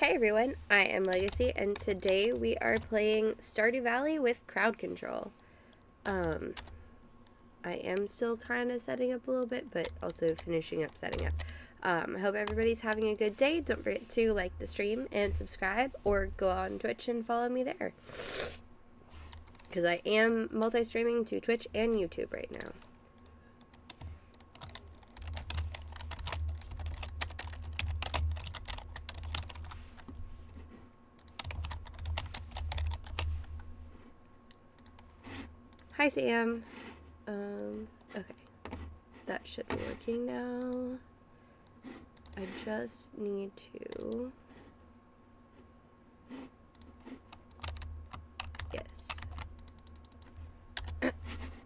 Hey everyone, I am Legacy, and today we are playing Stardew Valley with Crowd Control. I am still kind of setting up a little bit, but also finishing up setting up. I hope everybody's having a good day. Don't forget to like the stream and subscribe, or go on Twitch and follow me there, because I am multi-streaming to Twitch and YouTube right now. Hi, Sam. Okay. That should be working now. I just need to... Yes.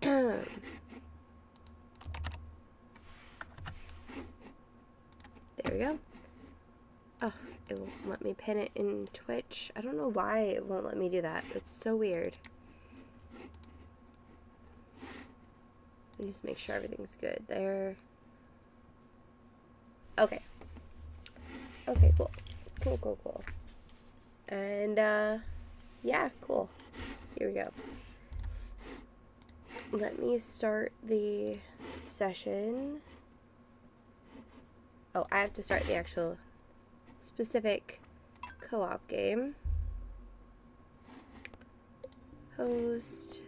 There we go. Oh, it won't let me pin it in Twitch. I don't know why it won't let me do that. It's so weird. Just make sure everything's good there. Okay. Okay, cool. Cool, cool, cool. And, yeah, cool. Here we go. Let me start the session. Oh, I have to start the actual specific co-op game. Host...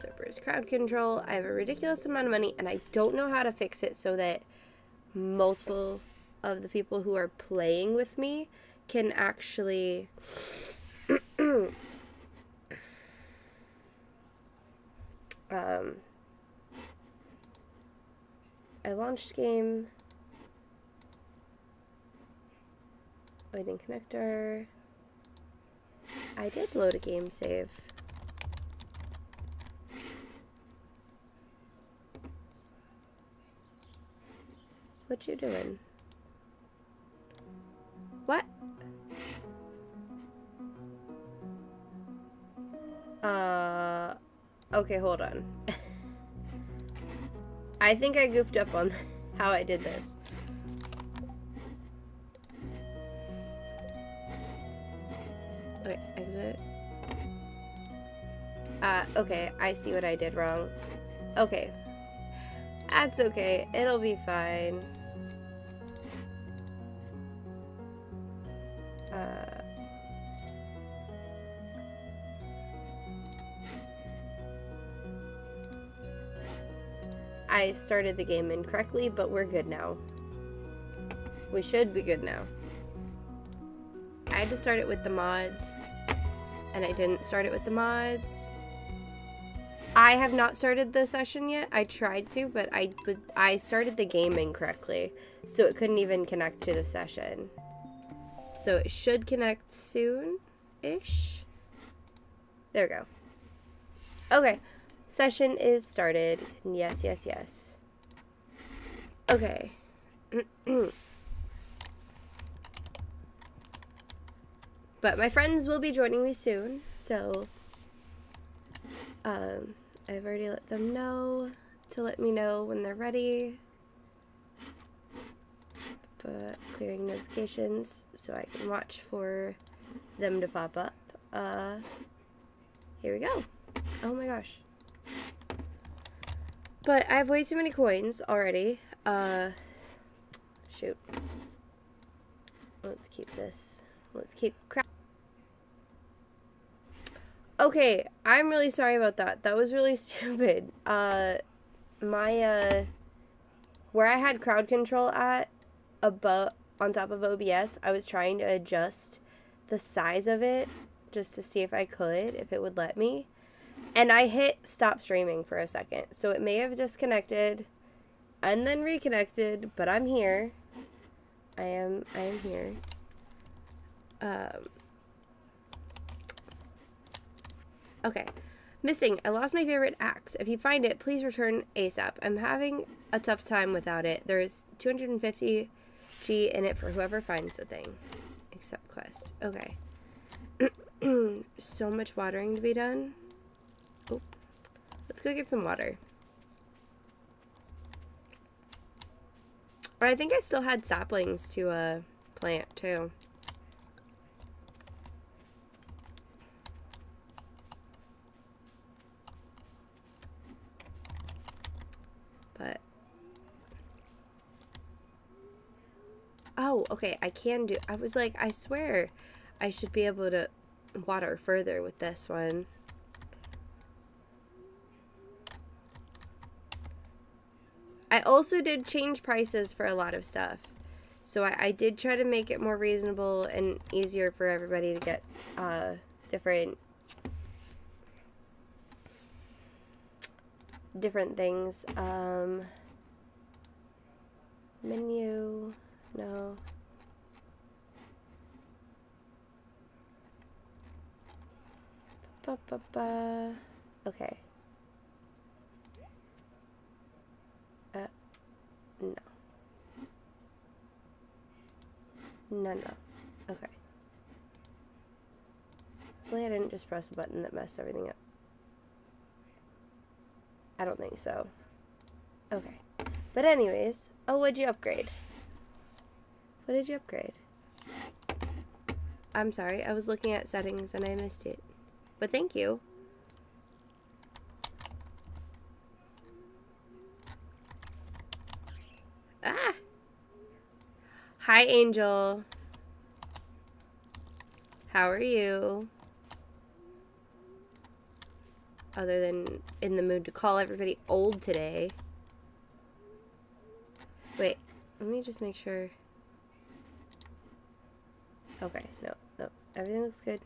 Servers, Crowd Control. I have a ridiculous amount of money, and I don't know how to fix it so that multiple of the people who are playing with me can actually I launched game, waiting connector. I did load a game save. What you doing? What? Okay, hold on. I think I goofed up on how I did this. Okay, exit. Okay, I see what I did wrong. Okay. That's okay. It'll be fine. I started the game incorrectly, but we're good now. We should be good now. I had to start it with the mods, and I didn't start it with the mods. I have not started the session yet. I tried to, but I started the game incorrectly, so it couldn't even connect to the session. So it should connect soon-ish. There we go. Okay. Session is started. Yes, yes, yes. Okay. But my friends will be joining me soon, so... I've already let them know to let me know when they're ready. But clearing notifications so I can watch for them to pop up. Here we go. Oh my gosh. But I have way too many coins already. Shoot. Let's keep this. Let's keep crap. Okay, I'm really sorry about that. That was really stupid. Where I had Crowd Control at, above, on top of OBS, I was trying to adjust the size of it just to see if I could, if it would let me. And I hit stop streaming for a second, so it may have disconnected and then reconnected, but I'm here. I am here. Okay. Missing. I lost my favorite axe. If you find it, please return ASAP. I'm having a tough time without it. There's 250G in it for whoever finds the thing. Accept quest. Okay. So much watering to be done. Oh. Let's go get some water. But I think I still had saplings to plant, too. Oh, okay, I can do... I was like, I swear I should be able to water further with this one. I also did change prices for a lot of stuff. So I did try to make it more reasonable and easier for everybody to get different things. Menu, no. Ba-ba-ba. Okay. No. No, no. Okay. Hopefully I didn't just press a button that messed everything up. I don't think so. Okay. But anyways, oh, what'd you upgrade? What did you upgrade? I'm sorry, I was looking at settings and I missed it. But thank you. Ah! Hi, Angel. How are you? Other than in the mood to call everybody old today. Wait, let me just make sure. Okay, no, no. Everything looks good.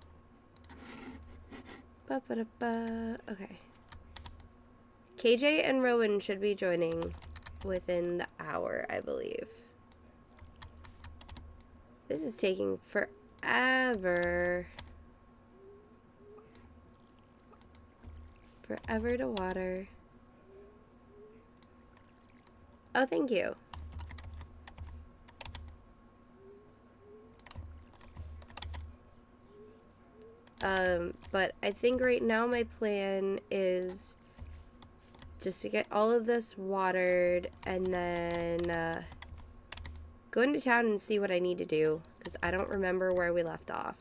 Ba-ba-da-ba. Okay. KJ and Rowan should be joining within the hour, I believe. This is taking forever. Forever to water. Oh, thank you. But I think right now my plan is just to get all of this watered and then go into town and see what I need to do, because I don't remember where we left off.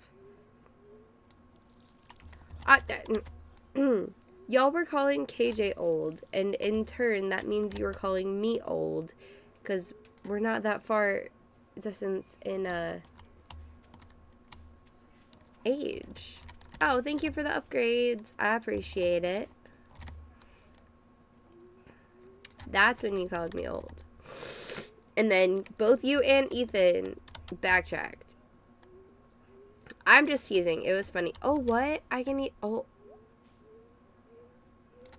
Y'all were calling KJ old, and in turn, that means you were calling me old, because we're not that far distance in age. Oh, thank you for the upgrades. I appreciate it. That's when you called me old. And then both you and Ethan backtracked. I'm just teasing. It was funny. Oh, what? I can eat... Oh.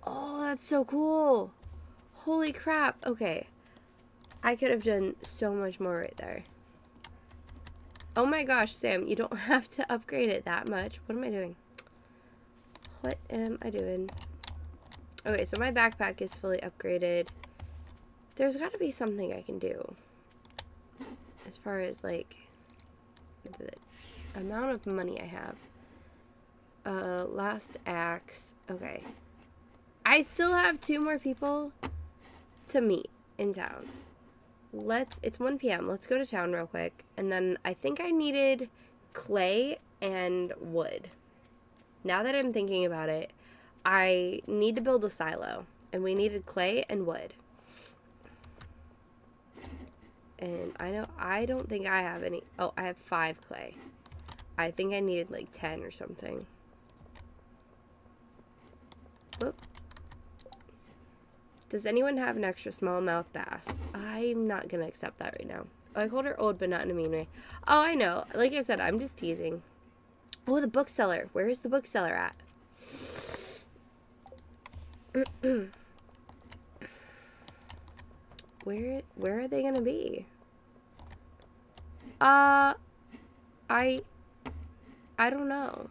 Oh, that's so cool. Holy crap. Okay. I could have done so much more right there. Oh my gosh, Sam, you don't have to upgrade it that much. What am I doing? What am I doing? Okay, so my backpack is fully upgraded. There's got to be something I can do. As far as, like, the amount of money I have. Last axe. Okay. I still have 2 more people to meet in town. Let's, it's 1 p.m. Let's go to town real quick. And then I think I needed clay and wood. Now that I'm thinking about it, I need to build a silo. And we needed clay and wood. And I know, I don't think I have any. Oh, I have 5 clay. I think I needed like 10 or something. Whoop. Does anyone have an extra smallmouth bass? I'm not going to accept that right now. Oh, I called her old, but not in a mean way. Oh, I know. Like I said, I'm just teasing. Oh, the bookseller. Where is the bookseller at? Where are they going to be? I don't know.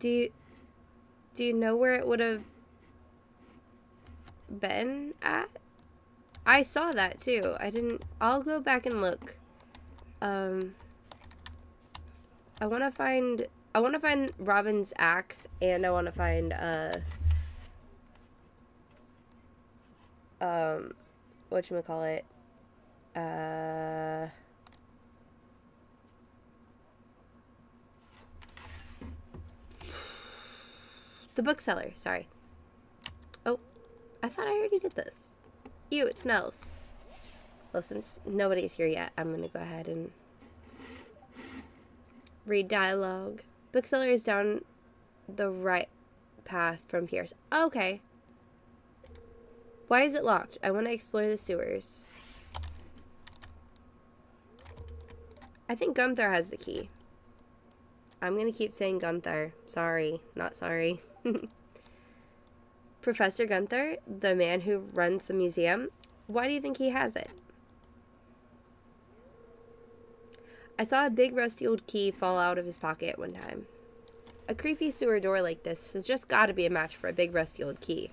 Do you know where it would have been at? I saw that too. I didn't... I'll go back and look. I want to find Robin's axe, and I want to find whatchamacallit? The bookseller, sorry. Oh, I thought I already did this. Ew, it smells. Well, since nobody's here yet, I'm going to go ahead and read dialogue. Bookseller is down the right path from Pierce. Okay. Why is it locked? I want to explore the sewers. I think Gunther has the key. I'm going to keep saying Gunther. Sorry. Not sorry. Professor Gunther, the man who runs the museum, why do you think he has it? I saw a big rusty old key fall out of his pocket at one time. A creepy sewer door like this has just got to be a match for a big rusty old key.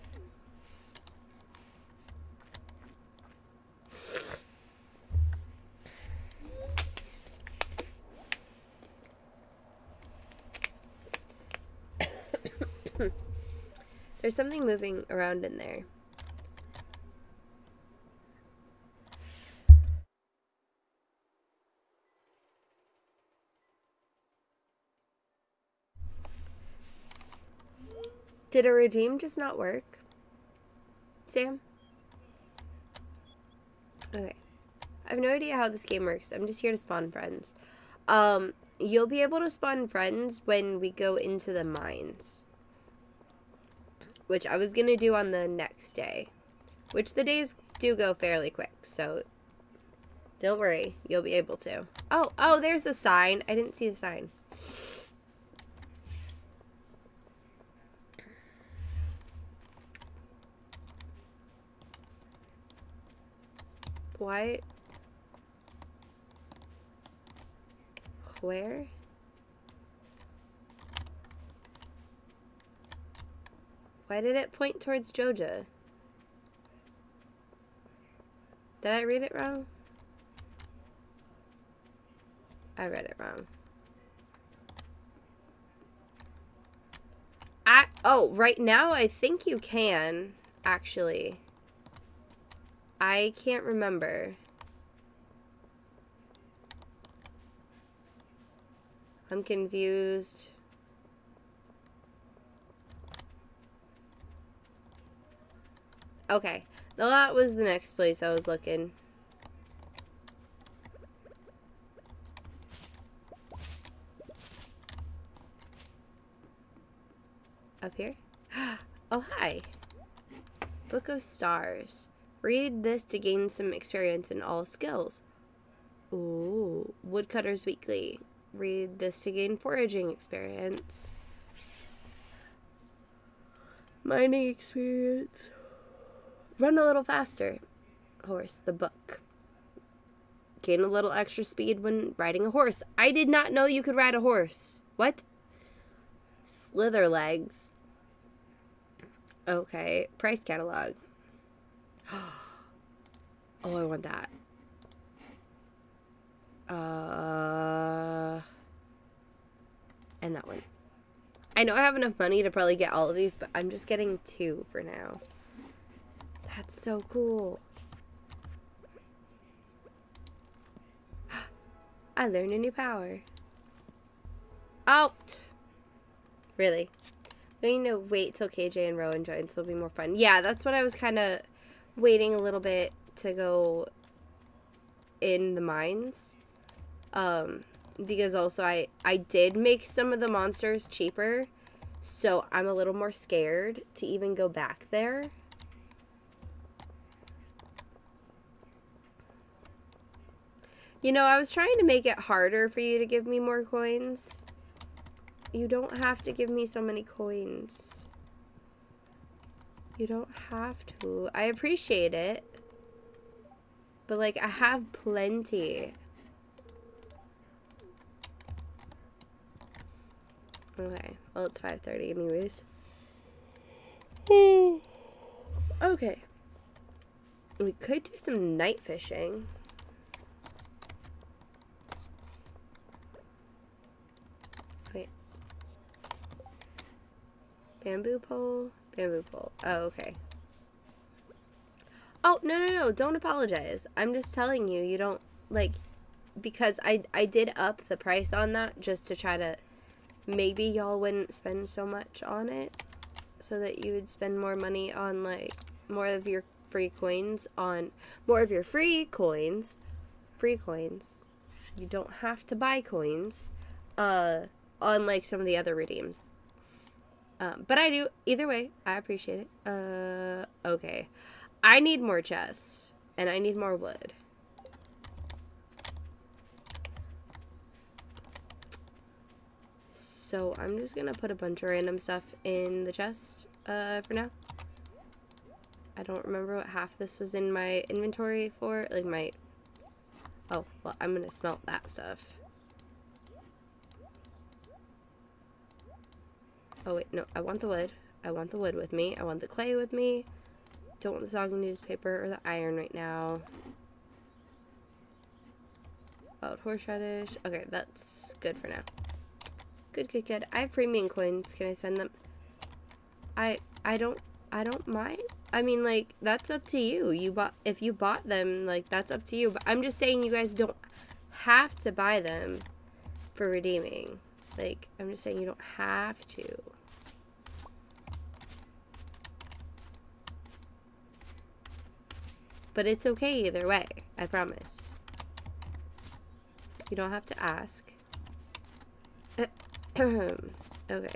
There's something moving around in there. Did a redeem just not work, Sam? Okay. I have no idea how this game works. I'm just here to spawn friends. You'll be able to spawn friends when we go into the mines. Which I was going to do on the next day. Which the days do go fairly quick, so don't worry. You'll be able to. Oh, there's the sign. I didn't see the sign. Why? Where? Why did it point towards Joja? Did I read it wrong? I read it wrong. Oh, right now I think you can, actually. I can't remember. I'm confused. Okay. Well, that was the next place I was looking. Up here? Oh, hi. Book of Stars. Read this to gain some experience in all skills. Ooh, Woodcutter's Weekly. Read this to gain foraging experience. Mining experience. Run a little faster. Horse, the book. Gain a little extra speed when riding a horse. I did not know you could ride a horse. What? Slither legs. Okay, price catalog. Oh, I want that. And that one. I know I have enough money to probably get all of these, but I'm just getting two for now. That's so cool. I learned a new power. Oh! Really? We need to wait till KJ and Rowan join, so it'll be more fun. Yeah, that's what I was kind of waiting a little bit to go in the mines, because also I did make some of the monsters cheaper, so I'm a little more scared to even go back there. You know, I was trying to make it harder for you to give me more coins. You don't have to give me so many coins. You don't have to. I appreciate it. But, like, I have plenty. Okay. Well, it's 5:30 anyways. Okay. We could do some night fishing. Wait. Bamboo pole. Bamboo pole. Oh, okay. Oh, no, don't apologize. I'm just telling you, you don't, like, because I did up the price on that just to try to, maybe y'all wouldn't spend so much on it, so that you would spend more money on, like, more of your free coins on more of your free coins. Free coins. You don't have to buy coins, unlike some of the other redeems. But I do. Either way, I appreciate it. Okay. I need more chests, and I need more wood. So I'm just gonna put a bunch of random stuff in the chest, for now. I don't remember what half this was in my inventory for, like my... Oh, well, I'm gonna smelt that stuff. Oh, wait, no, I want the wood. I want the wood with me. I want the clay with me. Don't want the soggy newspaper or the iron right now. Wild horseradish. Okay, that's good for now. Good, good, good. I have premium coins. Can I spend them? I don't mind. I mean, like, that's up to you. You bought, if you bought them, like, that's up to you. But I'm just saying you guys don't have to buy them for redeeming. Like, I'm just saying you don't have to. But it's okay either way, I promise. You don't have to ask. Okay.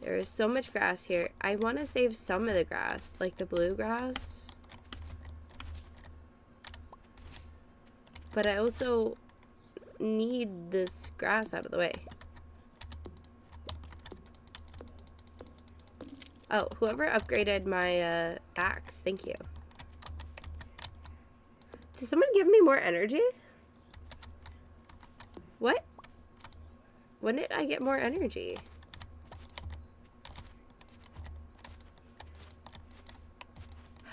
There is so much grass here. I want to save some of the grass, like the blue grass. But I also need this grass out of the way. Oh, whoever upgraded my axe, thank you. Did someone give me more energy? What? When did I get more energy?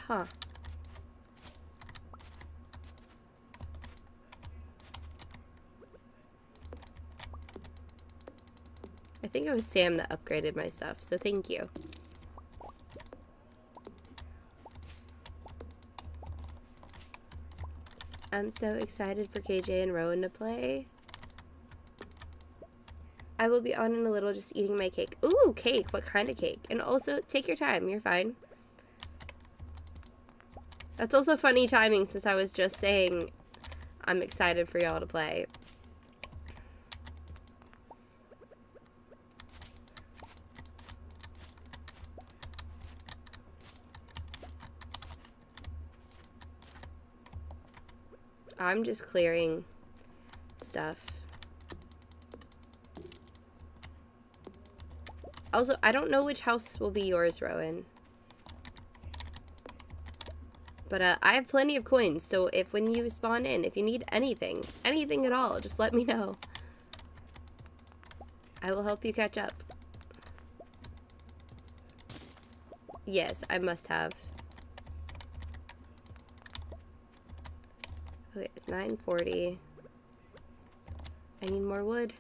Huh. I think it was Sam that upgraded my stuff, so thank you. I'm so excited for KJ and Rowan to play. I will be on in a little, just eating my cake. Ooh, cake. What kind of cake? And also, take your time. You're fine. That's also funny timing since I was just saying I'm excited for y'all to play. I'm just clearing stuff. Also, I don't know which house will be yours, Rowan. But I have plenty of coins, so if when you spawn in, if you need anything, anything at all, just let me know. I will help you catch up. Yes, I must have. Okay, it's 9:40. I need more wood.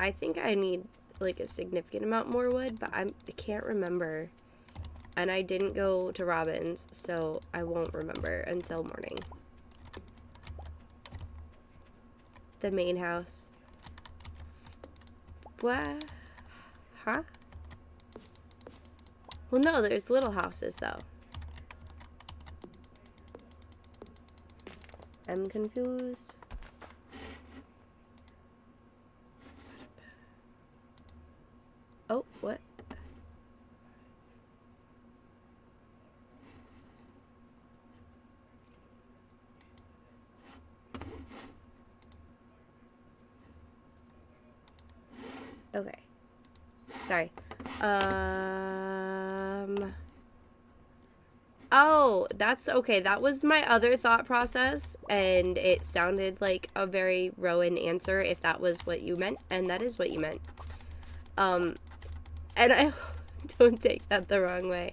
I think I need, like, a significant amount more wood, but I can't remember. And I didn't go to Robin's, so I won't remember until morning. The main house. What? Huh? Well, no, there's little houses, though. I'm confused. Oh, what? Okay. Sorry. Oh, that's okay. That was my other thought process, and it sounded like a very Rowan answer if that was what you meant, and that is what you meant. And I don't take that the wrong way.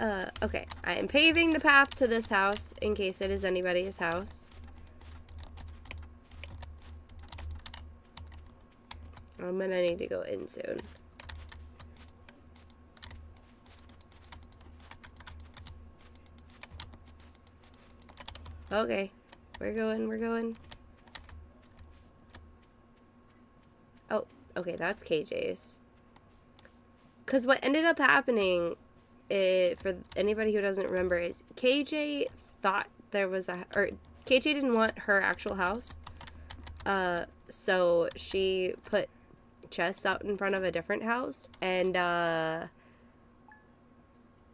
Okay. I am paving the path to this house in case it is anybody's house. I'm gonna need to go in soon. Okay. We're going. Okay, that's KJ's. Because what ended up happening, for anybody who doesn't remember, is KJ thought there was a... Or KJ didn't want her actual house. So she put chests out in front of a different house. And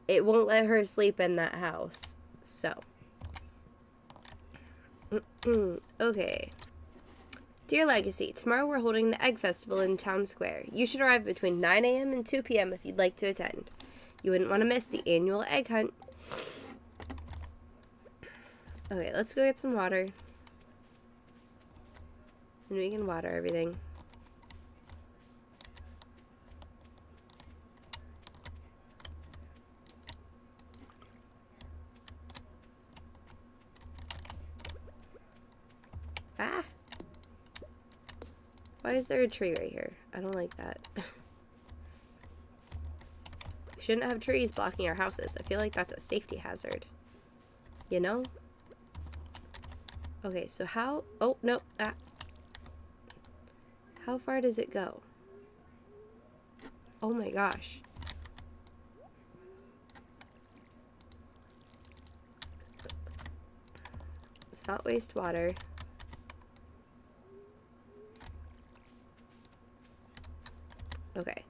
it won't let her sleep in that house. So. Okay. Dear Legacy, tomorrow we're holding the Egg Festival in Town Square. You should arrive between 9 a.m. and 2 p.m. if you'd like to attend. You wouldn't want to miss the annual egg hunt. Okay, let's go get some water. And we can water everything. Ah! Why is there a tree right here? I don't like that. We shouldn't have trees blocking our houses. I feel like that's a safety hazard. You know? Okay, so how... Oh, no. Ah. How far does it go? Oh my gosh. Let's not waste water. Okay.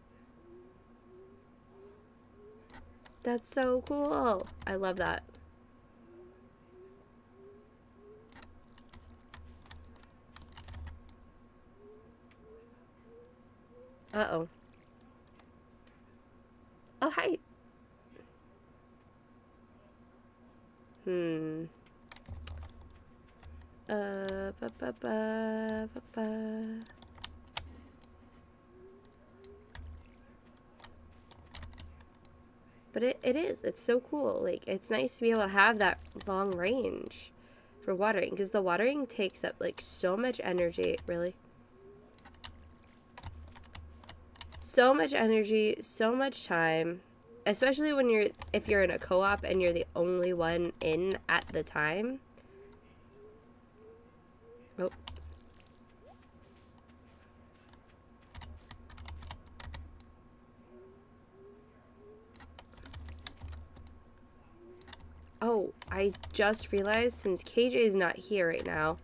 That's so cool. I love that. Uh-oh. Oh, hi. But it is. It's so cool. Like, it's nice to be able to have that long range for watering. Because the watering takes up, like, so much energy. Really. So much energy. So much time. Especially when you're... If you're in a co-op and you're the only one in at the time. Oh. Oh, I just realized since KJ's not here right now,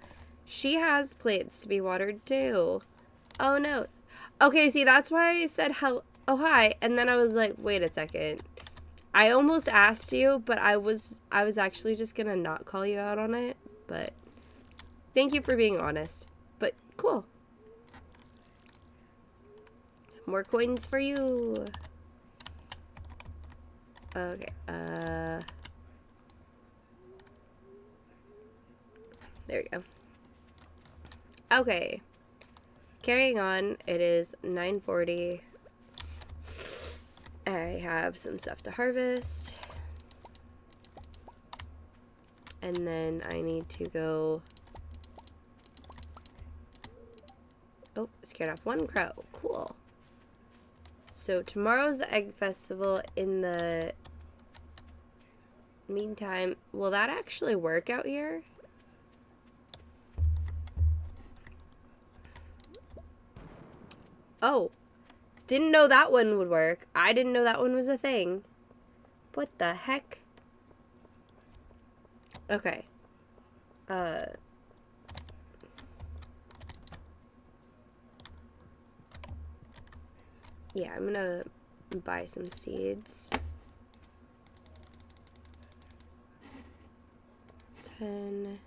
she has plants to be watered too. Oh no. Okay, see, that's why I said hello. Oh, hi. And then I was like, wait a second. I almost asked you, but I was actually just going to not call you out on it. But thank you for being honest. But cool. More coins for you. Okay. There we go. Okay. Carrying on. It is 9:40. I have some stuff to harvest. And then I need to go... Oh, scared off one crow. Cool. So tomorrow's the Egg Festival. In the meantime, will that actually work out here? Oh, didn't know that one would work. I didn't know that one was a thing. What the heck? Okay. Yeah, I'm gonna buy some seeds. 10.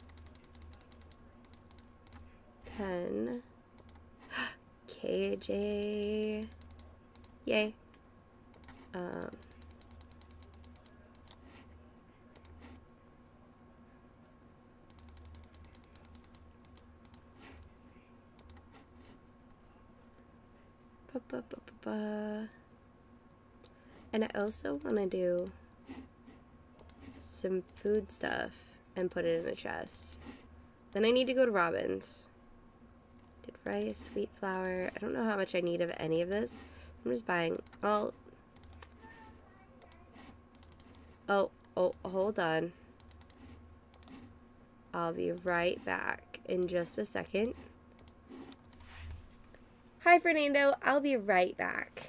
KJ. Yay. And I also want to do some food stuff and put it in a chest. Then I need to go to Robin's. Did rice, wheat flour. I don't know how much I need of any of this. I'm just buying all... Oh, hold on. I'll be right back in just a second. Hi, Fernando. I'll be right back.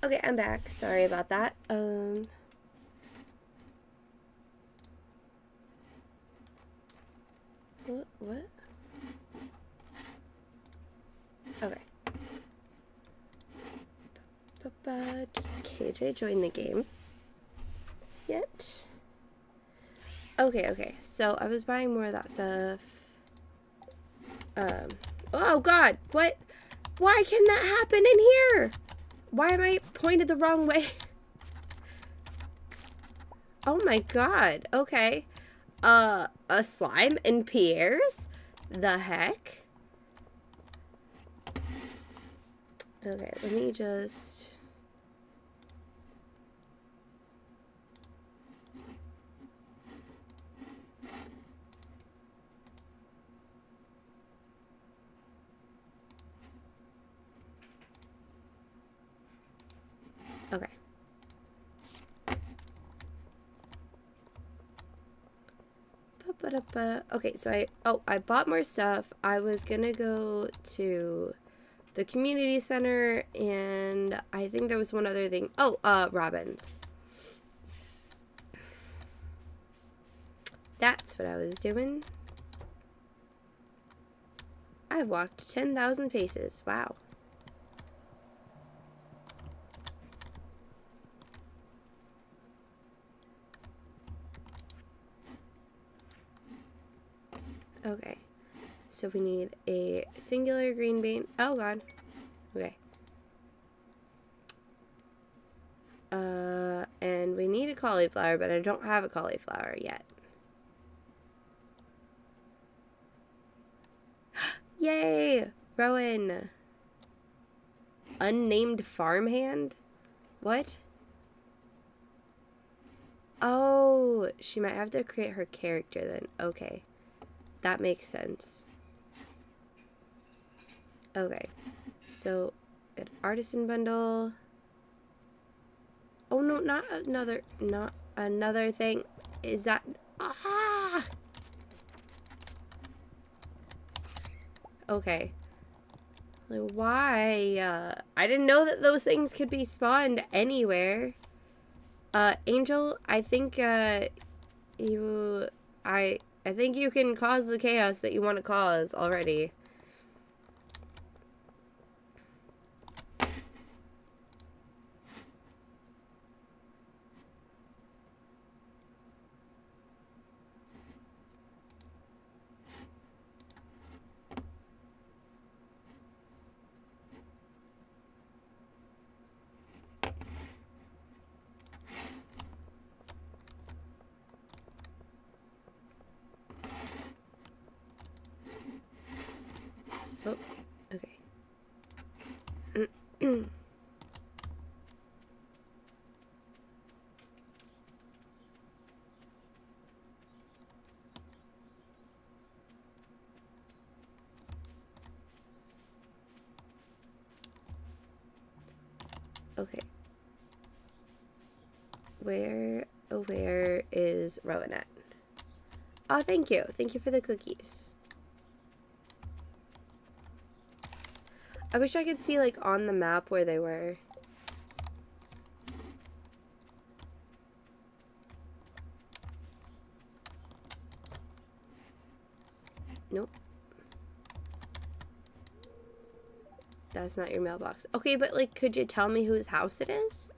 Okay, I'm back. Sorry about that. What? Okay. Did KJ join the game yet? Okay. So I was buying more of that stuff. Oh God! What? Why can that happen in here? Why am I pointed the wrong way? Oh my God. Okay. A slime and Pierre's? The heck? Okay, let me just... Okay. Okay, so I bought more stuff. I was gonna go to the community center, and I think there was one other thing. Robin's. That's what I was doing. I walked 10,000 paces. Wow. Okay, so we need a singular green bean. Oh God. Okay. And we need a cauliflower, but I don't have a cauliflower yet. Yay! Rowan! Unnamed farmhand? What? Oh, she might have to create her character then. Okay. That makes sense. Okay. So, an artisan bundle. Oh no, not another thing. Is that... Ah! Okay. Like, why? I didn't know that those things could be spawned anywhere. Angel, I think, I think you can cause the chaos that you want to cause already. Okay. Where is Rowan at? Oh, thank you. Thank you for the cookies. I wish I could see, like, on the map where they were. Nope. That's not your mailbox. Okay, but, like, could you tell me whose house it is?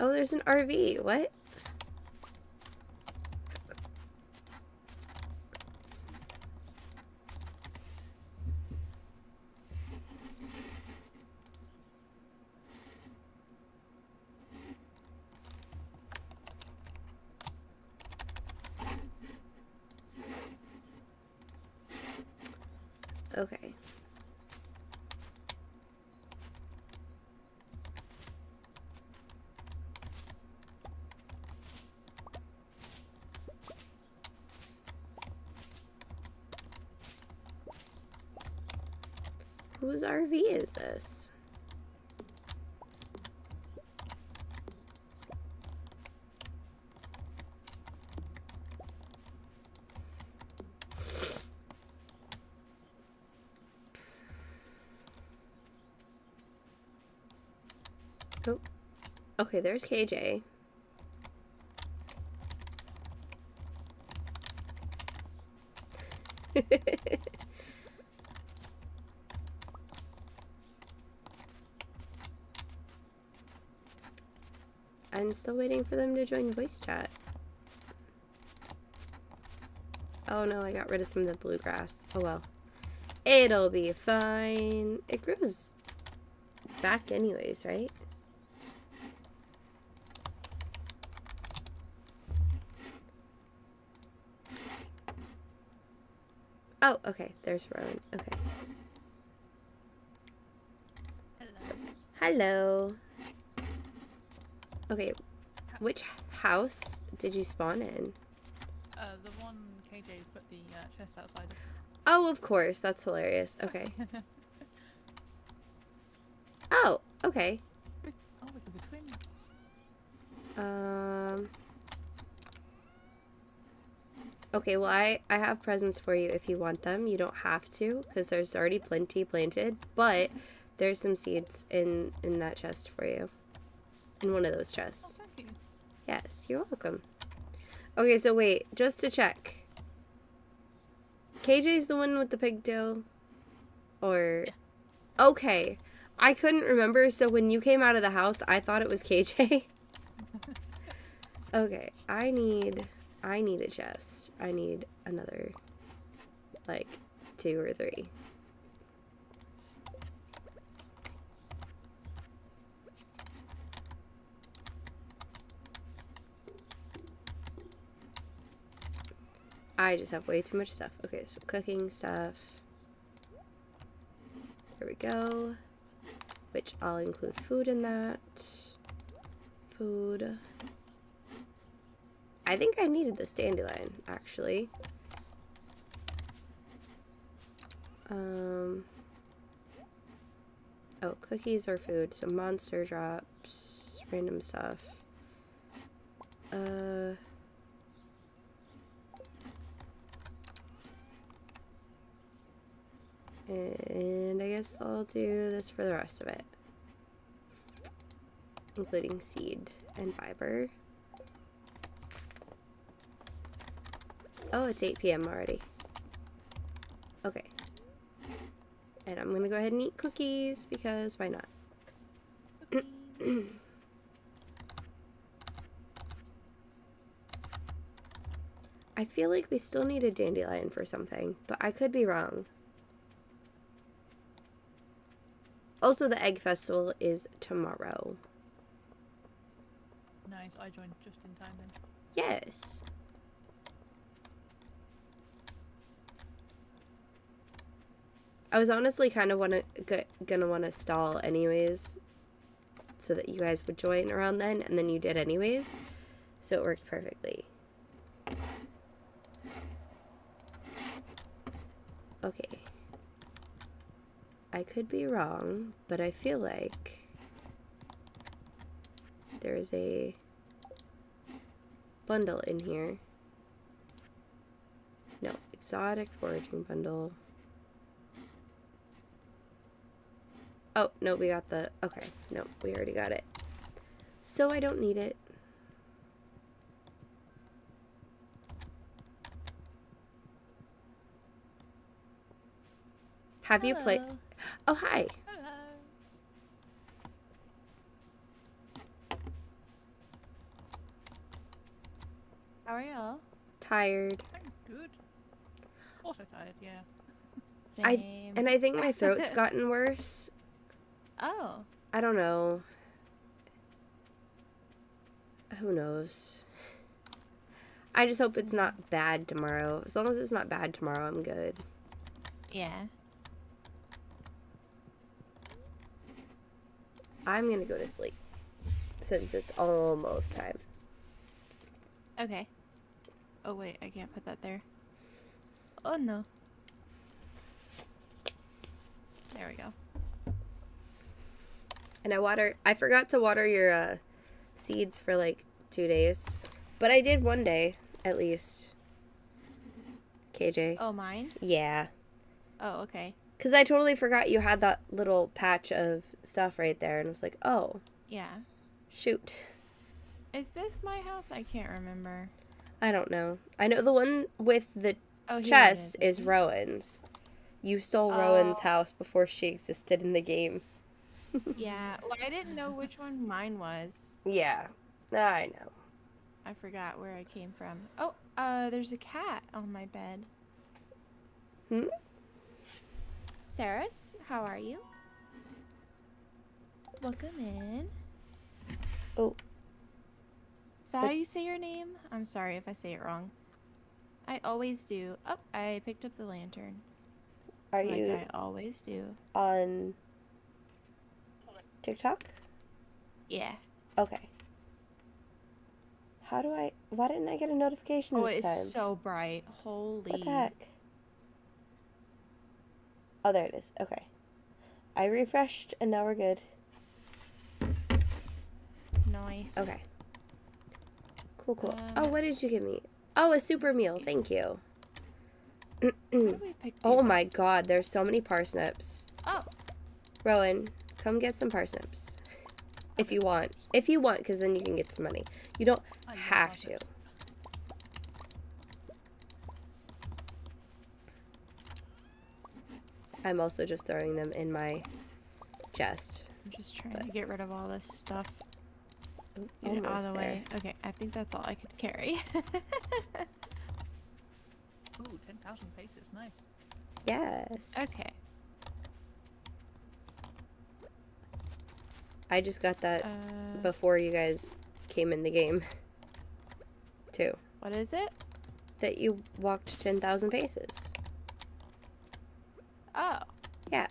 Oh, there's an RV. What? Okay. Whose RV is this? Okay, there's KJ. I'm still waiting for them to join voice chat. Oh no, I got rid of some of the bluegrass. Oh well. It'll be fine. It grows back anyways, right? Oh, okay. There's Rowan. Okay. Hello. Hello. Okay. Which house did you spawn in? The one KJ put the chest outside. Oh, of course. That's hilarious. Okay. Oh, okay. Oh, we can be twins. Okay, well, I have presents for you if you want them. You don't have to, because there's already plenty planted, but there's some seeds in that chest for you. In one of those chests. Oh, thank you. Yes, you're welcome. Okay, so wait, just to check. KJ's the one with the pigtail? Or... Yeah. Okay. I couldn't remember, so when you came out of the house, I thought it was KJ. Okay, I need... a chest. I need another like 2 or 3. I just have way too much stuff. Okay, so cooking stuff. There we go. Which I'll include food in that. Food. I think I needed this dandelion, actually. Oh, cookies are food. So monster drops, random stuff. And I guess I'll do this for the rest of it, including seed and fiber. Oh, it's 8 p.m. already. Okay. And I'm gonna go ahead and eat cookies, because why not? I feel like we still need a dandelion for something, but I could be wrong. Also, the egg festival is tomorrow. Nice, I joined just in time then. Yes. I was honestly kind of gonna wanna stall anyways, so that you guys would join around then, and then you did anyways, so it worked perfectly. Okay. I could be wrong, but I feel like there's a bundle in here. No, exotic foraging bundle. Oh, no, we got the, okay, no, we already got it. So I don't need it. Have Hello. You played? Oh, hi. Hello. How are y'all? Tired. I'm good. Also tired, yeah. Same. I think my throat's gotten worse. Oh. I don't know. Who knows? I just hope it's not bad tomorrow. As long as it's not bad tomorrow, I'm good. Yeah. I'm gonna go to sleep, since it's almost time. Okay. Oh wait, I can't put that there. Oh no. There we go. And I forgot to water your seeds for like 2 days, but I did one day, at least. KJ. Oh, mine? Yeah. Oh, okay. Because I totally forgot you had that little patch of stuff right there, and I was like, oh. Yeah. Shoot. Is this my house? I can't remember. I don't know. I know the one with the chest is Rowan's. You stole Rowan's house before she existed in the game. Yeah. Well, I didn't know which one mine was. Yeah. I know. I forgot where I came from. Oh, there's a cat on my bed. Hmm? Saris, how are you? Welcome in. Oh. Is that how you say your name? I'm sorry if I say it wrong. I always do. Oh, I picked up the lantern. Are like you? I always do. On TikTok? Yeah. Okay. How do I? Why didn't I get a notification this time? Oh, it's so bright. Holy. What the heck? Oh, there it is. Okay. I refreshed, and now we're good. Nice. Okay. Cool, cool. Oh, what did you give me? Oh, a super meal. Thank you. Oh, my God. There's so many parsnips. Oh. Rowan, come get some parsnips. If you want. If you want, because then you can get some money. You don't have to. I'm also just throwing them in my chest. I'm just trying to get rid of all this stuff. Get it out of the way. Okay, I think that's all I could carry. Ooh, 10,000 paces, nice. Yes. Okay. I just got that before you guys came in the game, too. What is it? That you walked 10,000 paces. Oh. Yeah.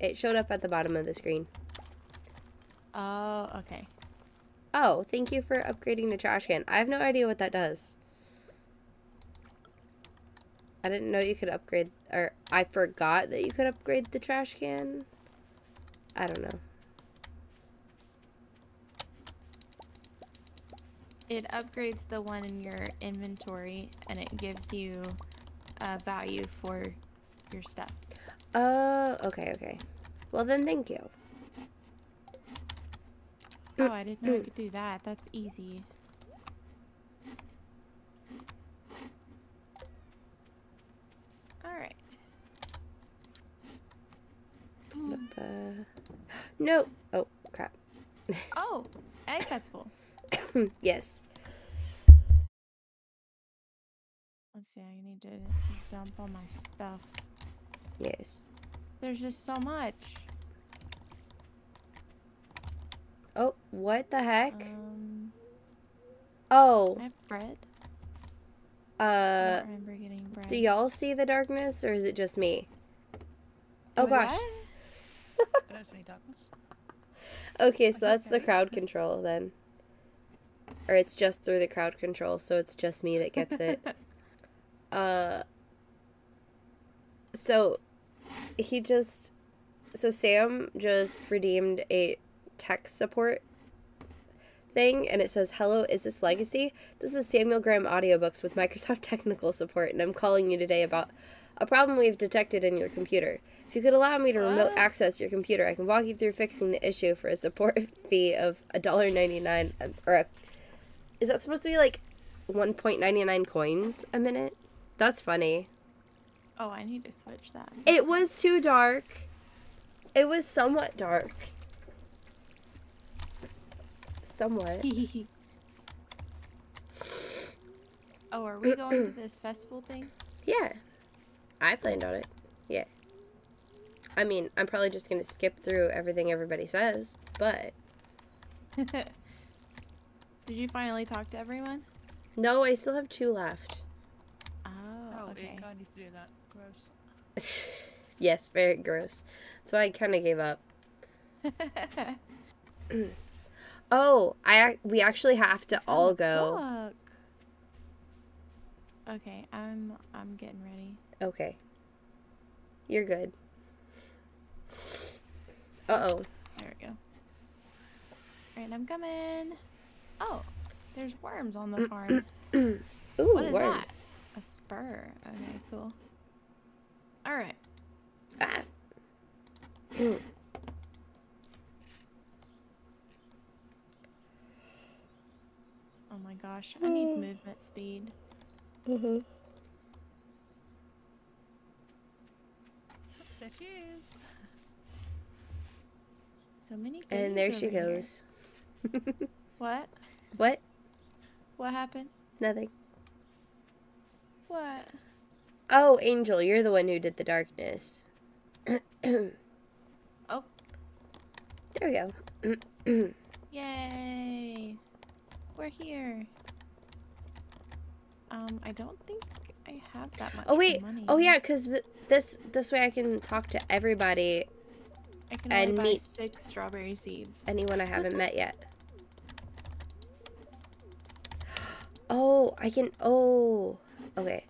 It showed up at the bottom of the screen. Oh, okay. Oh, thank you for upgrading the trash can. I have no idea what that does. I didn't know you could upgrade, or I forgot that you could upgrade the trash can. I don't know. It upgrades the one in your inventory, and it gives you value for your stuff. Oh, okay, okay. Well, then thank you. Oh, I didn't know I could do that. That's easy. Alright. No! Oh, crap. Oh, egg festival. Yes. Let's see, I need to dump all my stuff. Yes. There's just so much. Oh, what the heck? Oh. I have bread. I don't remember getting bread. Do y'all see the darkness, or is it just me? Oh, gosh. Okay, so that's the crowd control, then. Or it's just through the crowd control, so it's just me that gets it. So, he just... So, Sam just redeemed a tech support thing, and it says, "Hello, is this Legacy? This is Samuel Graham Audiobooks with Microsoft Technical Support, and I'm calling you today about a problem we've detected in your computer. If you could allow me to remote access your computer, I can walk you through fixing the issue for a support fee of $1.99, or a... Is that supposed to be, like, 1.99 coins a minute? That's funny. Oh, I need to switch that. It was too dark. It was somewhat dark. Somewhat. Oh, are we going to this festival thing? Yeah. I planned on it. Yeah. I mean, I'm probably just going to skip through everything everybody says, but... Did you finally talk to everyone? No, I still have 2 left. Oh, okay. I need to do that. Gross. Yes, very gross. So I kind of gave up. Oh, we actually have to all go. Look. Okay, I'm getting ready. Okay. You're good. Uh-oh. There we go. All right, I'm coming. Oh, there's worms on the farm. Ooh, what is worms. That? A spur. Okay, cool. All right. Ah. Oh my gosh, I need movement speed. Mm-hmm. There she is. So many. And there she goes. What? What? What happened? Nothing. What? Oh, Angel, you're the one who did the darkness. Oh. There we go. Yay. We're here. I don't think I have that much money. Oh, wait. Oh, yeah, because this way I can talk to everybody. I can only buy 6 strawberry seeds. Anyone I haven't met yet. Oh, I can... Oh... Okay.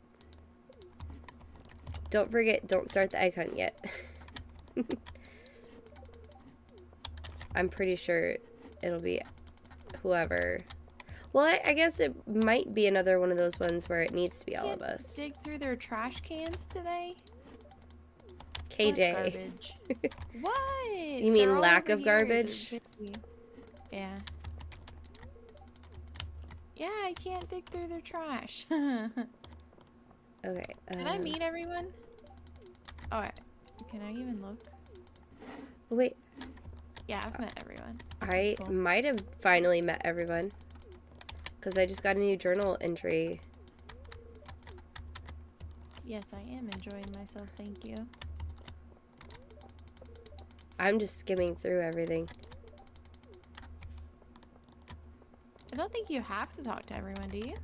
Don't forget, don't start the egg hunt yet. I'm pretty sure it'll be whoever. Well, I guess it might be another one of those ones where it needs to be all of us. Dig through their trash cans today? KJ. What? Garbage. What? You mean they're lack of garbage? Yeah. Yeah, I can't dig through their trash. Okay. Did I meet everyone? Oh, can I even look? Wait. Yeah, I've met everyone. I might have finally met everyone. Because I just got a new journal entry. Yes, I am enjoying myself, thank you. I'm just skimming through everything. I don't think you have to talk to everyone, do you?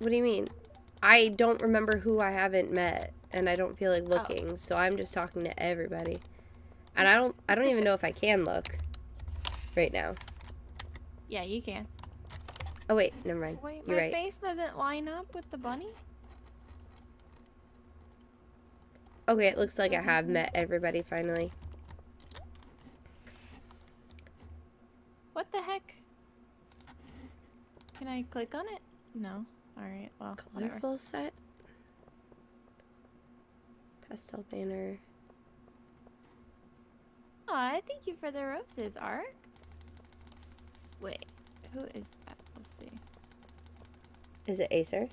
What do you mean? I don't remember who I haven't met, and I don't feel like looking, so I'm just talking to everybody. And I don't even know if I can look right now. Yeah, you can. Oh wait, never mind. Wait, you're right. My face doesn't line up with the bunny? Okay, it looks like I have met everybody finally. What the heck? Can I click on it? No. Alright, well. Colorful set. Pastel banner. Aw, thank you for the roses, Ark. Wait, who is that? Let's see. Is it Acer?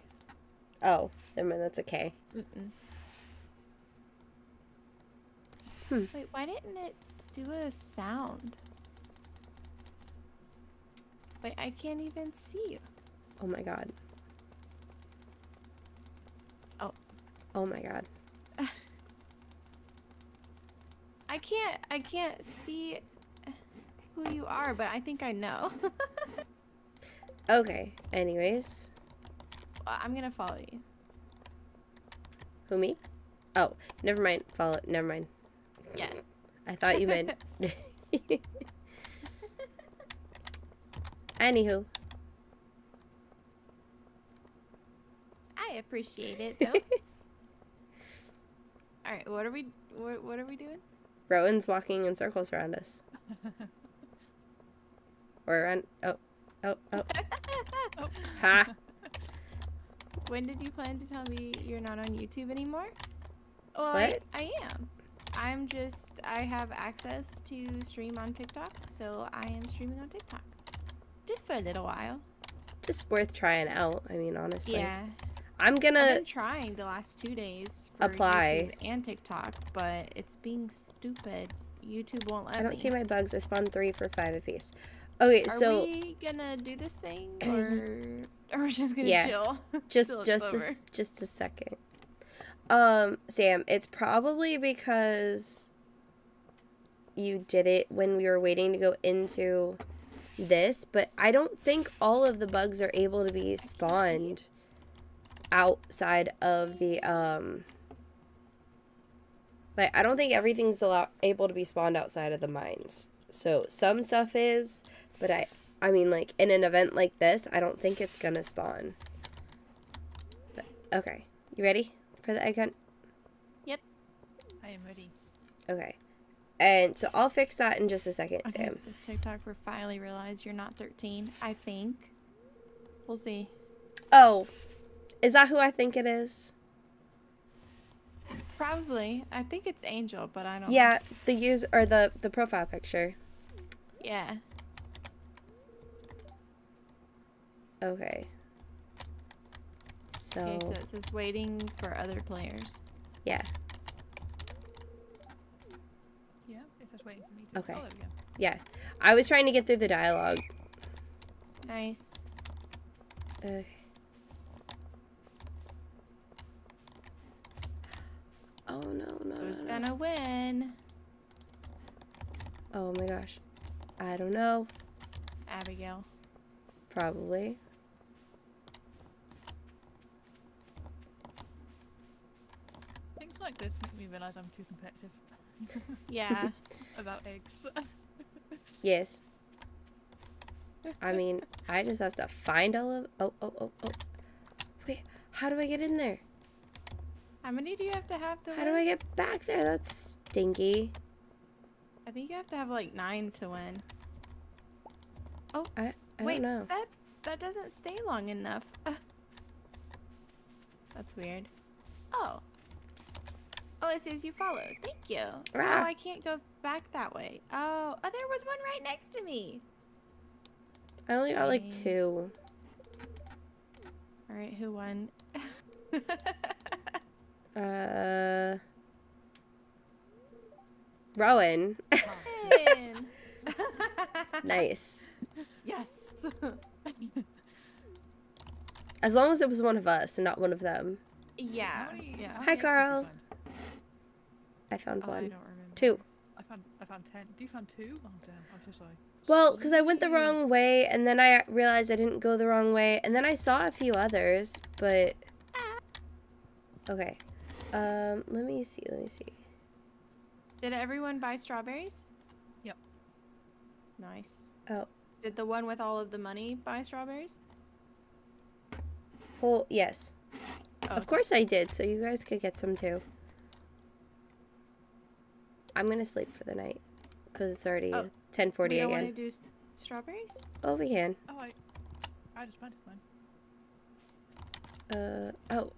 Oh, never mind, that's a K. Wait, why didn't it do a sound? Wait, I can't even see you. Oh my god. Oh. Oh my god. I can't see who you are, but I think I know. Okay, anyways. Well, I'm gonna follow you. Who, me? Oh, never mind. Follow, never mind. Yeah. I thought you meant... Anywho. I appreciate it, though. Alright, what are we doing? Rowan's walking in circles around us. Or around... Oh. Oh. Ha! When did you plan to tell me you're not on YouTube anymore? Well, what? I am. I'm just... I have access to stream on TikTok, so I am streaming on TikTok. Just for a little while. Just worth trying out, I mean, honestly. Yeah. I'm gonna... I've been trying the last 2 days for apply. YouTube and TikTok, but it's being stupid. YouTube won't let me. I don't see my bugs. I spawned 3 for 5 apiece. Okay, so... Are we gonna do this thing, or we're just gonna chill? Just a second. Sam, it's probably because you did it when we were waiting to go into this, but I don't think all of the bugs are able to be spawned outside of the, like, I don't think everything's able to be spawned outside of the mines. So, some stuff is, but I mean, like, in an event like this, I don't think it's gonna spawn. But, okay. You ready for the egg hunt? Yep. I am ready. Okay. And so I'll fix that in just a second, Sam. Okay, so this TikTok will finally realize you're not 13, I think. We'll see. Oh. Is that who I think it is? Probably. I think it's Angel, but I don't... Yeah, the user, or the profile picture. Yeah. Okay. So... Okay, so it says waiting for other players. Yeah. Yeah, it says waiting for me to... Okay. Oh, there we go. Yeah. I was trying to get through the dialogue. Nice. Okay. Oh, no. Who's gonna win? Oh, my gosh. I don't know. Abigail. Probably. Things like this make me realize I'm too competitive. Yeah. About eggs. Yes. I mean, I just have to find all of... Oh. Wait, how do I get in there? How many do you have to have to win? How do I get back there? That's stinky. I think you have to have like 9 to win. Oh, wait, don't know. That doesn't stay long enough. That's weird. Oh. Oh, it says you followed. Thank you. Rah. Oh, I can't go back that way. Oh, there was one right next to me. I only got like 2. All right, who won? Rowan. Nice. Yes. As long as it was one of us and not one of them. Yeah. Yeah. Hi, Carl. I found one. I don't remember. Two. I found 10. Do you find two? Oh, damn. I'm so sorry. Well, because I went the wrong way, and then I realized I didn't go the wrong way, and then I saw a few others, but... Okay. Let me see, Did everyone buy strawberries? Yep. Nice. Oh. Did the one with all of the money buy strawberries? Well, yes. Oh. Of course I did, so you guys could get some too. I'm gonna sleep for the night, because it's already... Oh. 10:40 again. Want to do strawberries? Oh, we can. Oh, I just planted mine. Oh.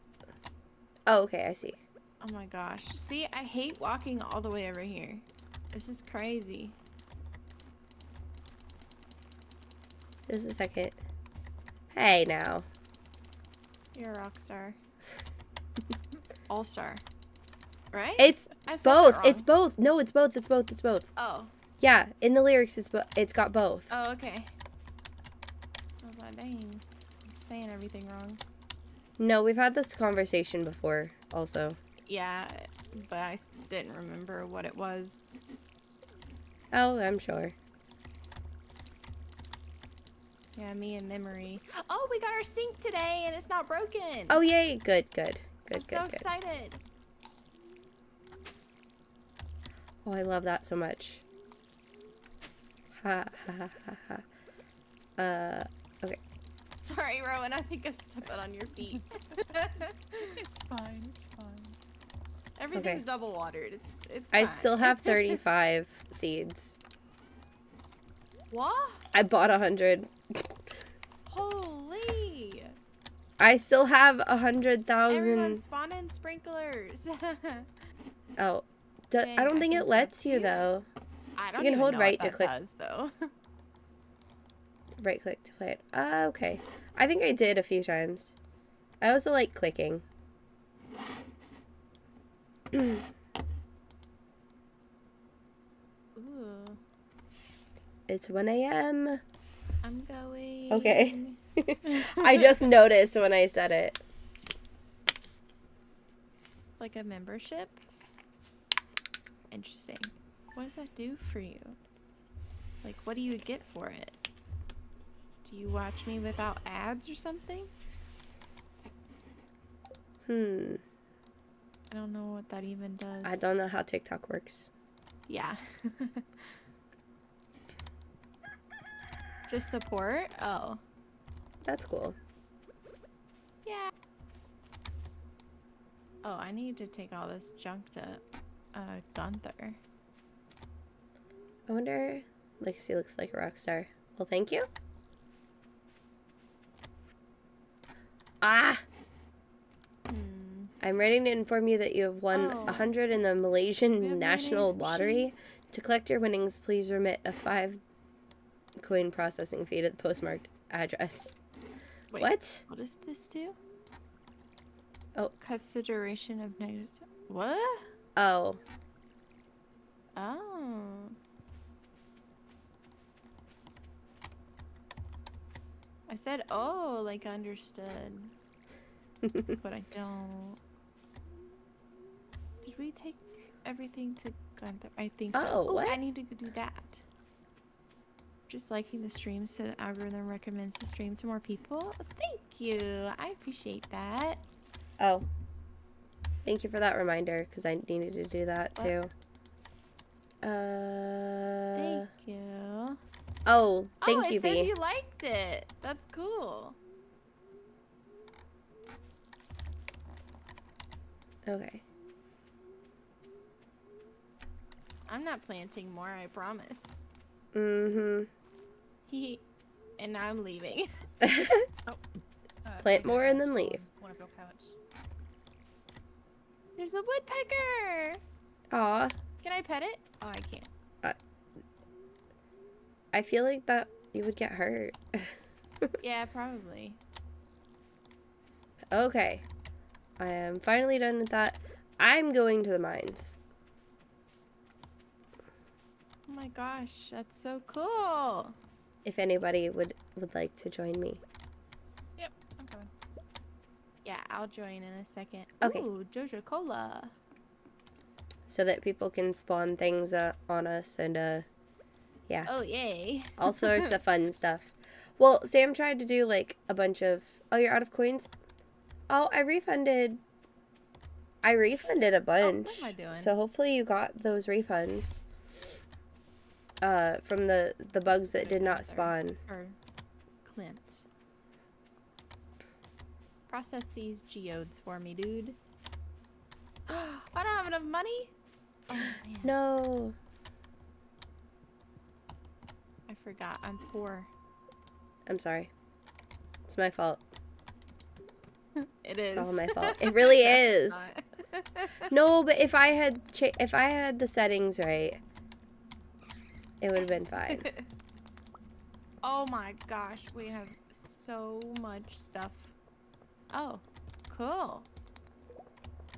Oh, okay, I see. Oh my gosh. See, I hate walking all the way over here. This is crazy. Just a second. Hey, now. You're a rock star. All star. Right? It's both. It's both. No, it's both. It's both. It's both. Oh. Yeah, in the lyrics, it's got both. Oh, okay. I was like, dang, I'm saying everything wrong. No, we've had this conversation before, also. Yeah, but I didn't remember what it was. Oh, I'm sure. Yeah, me and memory. Oh, we got our sink today, and it's not broken. Oh, yay. Good, good, good, good. I'm so excited. Oh, I love that so much. Okay. Sorry, Rowan, I think I've stepped out on your feet. It's fine, it's fine. Everything's okay. Double watered, it's fine. I still have 35 seeds. What? I bought 100. Holy! I still have 100,000. Everyone spawn in sprinklers. Oh. Dang, I don't think it lets you, though. I don't even know what that does, though. Right click to play it. Okay. I think I did a few times. I also like clicking. Ooh. It's 1 AM. I'm going. Okay. I just noticed when I said it. It's like a membership. Interesting. What does that do for you? Like, what do you get for it? Do you watch me without ads or something? Hmm. I don't know what that even does. I don't know how TikTok works. Yeah. Just support? Oh. That's cool. Yeah. Oh, I need to take all this junk to Gunther. I wonder... Legacy looks like a rock star. Well, thank you. Ah! Hmm. I'm ready to inform you that you have won 100 in the Malaysian National Lottery. To collect your winnings, please remit a 5-coin processing fee to the postmarked address. Wait, what? What does this do? Oh. Consideration of notice. What? Oh. Oh. I said, oh, like I understood, but I don't. Did we take everything to Gunther? I think so. Oh, what? I need to do that. Just liking the stream so the algorithm recommends the stream to more people. Thank you. I appreciate that. Oh. Thank you for that reminder, because I needed to do that, too. Thank you. Oh, thank you, B. It says you liked it. That's cool. Okay. I'm not planting more, I promise. Mm-hmm. And I'm leaving. Plant more and then leave. One of your pallets. There's a woodpecker! Aw. Can I pet it? Oh, I can't. I feel like that you would get hurt. Yeah, probably. Okay. I am finally done with that. I'm going to the mines. Oh my gosh, that's so cool. If anybody would like to join me. Yep, I'm coming. I'll join in a second. Okay. Ooh, Joja Cola. So that people can spawn things on us and, yeah. Oh, yay. All sorts of fun stuff. Well, Sam tried to do, like, a bunch of... Oh, you're out of coins? Oh, I refunded a bunch. Oh, what am I doing? So hopefully you got those refunds from the bugs that did not spawn. Or Clint. Process these geodes for me, dude. I don't have enough money? Oh, man. No. I forgot. I'm poor. I'm sorry. It's my fault. It is. It's all my fault. It really is. No, but if I had the settings right, it would have been fine. Oh my gosh, we have so much stuff. Oh, cool.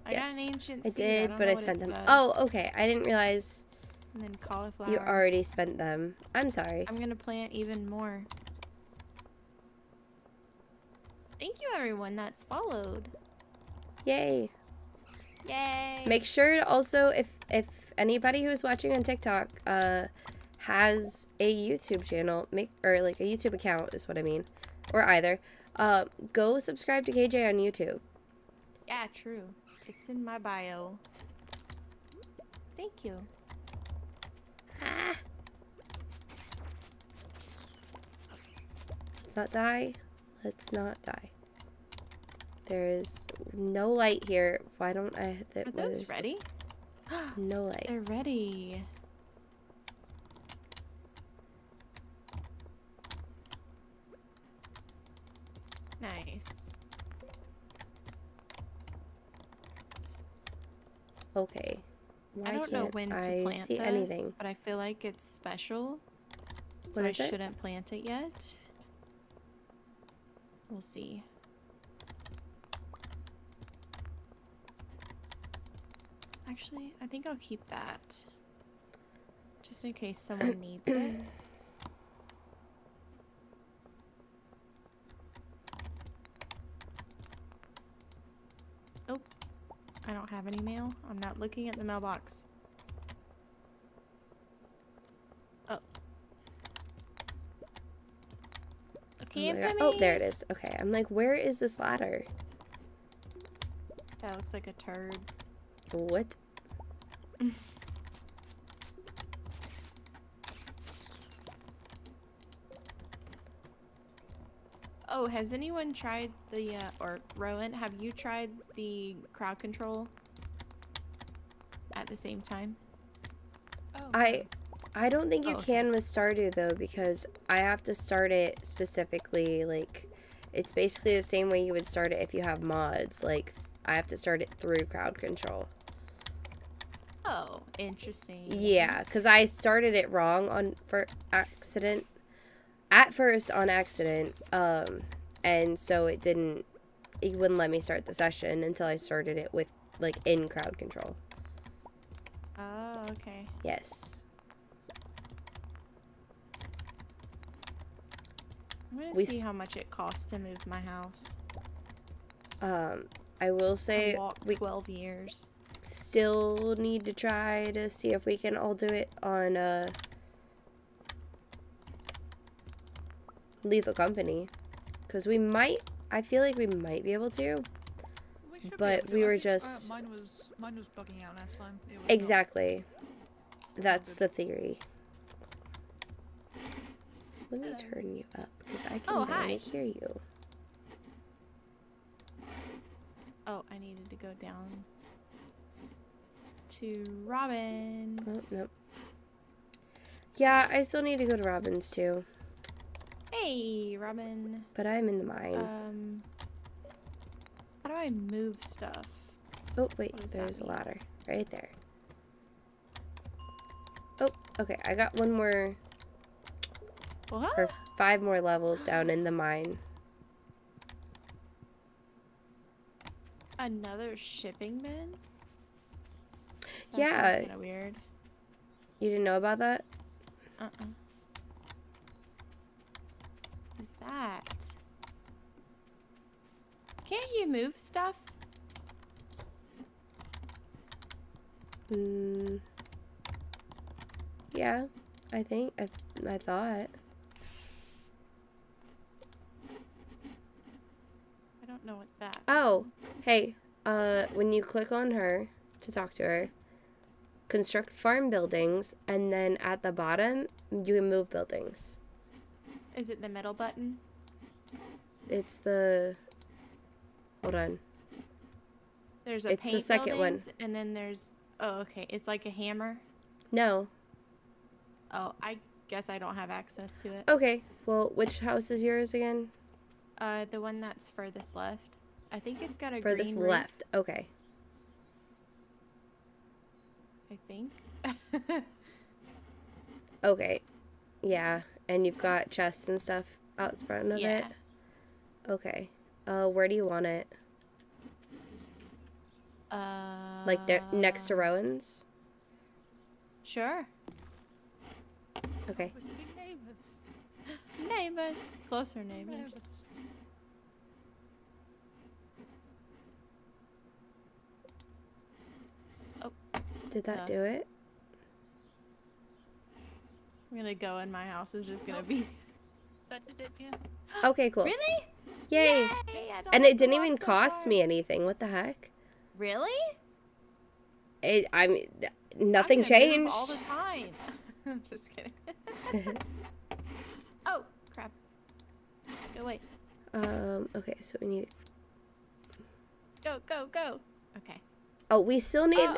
I got an ancient seed. I did, but I spent them. Oh, okay. I didn't realize. And then cauliflower. You already spent them. I'm sorry. I'm gonna plant even more. Thank you, everyone that's followed. Yay. Yay. Make sure to also, if anybody who's watching on TikTok has a YouTube channel, or like a YouTube account is what I mean, or either, go subscribe to KJ on YouTube. Yeah, true. It's in my bio. Thank you. Ah. Let's not die. Let's not die. There is no light here. Why don't I... Are those ready? No light. They're ready. Nice. Okay. Why I don't know when to plant this, anything? But I feel like it's special. So I shouldn't plant it yet. We'll see. Actually, I think I'll keep that. Just in case someone needs it. Oh, I don't have any mail. I'm not looking at the mailbox. Oh. Okay, I'm coming. Oh, there it is. Okay, I'm like, where is this ladder? That looks like a turd. What? Oh, has anyone tried the, or Rowan, have you tried the crowd control at the same time? Oh. I don't think you can with Stardew, though, because I have to start it specifically, like, it's basically the same way you would start it if you have mods, like, I have to start it through crowd control. Oh, interesting. Yeah, because I started it wrong at first on accident, and so it wouldn't let me start the session until I started it with, like, in crowd control. Oh, okay. Yes. I'm gonna see how much it costs to move my house. I will say we 12 years. Still need to try to see if we can all do it on Lethal Company, because we might. I feel like we might be able to, but we were just. Mine was bugging out last time. Exactly, that's the theory. Let me turn you up because I can barely hear you. Oh, I needed to go down to Robin's. Oh, nope. Yeah, I still need to go to Robin's too. Hey, Robin. But I'm in the mine. How do I move stuff? Oh, wait, there's a ladder right there. Oh, okay, I got one more. What? Or 5 more levels down in the mine. Another shipping bin? That yeah. Kind of weird. You didn't know about that? Uh-uh. What is that? Can't you move stuff? Yeah, I think. I thought. I don't know what that. Oh, hey. When you click on her to talk to her, construct farm buildings, and then at the bottom, you can move buildings. Is it the middle button? It's the... Hold on. There's a it's paint the second one. And then there's... Oh, okay. It's like a hammer? No. Oh, I guess I don't have access to it. Okay. Well, which house is yours again? The one that's furthest left. I think it's got a furthest green left. Roof. Okay. I think. Okay. Yeah. And you've got chests and stuff out front of it? Okay. Where do you want it? Like next to Rowan's? Sure. Okay. Neighbors. Neighbors. Closer neighbors. Oh. Did that do it? I'm gonna go and my house is just gonna be... That did it, yeah. Okay, cool. Really? Yay! Yay. And it didn't even cost me anything. What the heck? Really? I mean, nothing changed. All the time. I'm just kidding. Oh, crap. Go away. Okay, so we need... Go, go, go. Okay. Oh, we still need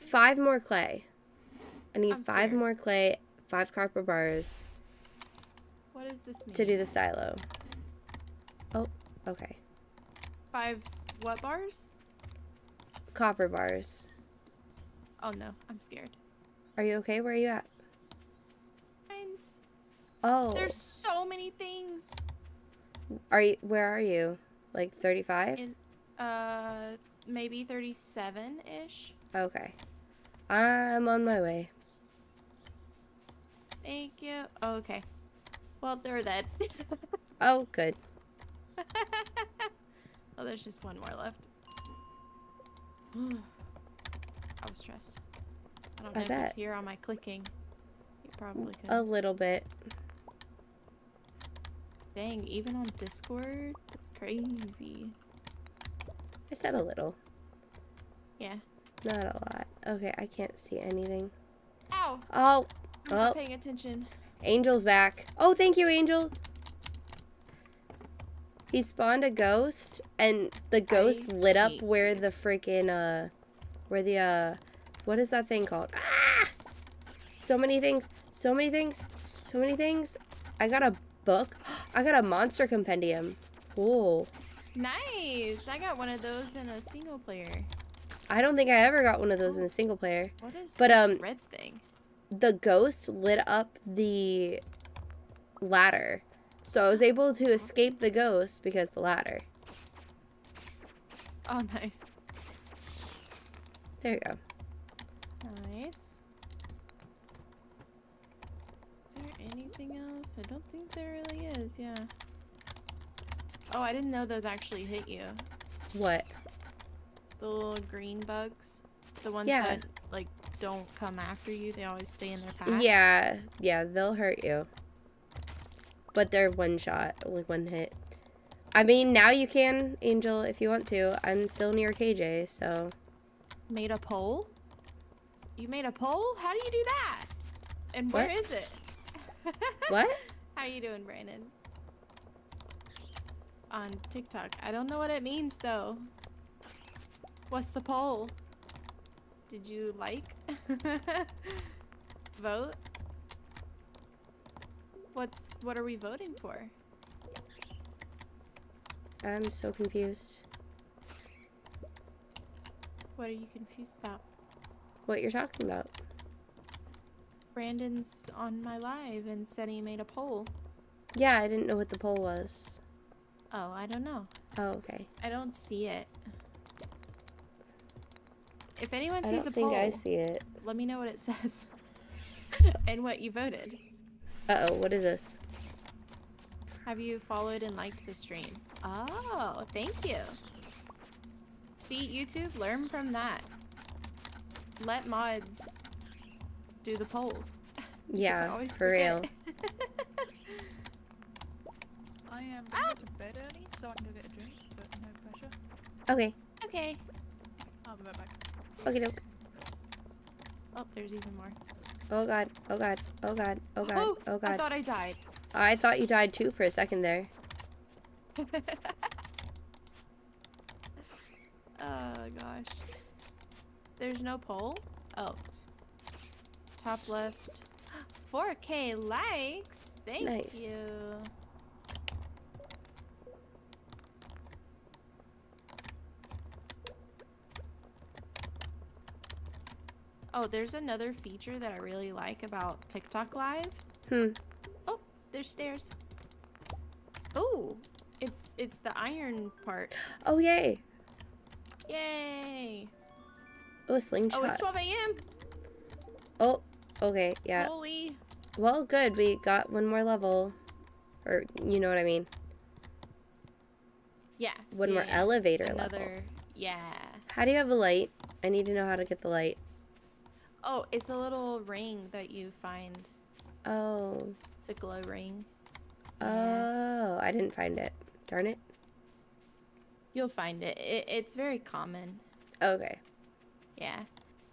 5 more clay. I need 5 more clay, 5 copper bars. What does this mean? To do the silo. Oh, okay. 5 what bars? Copper bars. Oh no, I'm scared. Are you okay? Where are you at? Mines. Oh. There's so many things. Are you? Where are you? Like 35? Maybe 37-ish. Okay. I'm on my way. Thank you. Oh, okay. Well, they're dead. Oh, good. Oh, there's just one more left. I was stressed. I don't know if you hear on my clicking. You probably could. A little bit. Dang, even on Discord? That's crazy. I said a little. Yeah. Not a lot. Okay, I can't see anything. Ow! Oh! I'm not paying attention. Angel's back. Oh, thank you, Angel! He spawned a ghost, and the ghost lit up where the freaking, where the, what is that thing called? Ah! So many things, so many things, so many things. I got a book. I got a monster compendium. Cool. Nice. I got one of those in a single player. I don't think I ever got one of those in a single player. What is this red thing? The ghost lit up the ladder. So I was able to escape the ghost because the ladder. Oh, nice. There you go. Nice. Is there anything else? I don't think there really is, yeah. Oh, I didn't know those actually hit you. What? The little green bugs. The ones that, like, don't come after you. They always stay in their path. Yeah. Yeah, they'll hurt you. But they're one shot, like one hit. I mean, now you can, Angel, if you want to. I'm still near KJ, so. Made a poll? You made a poll? How do you do that? And where is it? What? How you doing, Brandon? On TikTok. I don't know what it means, though. What's the poll? Did you like? Vote? What are we voting for? I'm so confused. What are you confused about? What you're talking about. Brandon's on my live and said he made a poll. Yeah, I didn't know what the poll was. Oh, I don't know. Oh, okay. I don't see it. If anyone sees a poll, I see it. Let me know what it says. And what you voted. Uh-oh, what is this? Have you followed and liked the stream? Oh, thank you. See, YouTube, learn from that. Let mods do the polls. Yeah, for real. I am going to bed early, so I'm going to get a drink, but no pressure. Okay. Okay. I'll be right back. Okay, doke. Oh, there's even more. Oh god, oh god, oh god, oh god, oh, oh god. I thought I died. I thought you died too for a second there. Oh gosh. There's no poll? Oh. Top left. 4K likes! Thank you. Oh, there's another feature that I really like about TikTok Live. Hmm. Oh, there's stairs. Oh, it's the iron part. Oh, yay. Yay. Oh, a slingshot. Oh, it's 12 a.m. Oh, okay, yeah. Holy. Well, good. We got one more level. Or, you know what I mean. Yeah. One more elevator level. Yeah. How do you have a light? I need to know how to get the light. Oh, it's a little ring that you find. Oh. It's a glow ring. Oh, yeah. I didn't find it. Darn it. You'll find it. It's very common. Okay. Yeah.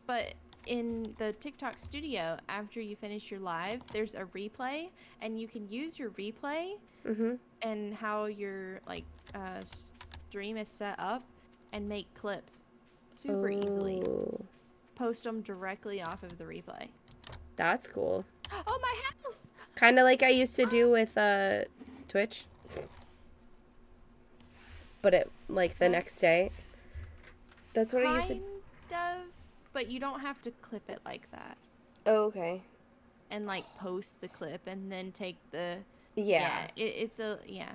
But in the TikTok studio, after you finish your live, there's a replay, and you can use your replay and how your like stream is set up and make clips super easily. Post them directly off of the replay. That's cool. Oh, my house! Kind of like I used to do with Twitch. But it, like, the next day. That's what I used to... Kind of, but you don't have to clip it like that. Oh, okay. And, like, post the clip and then take the... Yeah. Yeah, it's a... Yeah.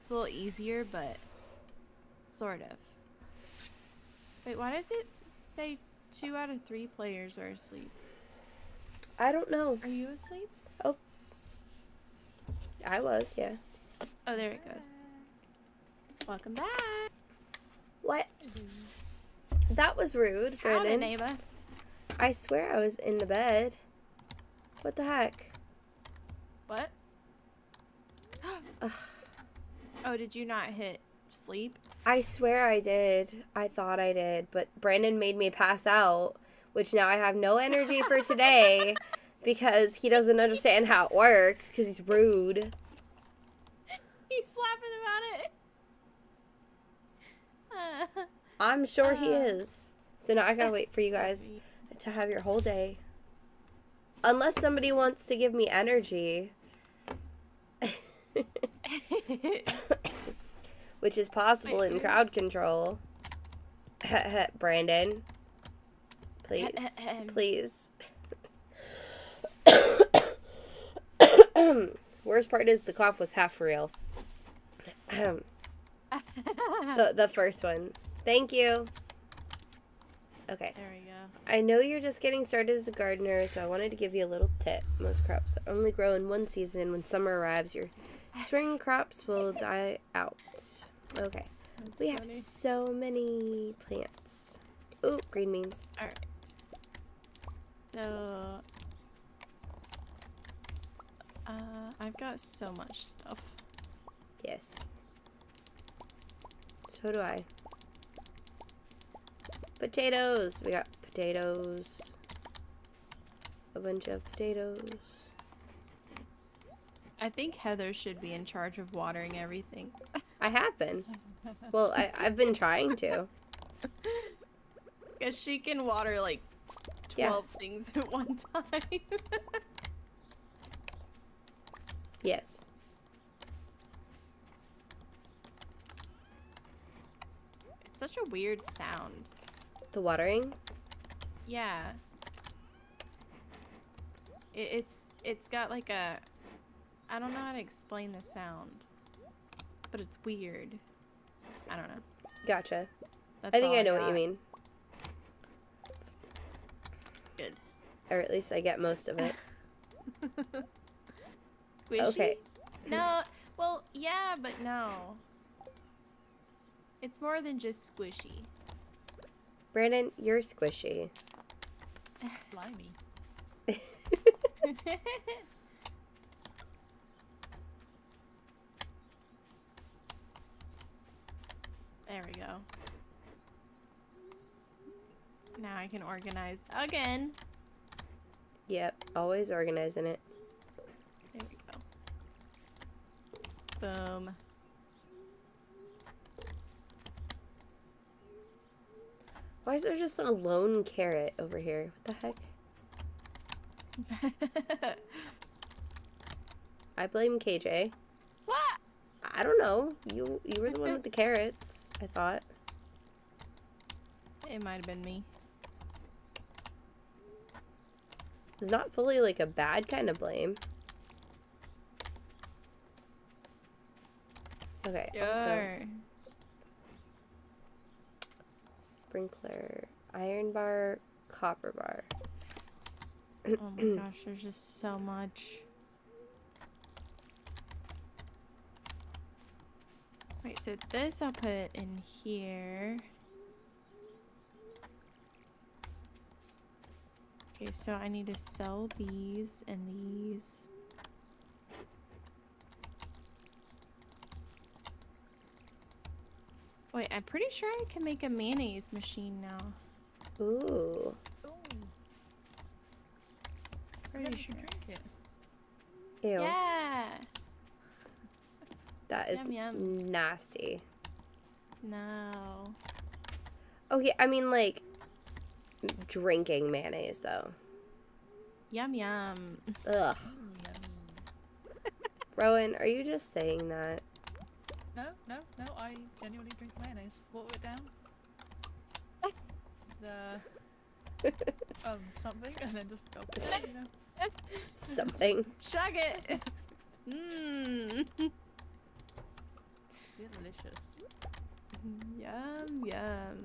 It's a little easier, but... Sort of. Wait, why does it say... 2 out of 3 players are asleep. I don't know. Are you asleep? Oh. I was, yeah. Oh, there it goes. Welcome back. What? That was rude, Brandon. Howdy, neighbor. I swear I was in the bed. What the heck? What? Oh, did you not hit sleep? I swear I did. I thought I did, but Brandon made me pass out, which now I have no energy for today because he doesn't understand how it works because he's rude. He's slapping about it. I'm sure he is. So now I gotta wait for you guys to have your whole day. Unless somebody wants to give me energy. Which is possible in Crowd Control. Brandon. Please. Please. Worst part is the cough was half real. The first one. Thank you. Okay. There we go. I know you're just getting started as a gardener, so I wanted to give you a little tip. Most crops only grow in one season. When summer arrives, your spring crops will die out. Okay. That's we have funny. So many plants. Ooh, green beans. Alright. So... I've got so much stuff. Yes. So do I. Potatoes! We got potatoes. A bunch of potatoes. I think Heather should be in charge of watering everything. I have been. Well, I've been trying to. Because she can water like 12 things at one time. Yes. It's such a weird sound. The watering? Yeah. It's got like a... I don't know how to explain the sound, but it's weird. I don't know. Gotcha. I think I know what you mean. Good. Or at least I get most of it. Squishy? Okay. No, Well, yeah, but no. It's more than just squishy. Brandon, you're squishy. Blimey. There we go. Now I can organize again. Yep, always organizing it. There we go. Boom. Why is there just a lone carrot over here? What the heck? I blame KJ. What? I don't know. You were the one with the carrots, I thought. It might have been me. It's not fully like a bad kind of blame. Okay. Sure. Also, sprinkler, iron bar, copper bar. Oh my gosh, there's just so much. Wait, so this I'll put it in here. Okay, so I need to sell these and these. Wait, I'm pretty sure I can make a mayonnaise machine now. Ooh. Ooh. Pretty sure. Drink it. Ew. Yeah. That is yum. Nasty. No. Okay, I mean like drinking mayonnaise though. Yum yum. Ugh. Rowan, are you just saying that? No, I genuinely drink mayonnaise. Water it down. The something, and then just go back, you know. Something. Chug it. Mmm. Delicious. Yum yum.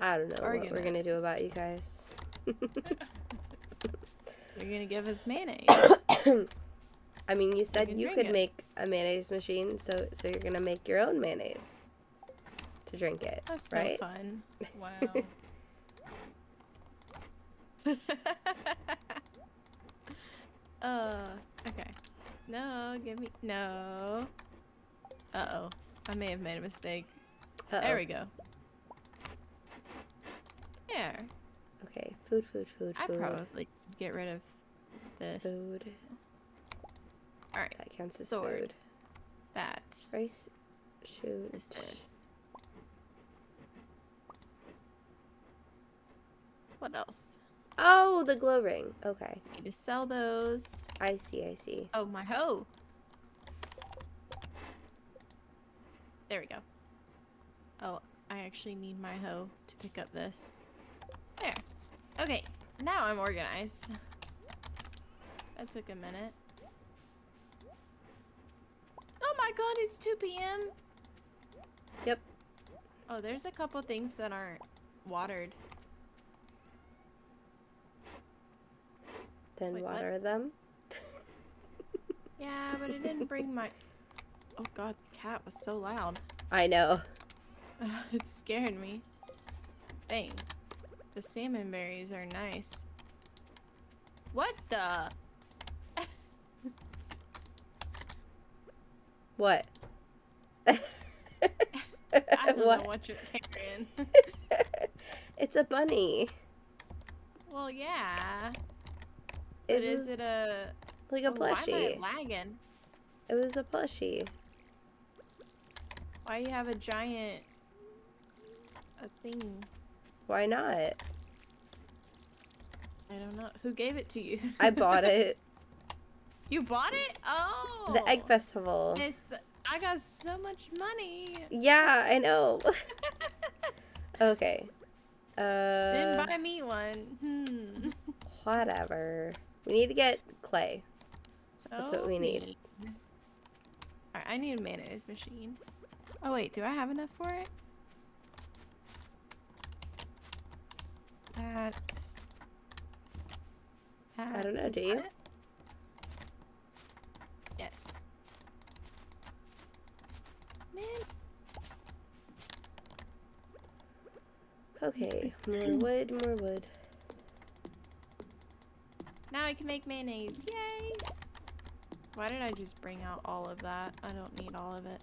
I don't know what we're gonna do about you guys. You're gonna give us mayonnaise. I mean, you said you could make a mayonnaise machine, so you're gonna make your own mayonnaise to drink it, that's right? That's fun. Wow. Okay. No, give me no. Uh-oh. I may have made a mistake. Uh-oh. There we go. There. Okay, food. I probably get rid of this. Food. All right, that counts as sword. Food. That. Rice. Shoot. This. What else? Oh, the glow ring. Okay. I need to sell those. I see. Oh my ho! There we go. Oh, I actually need my hoe to pick up this. There. Okay, now I'm organized. That took a minute. Oh my god, it's 2 p.m. Yep. Oh, there's a couple things that aren't watered. Then wait, water what? Them? Yeah, but it didn't bring my... Oh god, the cat was so loud. I know. It scared me. Dang. The salmon berries are nice. What the... What? I don't know what you're carrying. It's a bunny. Well, yeah. Is it a... Like a plushie. Why am I lagging? It was a plushie. Why do you have a giant... a thing? Why not? I don't know. Who gave it to you? I bought it. You bought it? Oh! The Egg Festival. It's, I got so much money. Yeah, I know. Okay. Didn't buy me one. Hmm. Whatever. We need to get clay. So that's what we need. Alright, I need a mayonnaise machine. Oh wait, do I have enough for it? That's... I don't know, do you? Yes. Man. Okay, more wood, more wood. Now I can make mayonnaise. Yay! Why did I just bring out all of that? I don't need all of it.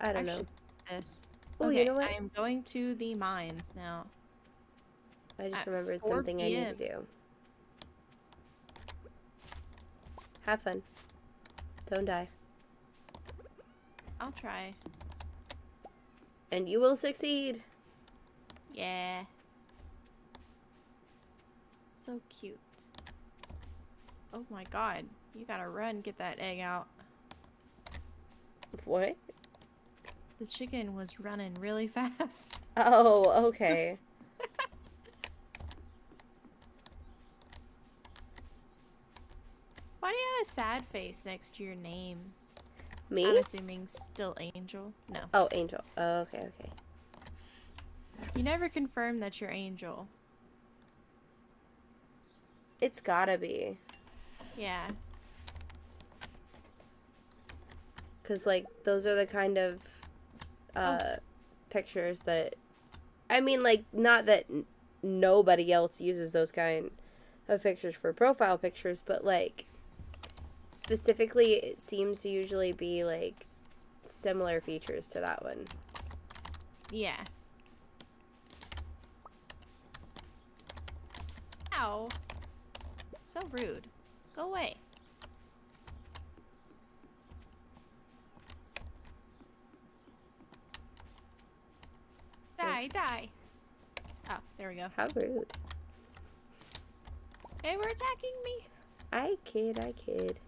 I don't know. This. Oh, okay, you know what? I am going to the mines now. I just remembered something I need to do. Have fun. Don't die. I'll try. And you will succeed. Yeah. So cute. Oh my god. You gotta run, get that egg out. What? The chicken was running really fast. Oh, okay. Why do you have a sad face next to your name? Me? I'm assuming still Angel. No. Oh, Angel. Oh, okay, okay. You never confirm that you're Angel. It's gotta be. Yeah. Because, like, those are the kind of... pictures that, I mean, like, not that nobody else uses those kind of pictures for profile pictures, but, like, specifically it seems to usually be, like, similar features to that one. Yeah. Ow. So rude. Go away. Die, die. Oh, there we go. How rude. They were attacking me. I kid, I kid.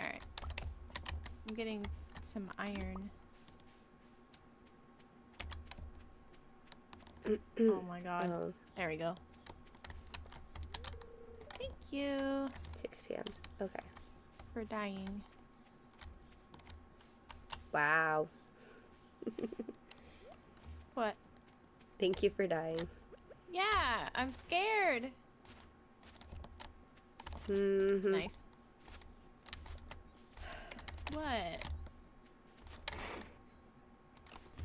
Alright. I'm getting some iron. Oh my god. Oh. There we go. Thank you. 6 p.m. Okay. For dying. Wow. What? Thank you for dying. Yeah, I'm scared. Mm-hmm. Nice. What?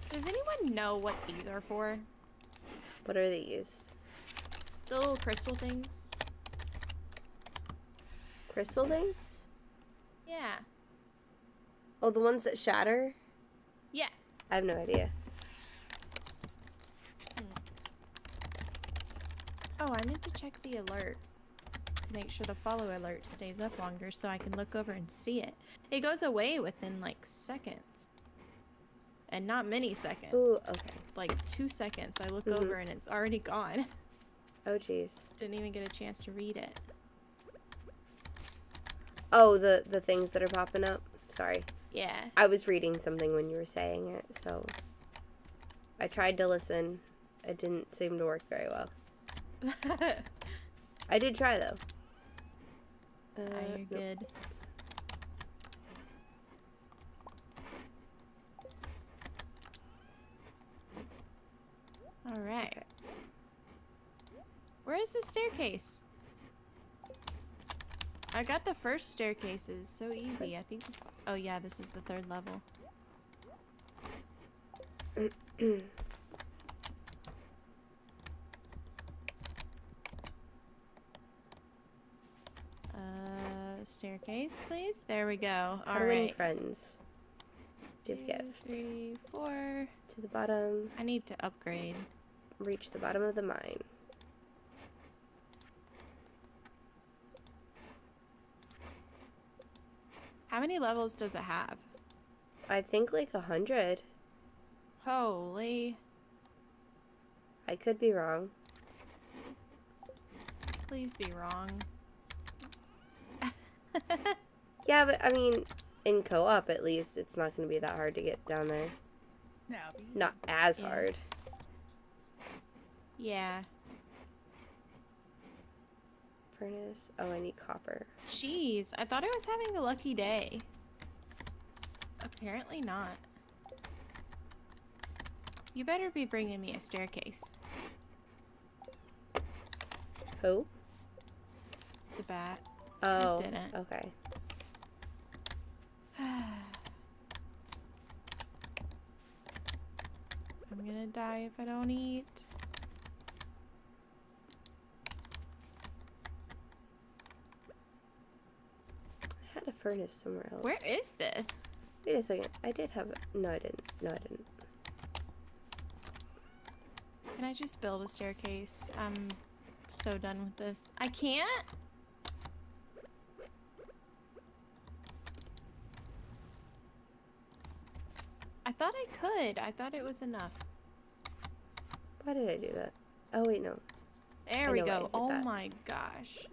Does anyone know what these are for? What are these? The little crystal things. Crystal things? Yeah. Oh, the ones that shatter? Yeah. I have no idea. Oh, I meant to check the alert to make sure the follow alert stays up longer so I can look over and see it. It goes away within, like, seconds. And not many seconds. Ooh, okay. Like, 2 seconds. I look over and it's already gone. Oh, jeez. Didn't even get a chance to read it. Oh, the things that are popping up? Sorry. Yeah. I was reading something when you were saying it, so I tried to listen. It didn't seem to work very well. I did try, though. You're good. Alright. Okay. Where is the staircase? I got the first staircases, so easy. I think this... Oh yeah, this is the 3rd level. Staircase, please. There we go. All right. Friends. Give gift. 3, 4. To the bottom. I need to upgrade. Reach the bottom of the mine. How many levels does it have? I think like 100. Holy. I could be wrong. Please be wrong. Yeah, but I mean, in co-op at least, it's not going to be that hard to get down there. No. Not as hard. Yeah. Furnace. Oh, I need copper. Jeez, I thought I was having a lucky day. Apparently not. You better be bringing me a staircase. Who? The bat. Oh, it didn't. Okay. I'm gonna die if I don't eat. I had a furnace somewhere else. Where is this? Wait a second. I did have a... No, I didn't. No, I didn't. Can I just build a staircase? I'm so done with this. I can't? I thought I could. I thought it was enough. Why did I do that? Oh, wait, no. There we go. Oh my gosh.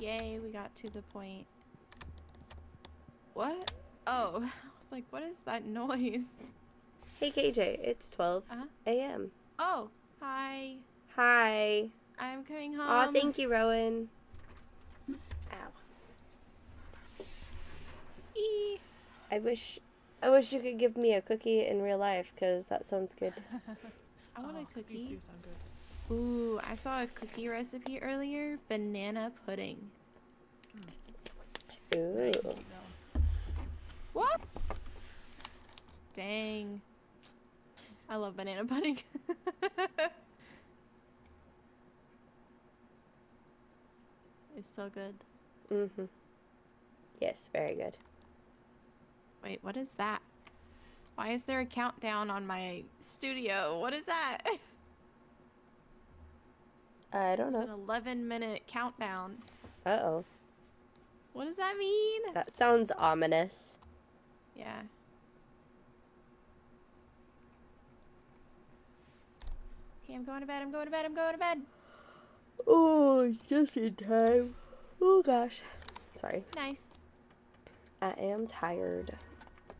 Yay, we got to the point. What? Oh, I was like, what is that noise? Hey, KJ, it's 12 a.m. Oh, hi. Hi. I'm coming home. Aw, thank you, Rowan. Ow. Eee. I wish you could give me a cookie in real life, because that sounds good. I want a cookie. Ooh, I saw a cookie recipe earlier. Banana pudding. Ooh. What? Dang. I love banana pudding. It's so good. Mm-hmm. Yes, very good. Wait, what is that? Why is there a countdown on my studio? What is that? I don't know. It's an 11-minute countdown. Uh-oh. What does that mean? That sounds ominous. Yeah. Okay, I'm going to bed, I'm going to bed, I'm going to bed. Oh, just in time. Oh, gosh. Sorry. Nice. I am tired.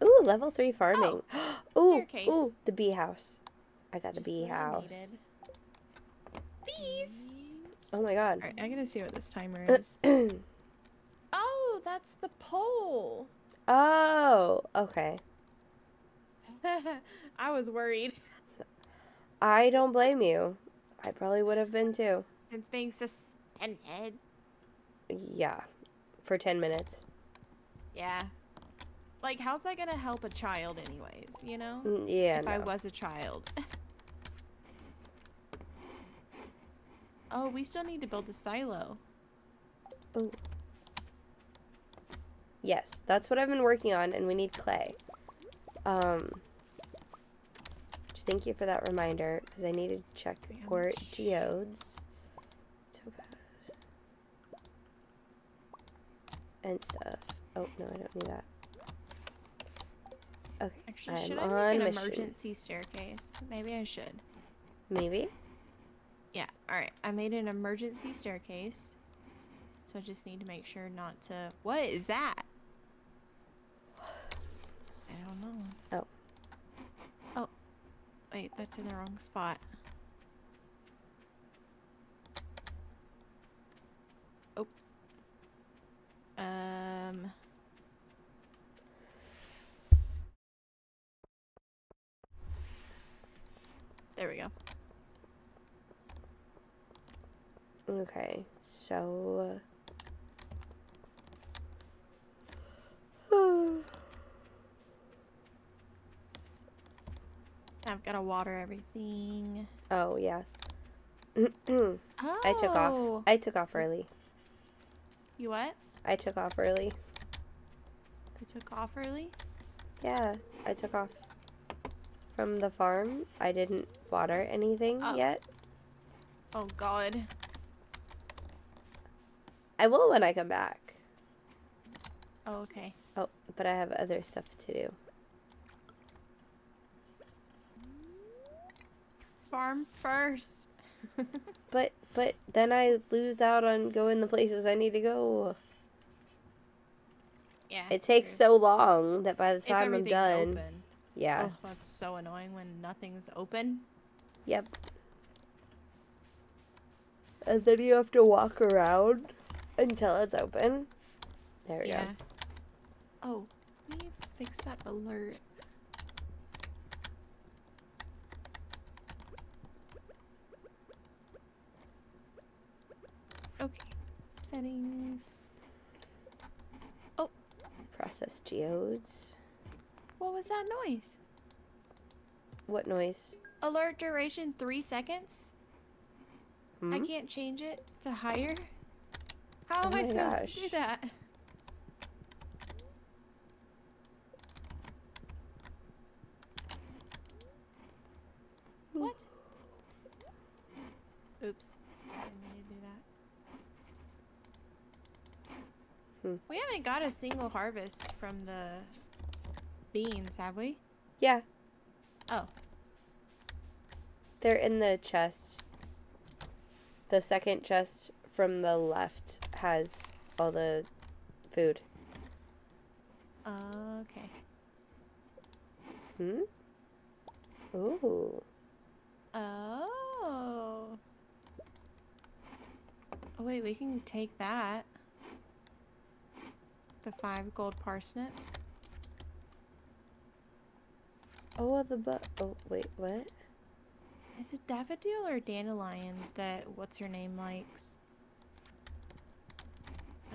Ooh, level 3 farming. Oh. Ooh, ooh, the bee house. I got just the bee house. Bees! Oh my god. Alright, I gotta see what this timer is. Oh, that's the pole. Oh, okay. I was worried. I don't blame you. I probably would have been too. Since being suspended. Yeah. For 10 minutes. Yeah. Like, how's that gonna help a child anyways, you know? Yeah, If I was a child. Oh, we still need to build the silo. Oh. Yes, that's what I've been working on, and we need clay. Just thank you for that reminder, because I need to check for geodes. And stuff. Oh, no, I don't need that. Okay, actually, should I make an emergency staircase? Maybe I should. Maybe? Yeah, alright. I made an emergency staircase. So I just need to make sure not to... What is that? I don't know. Oh. Oh. Wait, that's in the wrong spot. Oh. There we go. Okay, so... I've got to water everything. Oh, yeah. Oh. I took off early. You what? I took off early. You took off early? Yeah, I took off. From the farm, I didn't water anything yet. Oh god. I will when I come back. Oh, okay. Oh, but I have other stuff to do. Farm first. But then I lose out on going the places I need to go. Yeah. It takes so long that by the time I'm done... Open. Yeah. Oh, that's so annoying when nothing's open. Yep. And then you have to walk around until it's open. There we go. Oh, let me fix that alert. Okay. Settings. process geodes. What was that noise? What noise? Alert duration 3 seconds. Hmm? I can't change it to higher. How am I supposed to do that? What? Oops. I didn't mean to do that. Hmm. We haven't got a single harvest from the beans, have we? Yeah. Oh. They're in the chest. The second chest from the left has all the food. Okay. Hmm? Ooh. Oh. Oh, wait, we can take that. The 5 gold parsnips. Oh, well, the but. Oh, wait, what? Is it daffodil or dandelion that what's-her-name likes?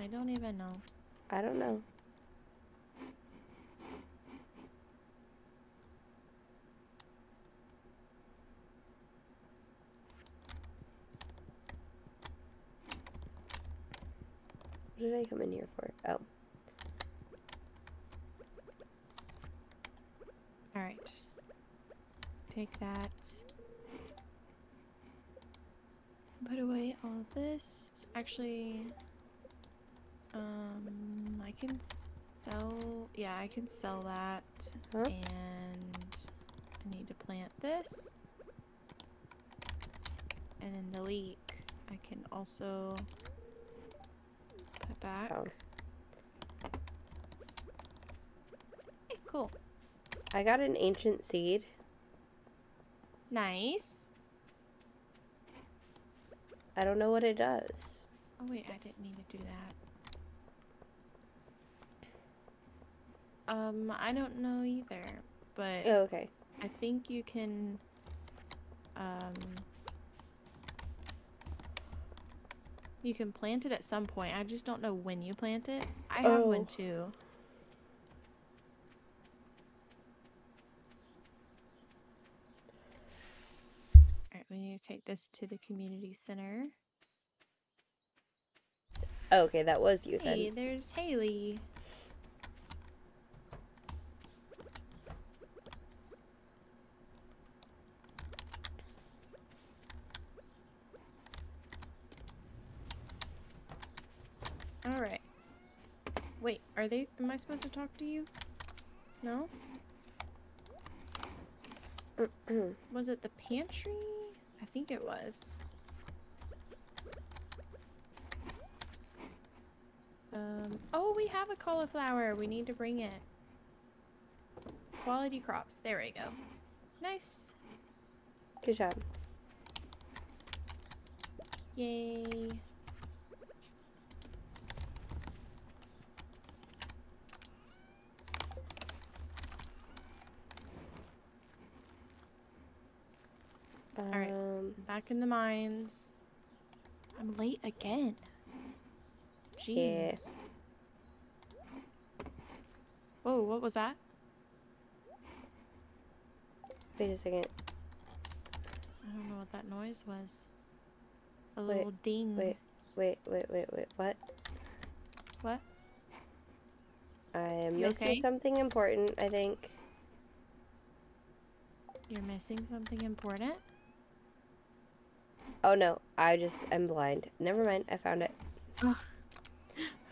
I don't even know. I don't know. What did I come in here for? Oh. Alright. Take that. Put away all this. Actually, I can sell, yeah, I can sell that, huh? And I need to plant this. And then the leek, I can also put back. Oh. Hey, cool. I got an ancient seed. Nice. I don't know what it does. Oh wait, I didn't need to do that. I don't know either, but... Oh, okay. I think you can, you can plant it at some point. I just don't know when you plant it. I have one too. We need to take this to the community center. Oh, okay, that was you then. Hey, there's Haley. All right. Wait, are they? Am I supposed to talk to you? No. Was it the pantry? I think it was. Oh, we have a cauliflower. We need to bring it. Quality crops. There we go. Nice. Good job. Yay. Alright. Back in the mines. I'm late again. Jeez. Yeah. Whoa, what was that? Wait a second. I don't know what that noise was. A little ding. Wait, what? What? I'm missing something important, I think. You're missing something important? Oh no, I just am blind. Never mind, I found it. Oh.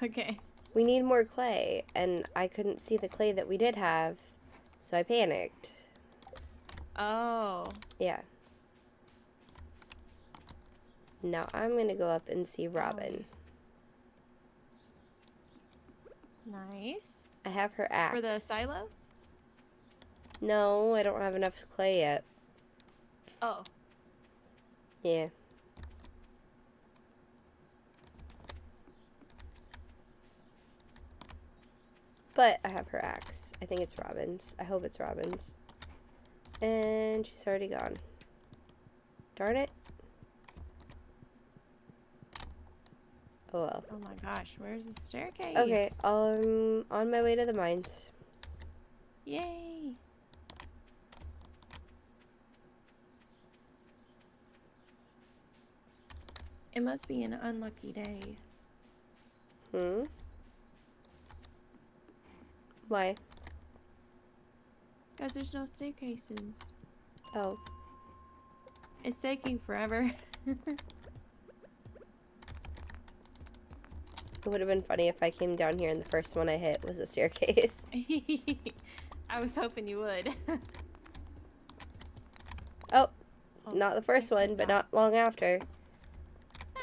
Okay. We need more clay, and I couldn't see the clay that we did have, so I panicked. Oh. Yeah. Now I'm gonna go up and see Robin. Nice. I have her axe. For the silo? No, I don't have enough clay yet. Oh. Yeah. But I have her axe. I think it's Robin's. I hope it's Robin's. And she's already gone. Darn it. Oh well. Oh my gosh, where's the staircase? Okay, on my way to the mines. Yay! It must be an unlucky day. Hmm? Why? Because there's no staircases. Oh. It's taking forever. It would have been funny if I came down here and the first one I hit was a staircase. I was hoping you would. Oh, oh, not the first one, but not long after. Nice.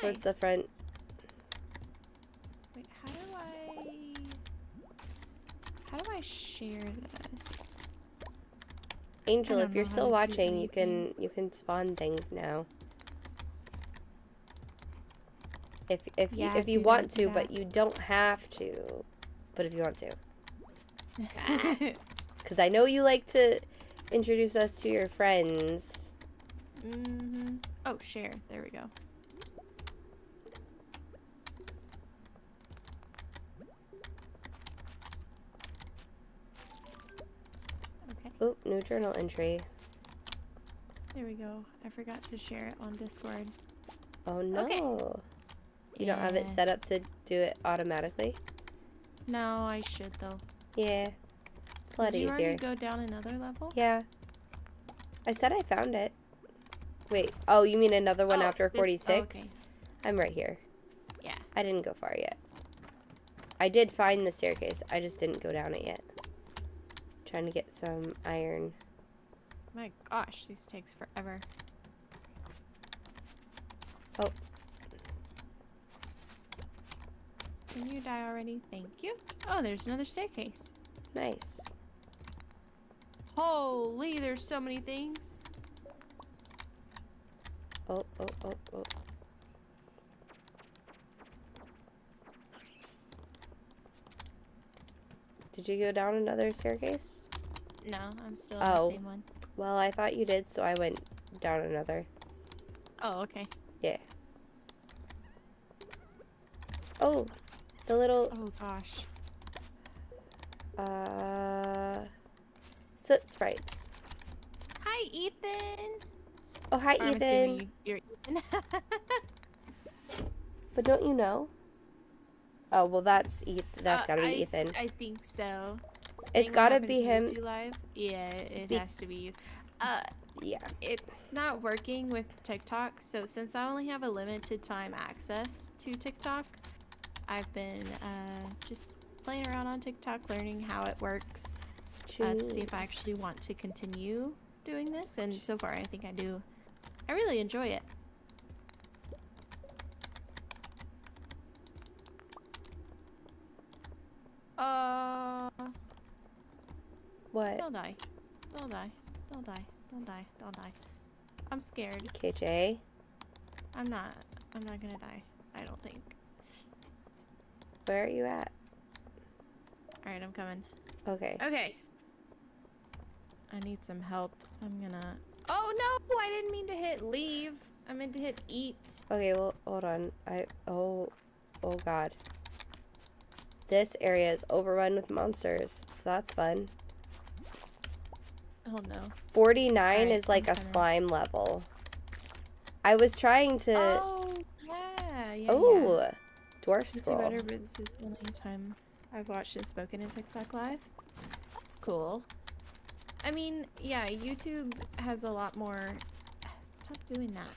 Towards the front. Wait, how do I share this? Angel, if you're still watching, you can spawn things now. If you want to, but you don't have to. But if you want to. Because I know you like to introduce us to your friends. Mm-hmm. Oh, share. There we go. Okay. Oh, new journal entry. There we go. I forgot to share it on Discord. Oh, no. Okay. You don't have it set up to do it automatically? No, I should though. Yeah. It's a lot easier. Did you already go down another level? Yeah. I said I found it. Wait. Oh, you mean another one after 46? Oh, okay. I'm right here. Yeah. I didn't go far yet. I did find the staircase. I just didn't go down it yet. I'm trying to get some iron. My gosh, these takes forever. Oh. Can you die already? Thank you. Oh, there's another staircase. Nice. Holy, there's so many things. Oh, oh, oh, oh. Did you go down another staircase? No, I'm still on the same one. Well, I thought you did, so I went down another. Oh, okay. Yeah. Oh. The little... Oh, gosh. Soot sprites. Hi, Ethan! Oh, hi, I'm Ethan. You're Ethan. But don't you know? Oh, well, that's Ethan. That's gotta be Ethan. I think so. It's gotta be him. Yeah, it has to be you. Yeah. It's not working with TikTok, so since I only have a limited time access to TikTok... I've been just playing around on TikTok, learning how it works to see if I actually want to continue doing this. And so far, I think I do. I really enjoy it. What? Don't die. Don't die. Don't die. Don't die. Don't die. I'm scared. KJ? I'm not. I'm not gonna die. I don't think. Where are you at? Alright, I'm coming. Okay. Okay. I need some help. I'm gonna... Oh, no! I didn't mean to hit leave. I meant to hit eat. Okay, well, hold on. Oh, God. This area is overrun with monsters, so that's fun. Oh, no. 49 is like a slime level. I was trying to... Oh, yeah. Yeah. Dwarf Scroll. Better, but this is the only time I've watched and spoken in TikTok Live. That's cool. I mean, yeah, YouTube has a lot more... Stop doing that.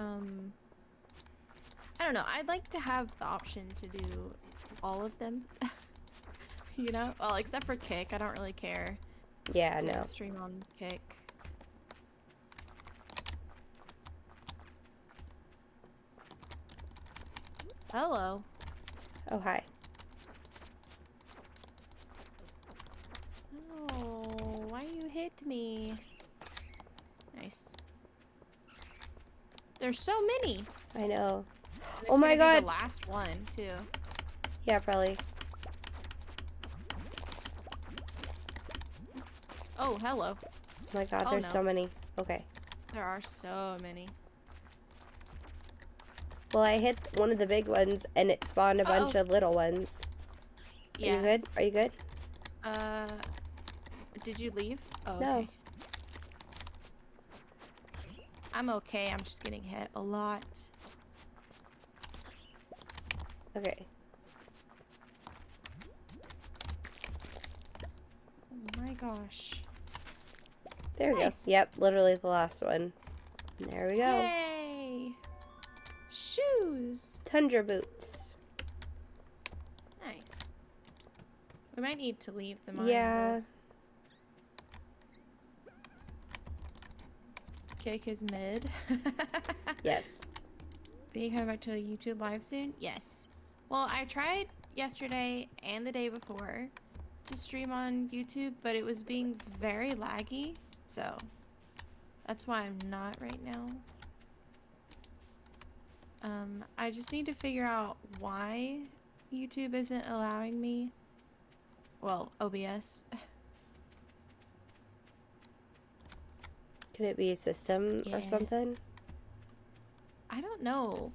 I don't know. I'd like to have the option to do all of them. You know? Well, except for Kick. I don't really care. Yeah, no. Stream on Kick. Hello. Oh, hi. Oh, why you hit me? Nice. There's so many. I know. Oh my God. The last one too. Yeah, probably. Oh, hello. Oh my God, there's so many. Okay. There are so many. Well, I hit one of the big ones and it spawned a bunch of little ones. Yeah. Are you good? Are you good? Did you leave? Oh, no. Okay. I'm okay. I'm just getting hit a lot. Okay. Oh my gosh. There we go. Yep, literally the last one. There we go. Yay! Shoes! Tundra boots. Nice. We might need to leave the mine. Yeah. Kick is mid. Yes. Are you coming back to YouTube live soon? Yes. Well, I tried yesterday and the day before to stream on YouTube, but it was being very laggy. So, that's why I'm not right now. I just need to figure out why YouTube isn't allowing me. Well, OBS. Could it be a system or something? I don't know.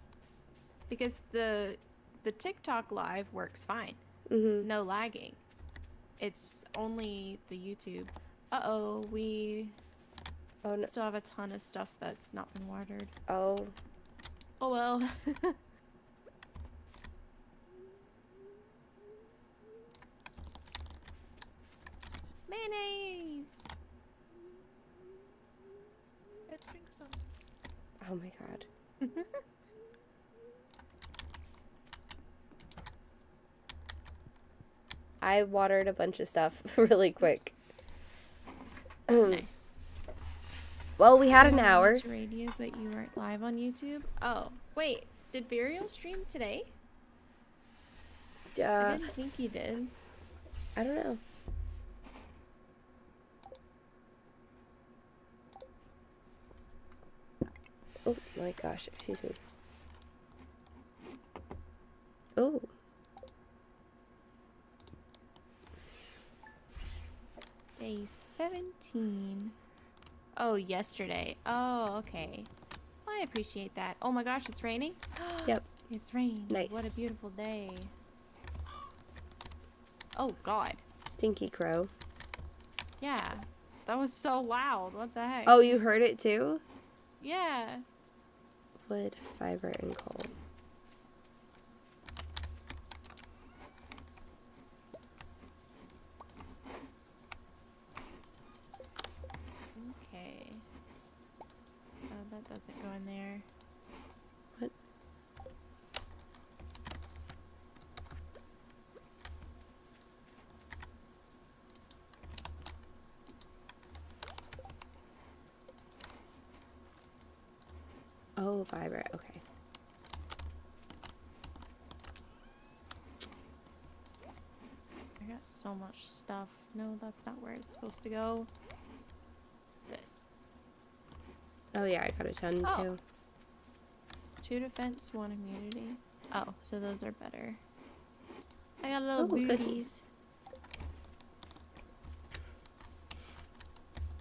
Because the TikTok live works fine. Mm-hmm. No lagging. It's only the YouTube. Uh-oh, we still have a ton of stuff that's not been watered. Oh. Oh, well. Mayonnaise! Let's drink some. Oh my god. I watered a bunch of stuff really quick. Nice. Well, we had an hour. Radio, but you weren't live on YouTube. Oh, wait. Did Burial stream today? I didn't think he did. I don't know. Oh my gosh! Excuse me. Oh. Day 17. Oh, yesterday. Oh, okay. Well, I appreciate that. Oh my gosh, it's raining? Yep. It's raining. Nice. What a beautiful day. Oh god. Stinky crow. Yeah. That was so loud. What the heck? Oh, you heard it too? Yeah. Wood, fiber, and coal. That doesn't go in there. What? Oh, fiber. Okay. I got so much stuff. No, that's not where it's supposed to go. This. Oh yeah, I got a ton too. 2 defense, 1 immunity. Oh, so those are better. I got a little cookies.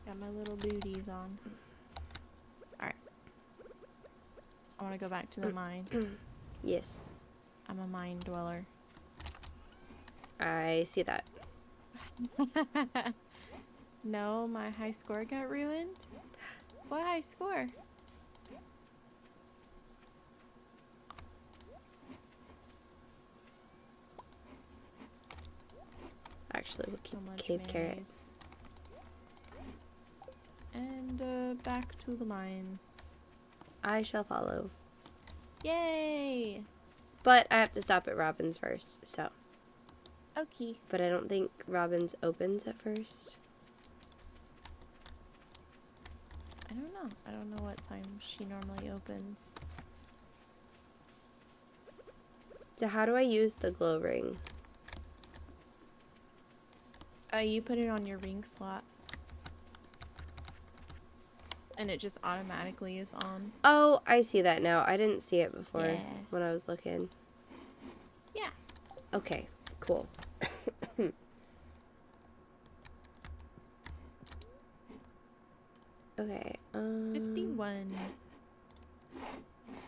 Got my little booties on. Alright. I want to go back to the mine. Yes. I'm a mine dweller. I see that. No, my high score got ruined. What high score? Actually, we'll keep cave carrots. And back to the mine. I shall follow. Yay! But I have to stop at Robin's first, so. Okay. But I don't think Robin's opens at first. I don't know. I don't know what time she normally opens. So how do I use the glow ring? You put it on your ring slot. And it just automatically is on. Oh, I see that now. I didn't see it before when I was looking. Yeah. Okay, cool. Okay, 51.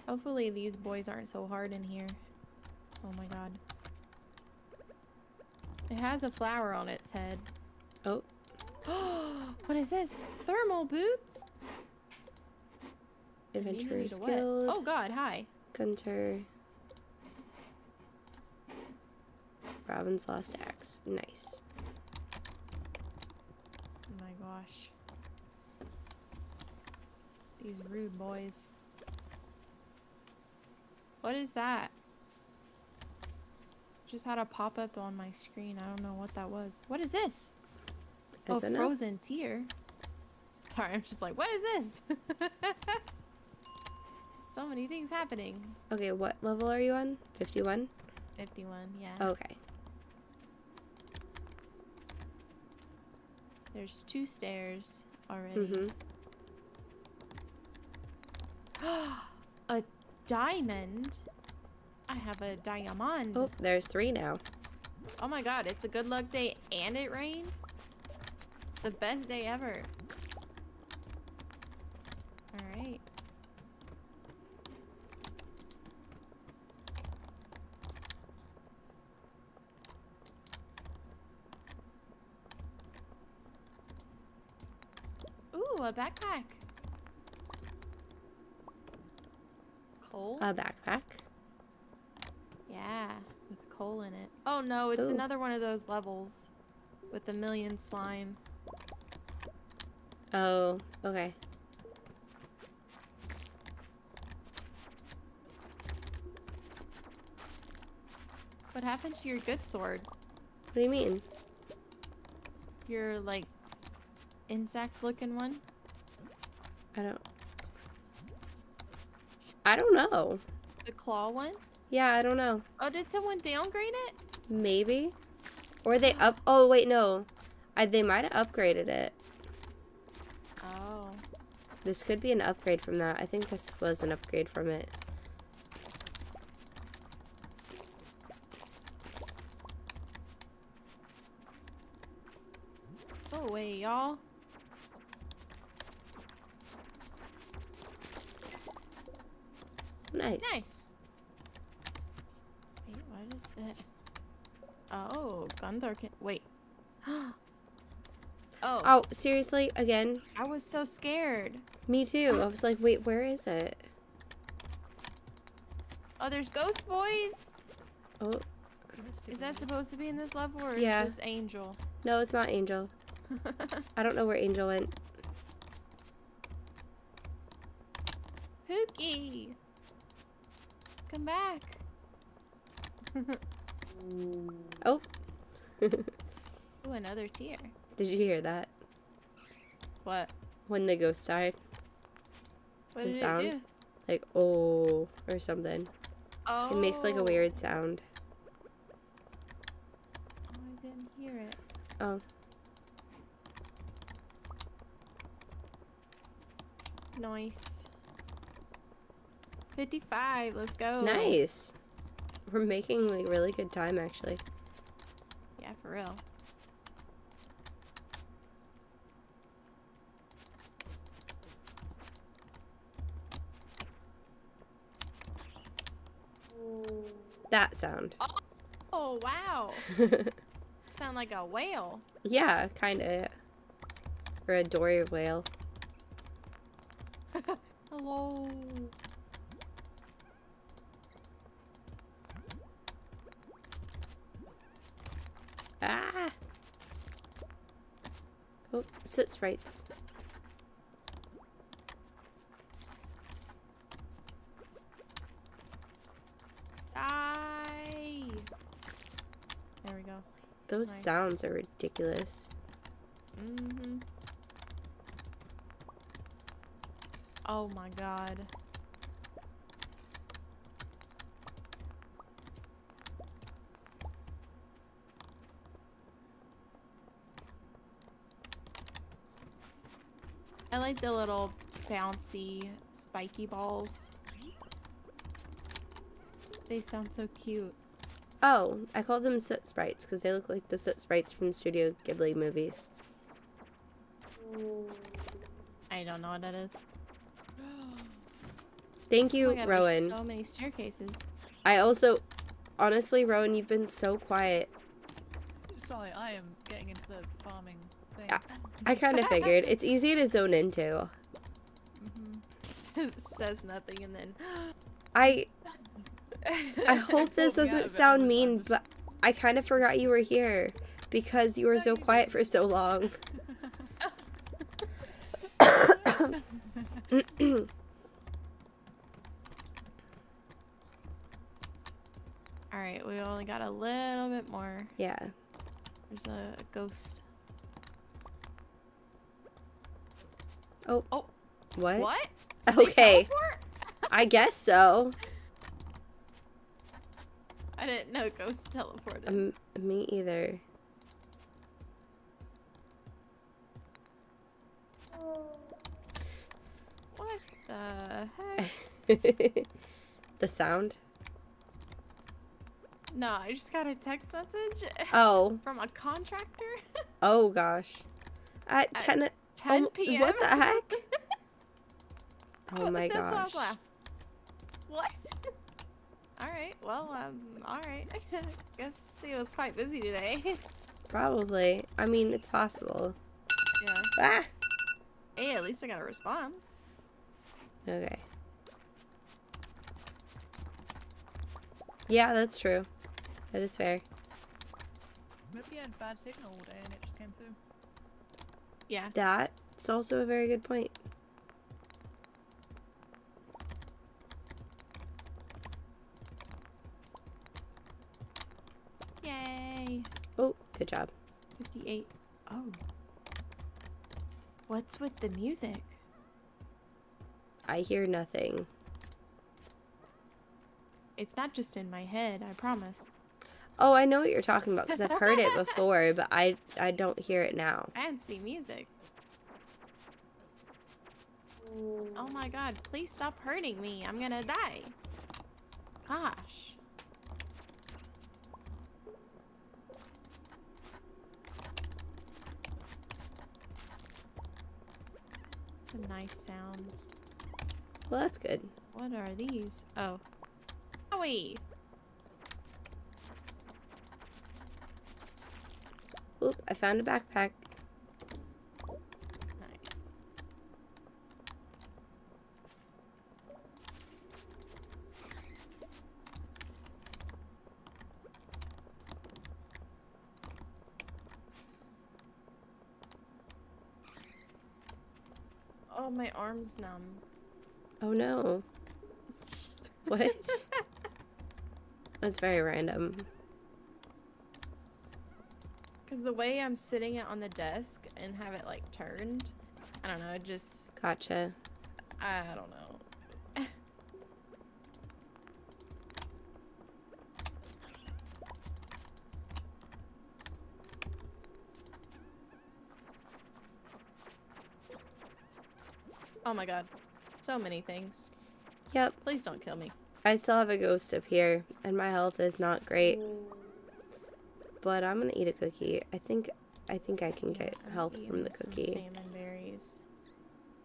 Hopefully these boys aren't so hard in here. Oh my god. It has a flower on its head. Oh. What is this? Thermal boots? Adventurer's Guild. Oh god, hi. Gunter. Robin's Lost Axe. Nice. Oh my gosh. These rude boys. What is that? Just had a pop-up on my screen. I don't know what that was. What is this? Oh, frozen tear. Sorry, I'm just like, what is this? So many things happening. Okay, what level are you on? 51? 51, yeah. Okay. There's 2 stairs already. Mm-hmm. A diamond? I have a diamond. Oh, there's 3 now. Oh my god, it's a good luck day and it rained? The best day ever. Alright. Ooh, a backpack. Coal? A backpack. Yeah, with coal in it. Oh no, it's another one of those levels with a million slime. Oh, okay. What happened to your good sword? What do you mean? Your, like, insect-looking one? I don't know. The claw one? Yeah, I don't know. Oh, did someone downgrade it? Maybe. Or they oh, wait, no. They might have upgraded it. Oh. This could be an upgrade from that. I think this was an upgrade from it. Go away, y'all. Nice. Nice. What is this? Oh, Gunther can- wait. Oh. Oh, seriously? Again? I was so scared. Me too. I was like, wait, where is it? Oh, there's ghost boys? Oh. Is that supposed to be in this level or is this Angel? No, it's not Angel. I don't know where Angel went. Pookie! Come back. Oh. Ooh, another tear. Did you hear that? What? When the ghost died. What did it do? Like, oh, or something. Oh. It makes like a weird sound. Oh, I didn't hear it. Oh. Nice. 55, let's go. Nice. We're making, like, really good time, actually. Yeah, for real. That sound. Oh, oh wow. Sound like a whale. Yeah, kind of. Or a dory whale. Hello. Ah! Oh, sits rights. Die! There we go. Those nice. Sounds are ridiculous. Mm-hmm. Oh my god. I like the little bouncy, spiky balls. They sound so cute. Oh, I call them soot sprites because they look like the soot sprites from Studio Ghibli movies. I don't know what that is. Thank you, Rowan. So many staircases. I also, honestly, Rowan, you've been so quiet. Sorry, I am getting into the farming thing. I kind of figured. It's easy to zone into. Mm-hmm. Says nothing and then... I hope this doesn't sound mean, but I kind of forgot you were here because you were so quiet for so long. Alright, we only got a little bit more. Yeah. There's a ghost. Oh. Oh. What? What? Okay. I guess so. I didn't know ghosts teleported. Me either. What the heck? The sound? No, I just got a text message. Oh. From a contractor. Oh gosh. At 10 p.m. What the heck? Oh my gosh. What? Alright, well, alright. Guess he was quite busy today. Probably. I mean, it's possible. Yeah. Ah! Hey, at least I got a response. Okay. Yeah, that's true. That is fair. Maybe you had bad signal all day and it just came through. Yeah. That's also a very good point. Yay! Oh, good job. 58. Oh. What's with the music? I hear nothing. It's not just in my head, I promise. Oh, I know what you're talking about because I've heard it before, but I don't hear it now. Fancy music. Oh my god, please stop hurting me. I'm gonna die. Gosh. Some nice sounds. Well, that's good. What are these? Oh. Owie! Oop, I found a backpack. Nice. Oh, my arm's numb. Oh no. What? That's very random. Because the way I'm sitting it on the desk and have it like turned, I don't know, it just... Gotcha. I don't know. Oh my god. So many things. Yep. Please don't kill me. I still have a ghost up here, and my health is not great. But I'm gonna eat a cookie. I think I can get health from the cookie. Some salmon berries.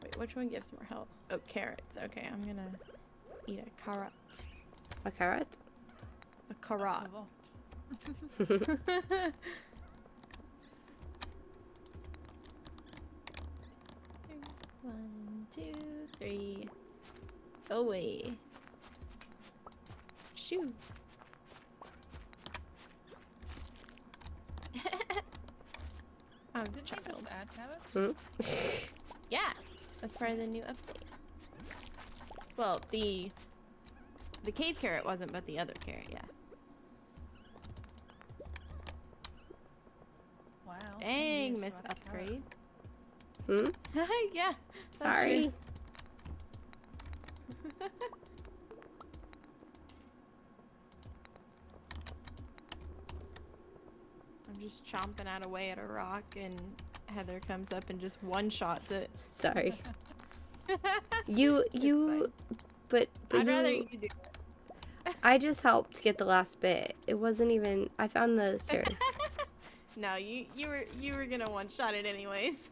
Wait, which one gives more health? Oh, carrots. Okay, I'm gonna eat a carrot. A carrot? A carrot. One, two, three. Away. Shoo. I'm the child. Hmm? Yeah, that's part of the new update. Well, the cave carrot wasn't, but the other carrot, yeah. Wow. Dang, miss upgrade. Hmm? Yeah. Sorry. I'm just chomping out away at a rock and Heather comes up and just one-shots it. Sorry. you but I'd rather you do it. I just helped get the last bit. It wasn't even I found the syrup. No, you were gonna one-shot it anyways.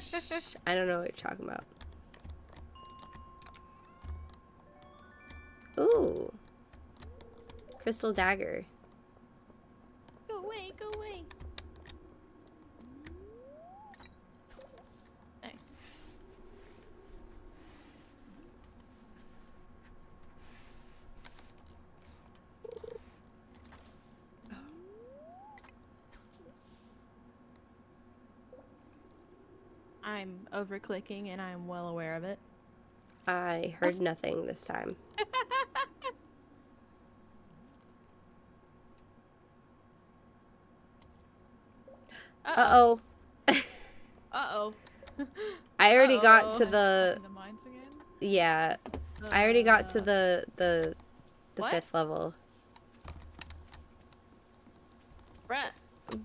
Shh, I don't know what you're talking about. Ooh. Crystal dagger. Go away, go away. Nice. I'm over-clicking and I'm well aware of it. I heard nothing this time. Uh-oh. Uh-oh. I already got to the... mines again? Yeah. I already got to the fifth level. Bruh.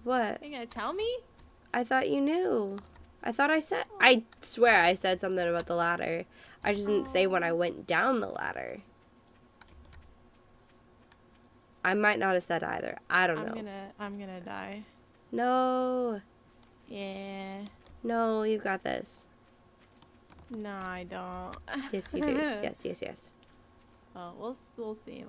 What? Are you gonna tell me? I thought you knew. I thought I said... I swear I said something about the ladder. I just didn't say when I went down the ladder. I might not have said either. I don't know. I'm gonna die. No. Yeah. No, you got this. No, I don't. Yes, you do. Yes, yes, yes. Oh, we'll see. We'll see.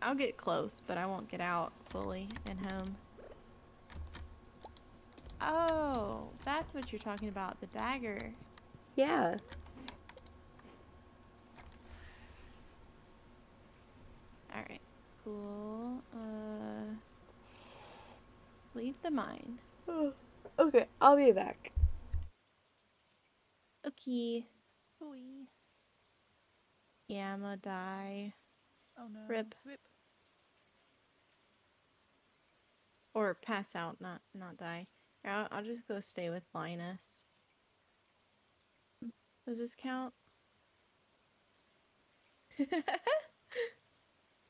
I'll get close, but I won't get out fully and home. Oh, that's what you're talking about, the dagger. Yeah. Alright, cool. Leave the mine. Oh, okay, I'll be back. Okay. Oi. Yeah, I'm gonna die. Oh no. Rip. Rip. Or pass out, not die. I'll just go stay with Linus. Does this count?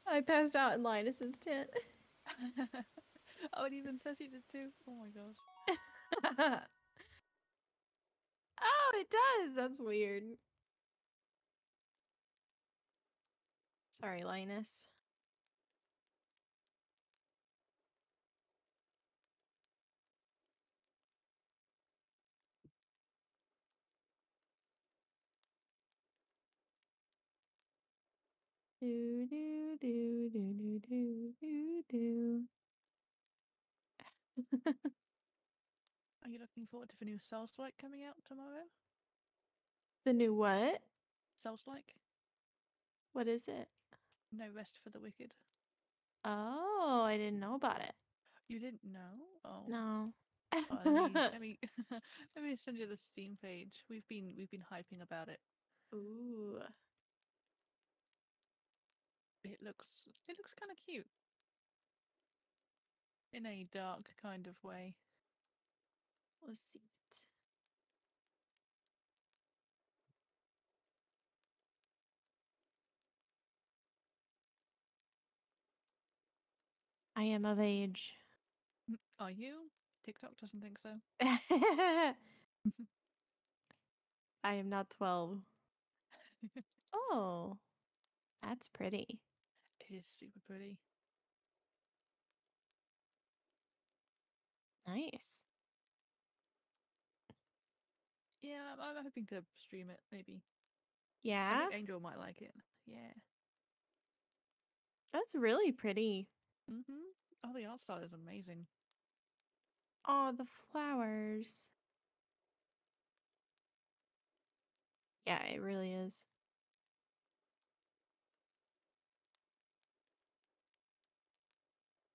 I passed out in Linus's tent. Oh, and even said she did too. Oh my gosh. Oh, it does. That's weird. Sorry, Linus. Do do do do do do do. Are you looking forward to the new Souls-like coming out tomorrow? The new what? Souls-like. What is it? No Rest for the Wicked. Oh, I didn't know about it. You didn't know? Oh. No. Oh, let me send you the Steam page. We've been hyping about it. Ooh. It looks kind of cute. In a dark kind of way. Let's see it. I am of age. Are you? TikTok doesn't think so. I am not 12. Oh, that's pretty. It is super pretty. Nice. Yeah, I'm hoping to stream it, maybe. Yeah? I think Angel might like it. Yeah. That's really pretty. Mm-hmm. Oh, the art style is amazing. Oh, the flowers. Yeah, it really is.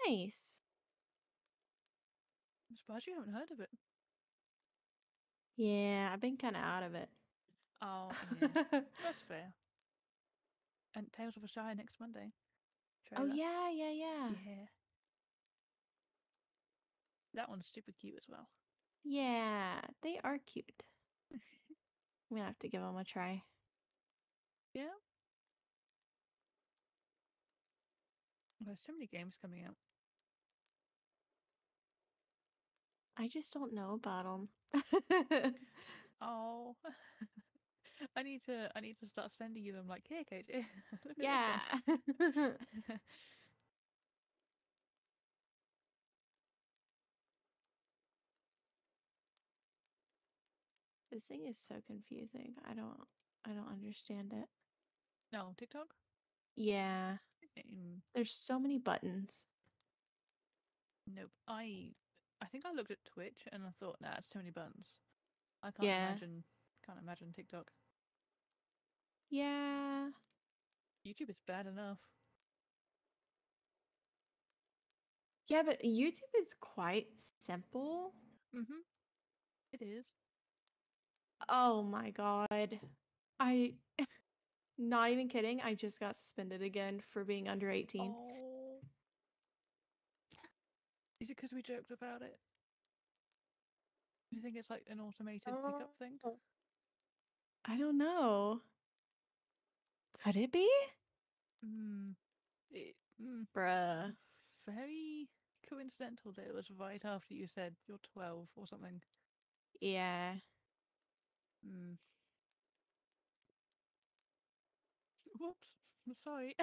Nice. I'm surprised you haven't heard of it. Yeah, I've been kind of out of it. Oh, yeah. That's fair. And Tales of the Shire next Monday. Trailer. Oh, yeah, yeah, yeah. Yeah. That one's super cute as well. Yeah, they are cute. I'm gonna have to give them a try. Yeah. There's so many games coming out. I just don't know about them. Oh, I need to start sending you them. Like, here, KJ. Yeah. This thing is so confusing. I don't understand it. No, TikTok? Yeah. There's so many buttons. Nope. I think I looked at Twitch and I thought, nah, it's too many buttons. I can't imagine TikTok. Yeah. YouTube is bad enough. Yeah, but YouTube is quite simple. Mm-hmm. It is. Oh my god. Not even kidding, I just got suspended again for being under 18. Oh. Is it because we joked about it? Do you think it's like an automated pickup thing? I don't know. Could it be? Bruh. Very coincidental that it was right after you said you're 12 or something. Yeah. Mm. Whoops. I'm sorry.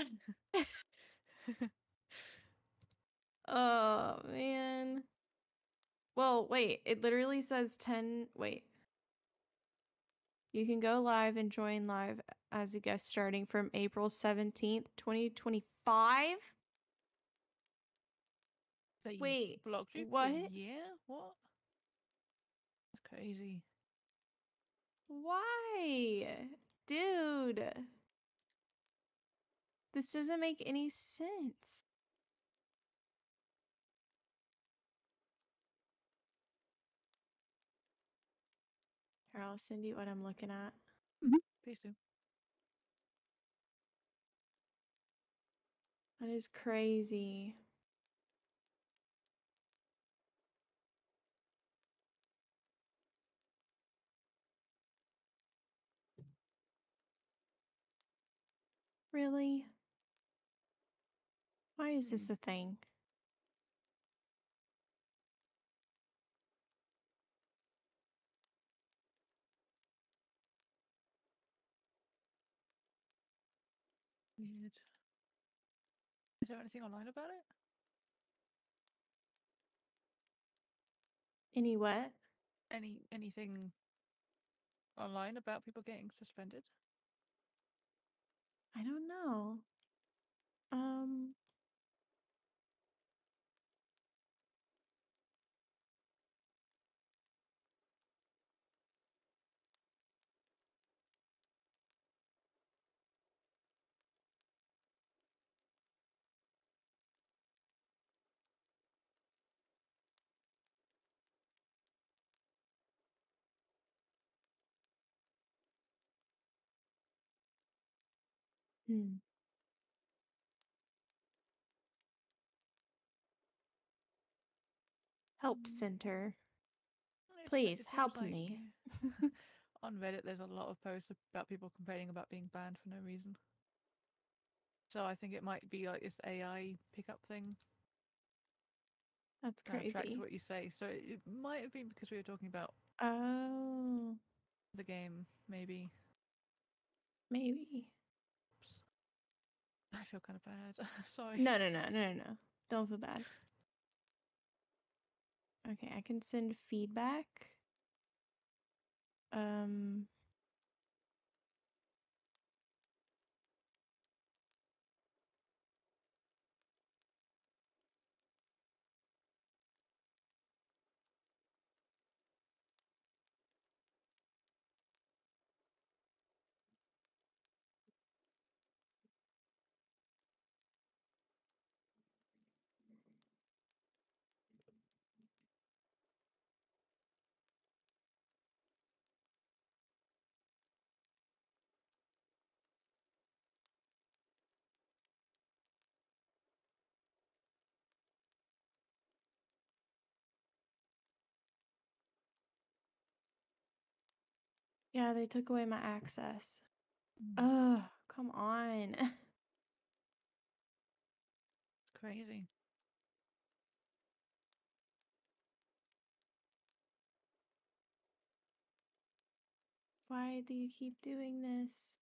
Oh, man. Well, wait. It literally says 10... Wait. You can go live and join live as a guest starting from April 17th, 2025? Wait. Blocked you what? Yeah? What? That's crazy. Why? Dude. This doesn't make any sense. Here, I'll send you what I'm looking at. Mm-hmm. Please do. That is crazy. Really? Why is this a thing? Weird. Is there anything online about it? Any what? Anything online about people getting suspended? I don't know. Help center. Please help me. On Reddit, there's a lot of posts about people complaining about being banned for no reason. So I think it might be like this AI pickup thing. That's crazy. That's what you say. So it might have been because we were talking about the game, maybe. Maybe. I feel kind of bad. Sorry. No. Don't feel bad. Okay, I can send feedback. Yeah, they took away my access. Oh, come on. It's crazy. Why do you keep doing this?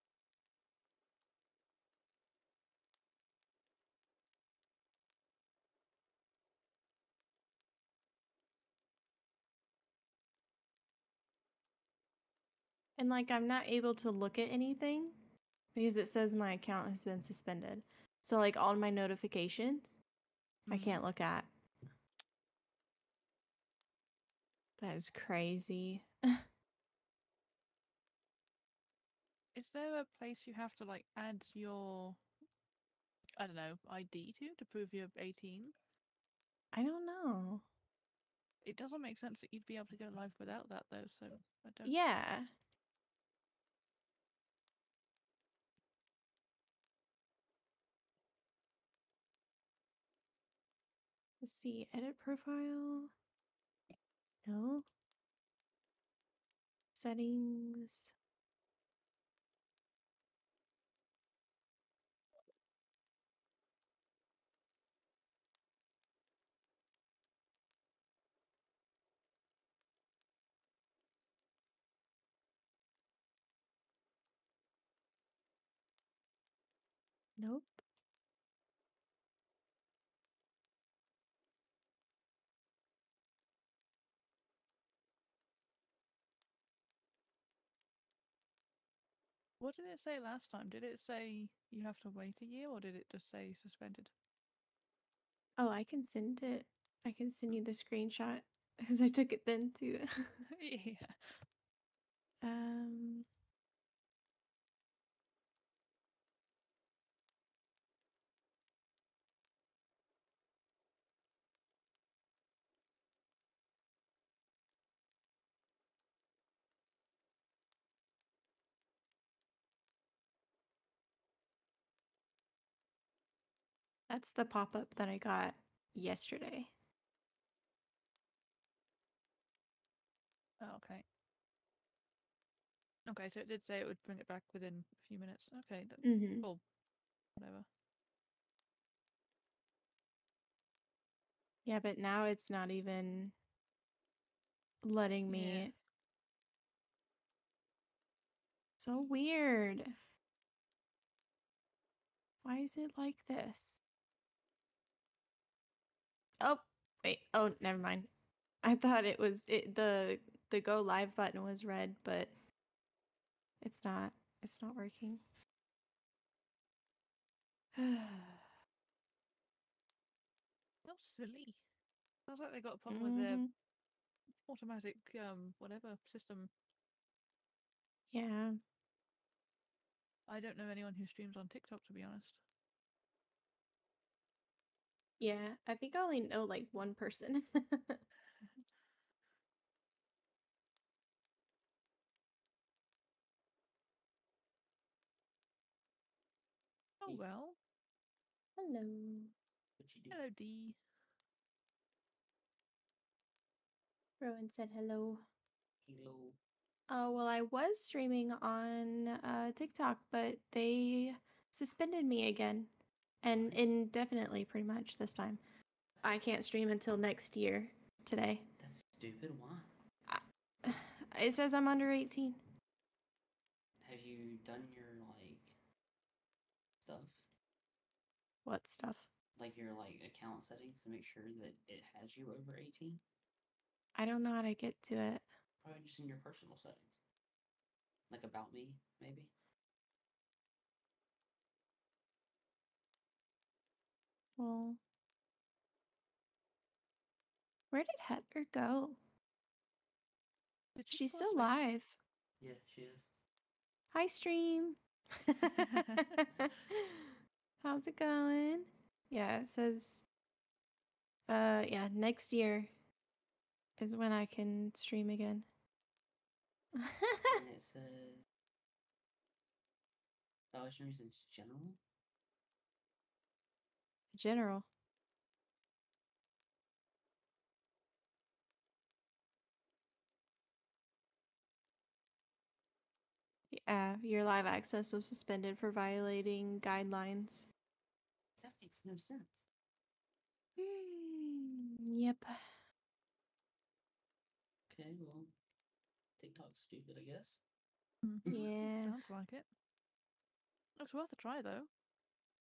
And like I'm not able to look at anything because it says my account has been suspended. So like all my notifications, I can't look at. That is crazy. Is there a place you have to like add your, I don't know, ID to prove you're 18? I don't know. It doesn't make sense that you'd be able to go live without that though, so I don't. Yeah. Let's see, edit profile. No. Settings. Nope. What did it say last time? Did it say you have to wait a year or did it just say suspended? Oh, I can send it. I can send you the screenshot because I took it then too. Yeah. That's the pop-up that I got yesterday. Oh, okay. Okay, so it did say it would bring it back within a few minutes. Okay, that's cool. Whatever. Yeah, but now it's not even letting me. Yeah. So weird. Why is it like this? Oh, wait. Oh, never mind. I thought it was the go live button was red, but it's not. It's not working. How silly. Sounds like they got a problem with their automatic whatever system. Yeah. I don't know anyone who streams on TikTok, to be honest. Yeah, I think I only know, like, one person. Oh, well. Hello. Hello, D. Rowan said hello. Hello. Oh, well, I was streaming on TikTok, but they suspended me again. And indefinitely, pretty much, this time. I can't stream until next year, today. That's stupid, why? It says I'm under 18. Have you done your, like, stuff? What stuff? Like, your, like, account settings to make sure that it has you over 18? I don't know how to get to it. Probably just in your personal settings. Like about me, maybe? Well. Where did Heather go? She's still live. Yeah, she is. Hi, stream. How's it going? Yeah, it says, yeah, next year is when I can stream again. And it says, oh, it's general? General. Yeah, your live access was suspended for violating guidelines. That makes no sense. Yep. Okay, well, TikTok's stupid, I guess. Yeah. Sounds like it. Looks worth a try, though.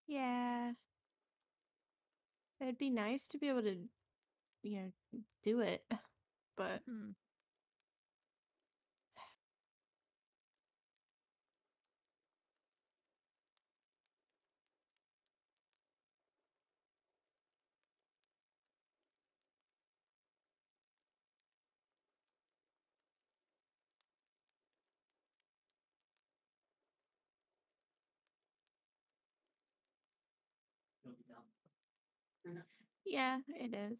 Yeah. It'd be nice to be able to, you know, do it, but Yeah, it is.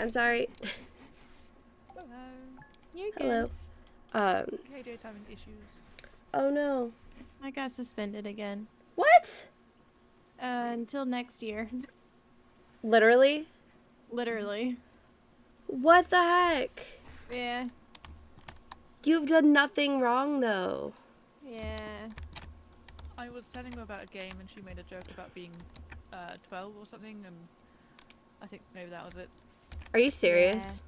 I'm sorry. Hello. You're good. Hello. KJ's having issues. Oh no. I got suspended again. What? Until next year. Literally? Literally. What the heck? Yeah. You've done nothing wrong though. Yeah. I was telling her about a game and she made a joke about being 12 or something, and I think maybe that was it. Are you serious?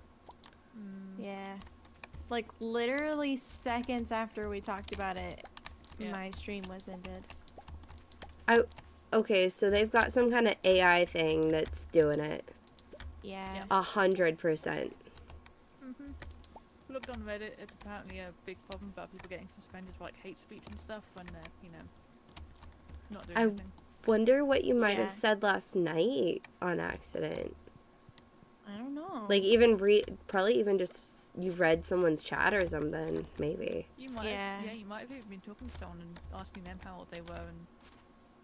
Yeah. Mm. Yeah. Like, literally seconds after we talked about it, yeah, my stream was ended. Okay, so they've got some kind of AI thing that's doing it. Yeah. 100%. Mm-hmm. Looked on Reddit, it's apparently a big problem about people getting suspended for, like, hate speech and stuff when they're, you know, not doing anything. I wonder what you might have said last night on accident. I don't know. Like, even probably even just you read someone's chat or something, maybe. You might, yeah, you might have even been talking to someone and asking them how old they were and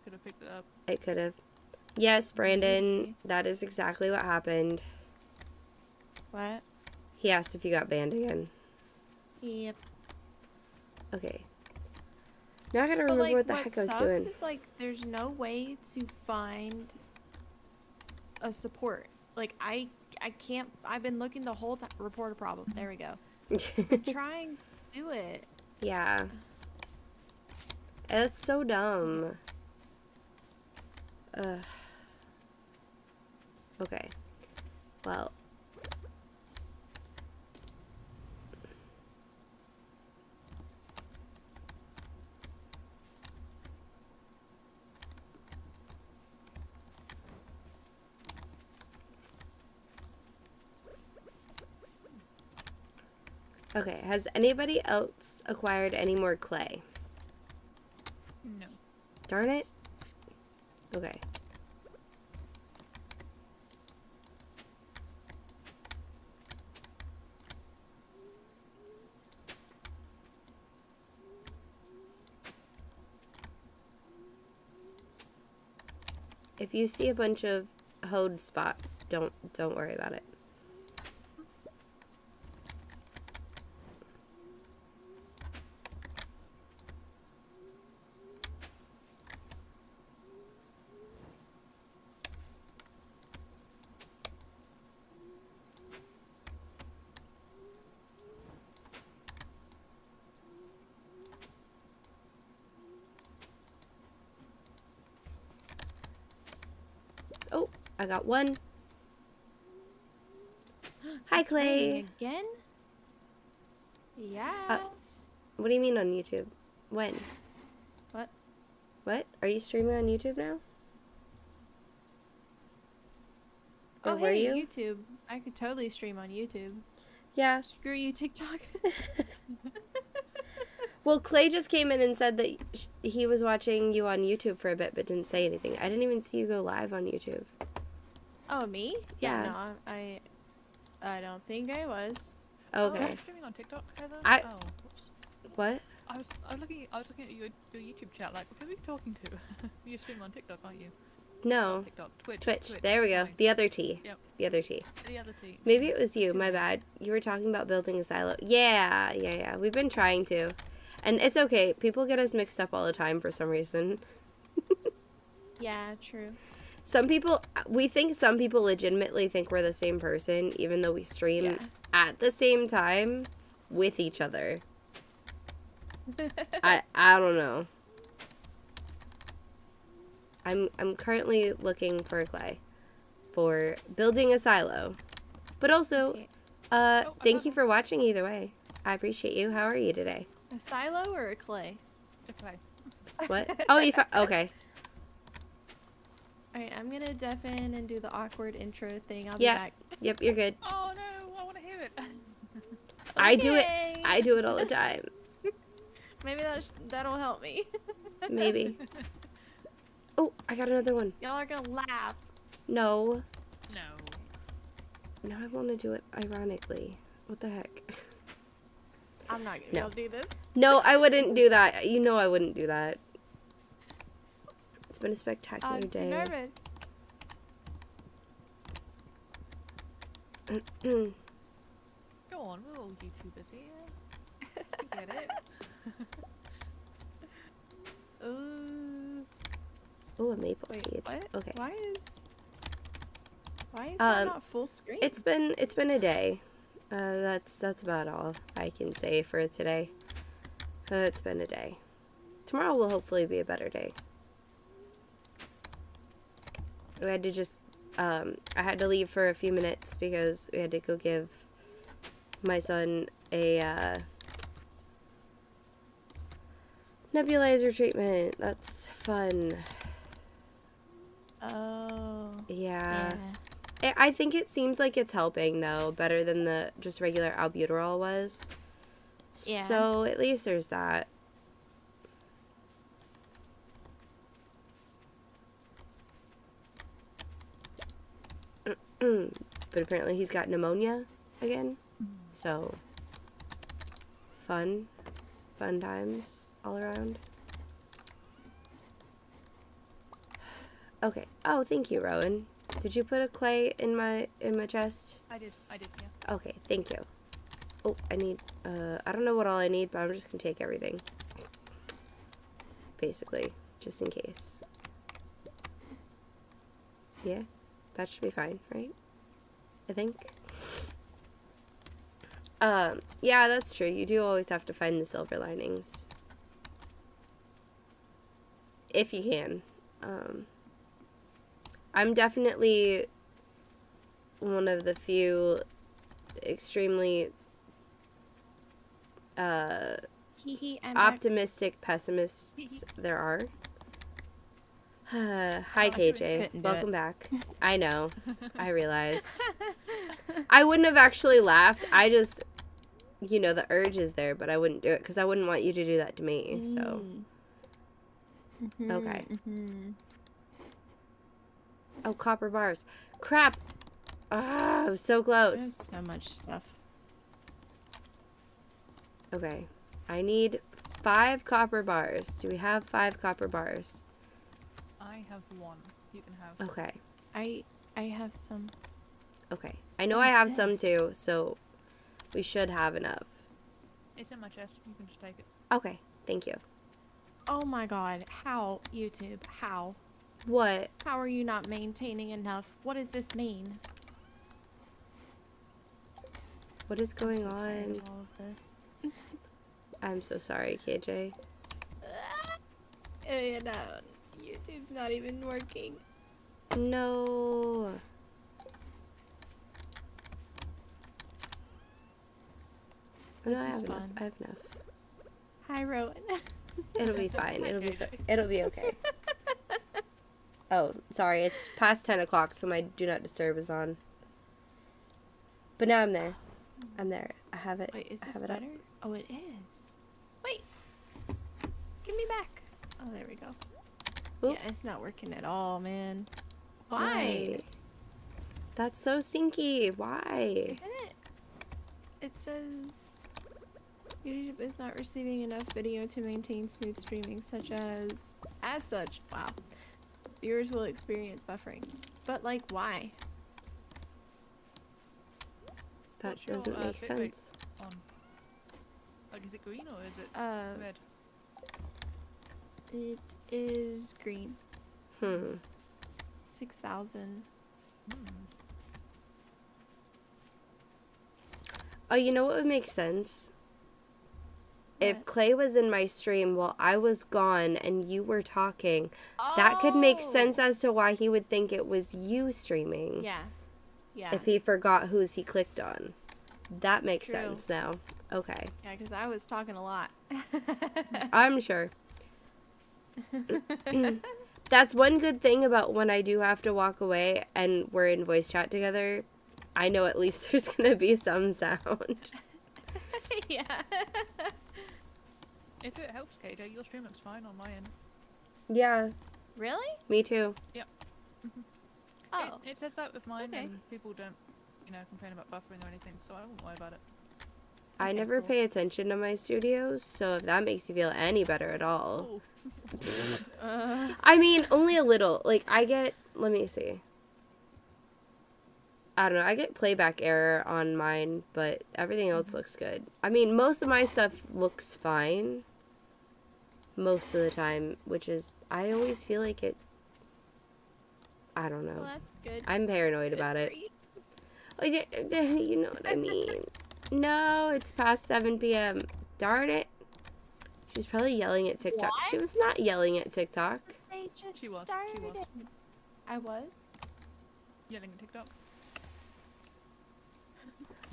could have picked it up. It could have. Yes, Brandon, maybe. That is exactly what happened. What? He asked if you got banned again. Yep. Okay. Now I gotta remember like, what the heck I was doing. What sucks is, like, there's no way to find a support. Like, I can't, I've been looking the whole time. Report a problem. There we go. Trying to do it. Yeah. It's so dumb. Ugh. Okay. Well. Okay, has anybody else acquired any more clay? No. Darn it. Okay. If you see a bunch of hoed spots, don't worry about it. I got one. Hi, Clay. Again? Yeah. What do you mean on YouTube? When? What? What? Are you streaming on YouTube now? Or oh, were hey, you? YouTube. I could totally stream on YouTube. Yeah. Screw you, TikTok. Well, Clay just came in and said that he was watching you on YouTube for a bit, but didn't say anything. I didn't even see you go live on YouTube. Oh, me? Yeah. Yeah. No, I don't think I was. Okay. Oh, I was streaming on TikTok, Heather? Oh, whoops. What? I was looking at your YouTube chat, like, who are you talking to? You're streaming on TikTok, aren't you? No. TikTok. Twitch. There we go. The other T. Yep. The other T. The other T. Maybe it was you. My bad. You were talking about building a silo. Yeah. We've been trying to. And it's okay. People get us mixed up all the time for some reason. Yeah, true. Some people, we think some people legitimately think we're the same person, even though we stream at the same time with each other. I don't know. I'm currently looking for clay for building a silo. But also, thank you for watching either way. I appreciate you. How are you today? A silo or a clay? A clay. What? Oh, you found, okay. Alright, I'm gonna deafen and do the awkward intro thing. I'll be back. Yep, you're good. Oh no, I wanna hear it. Okay. I do it all the time. Maybe that'll help me. Maybe. Oh, I got another one. Y'all are gonna laugh. No. No. Now I wanna do it ironically. What the heck? I'm not gonna do this. No, I wouldn't do that. You know I wouldn't do that. It's been a spectacular day. I'm nervous. Go on, we're all YouTubers here. Get it? Oh, a maple seed. What? Okay. Why is that not full screen? It's been a day. That's about all I can say for today. It's been a day. Tomorrow will hopefully be a better day. We had to just, I had to leave for a few minutes because we had to go give my son a, nebulizer treatment. That's fun. Oh. Yeah. I think it seems like it's helping, though, better than the just regular albuterol was. Yeah. So, at least there's that. But apparently he's got pneumonia again, so fun times all around. Okay. Oh, thank you, Rowan. Did you put a clay in my chest? I did, yeah. Okay, thank you. Oh, I need, I don't know what all I need, but I'm just gonna take everything. Basically, just in case. Yeah? That should be fine, right? I think. Yeah, that's true. You do always have to find the silver linings. If you can. I'm definitely one of the few extremely optimistic pessimists there are. Hi, KJ. Welcome back. I know. I realized. I wouldn't have actually laughed. I just, you know, the urge is there, but I wouldn't do it because I wouldn't want you to do that to me, so. Okay. Oh, copper bars. Crap. Ah, I'm so close. There's so much stuff. Okay. I need 5 copper bars. Do we have 5 copper bars? I have 1. You can have. Okay. I have some. Okay. I know I have some too, so we should have enough. It's in my chest. You can just take it. Okay. Thank you. Oh my god. How, YouTube? How? What? How are you not maintaining enough? What does this mean? What is going on? I'm so tired of all of this. I'm so sorry, KJ. You know. YouTube's not even working. No. This is fun. I have enough. Hi, Rowan. It'll be fine. It'll be okay. Oh, sorry. It's past 10 o'clock, so my Do Not Disturb is on. But now I'm there. I'm there. I have it. Wait, is this better? Oh, it is. Wait. Give me back. Oh, there we go. Oop. Yeah, it's not working at all, man. Why? That's so stinky. Why? Isn't it? It says YouTube is not receiving enough video to maintain smooth streaming, such as such. Wow. Viewers will experience buffering. But, like, why? That doesn't make sense. Like, is it green or is it red? It is green. Hmm. 6,000. Oh, you know what would make sense? What? If Clay was in my stream while I was gone and you were talking, that could make sense as to why he would think it was you streaming. Yeah. Yeah. If he forgot whose he clicked on. That makes sense now. Okay. Yeah, because I was talking a lot. I'm sure. That's one good thing about when I do have to walk away and we're in voice chat together. I know at least there's going to be some sound. Yeah. If it helps, KJ, your stream looks fine on my end. Yeah. Really? Me too. Yep. Oh. It says that with mine, okay. And people don't, you know, complain about buffering or anything, so I won't worry about it. I never pay attention to my studios, so if that makes you feel any better at all. I mean, only a little. Like, I get, let me see. I don't know, I get playback error on mine, but everything else looks good. I mean, most of my stuff looks fine. Most of the time, which is, I always feel like it, I don't know. Well, that's good. I'm paranoid about it. Like, you know what I mean. No, it's past 7 p.m. Darn it. She's probably yelling at TikTok. What? She was not yelling at TikTok. They just started. I was? Yelling at TikTok?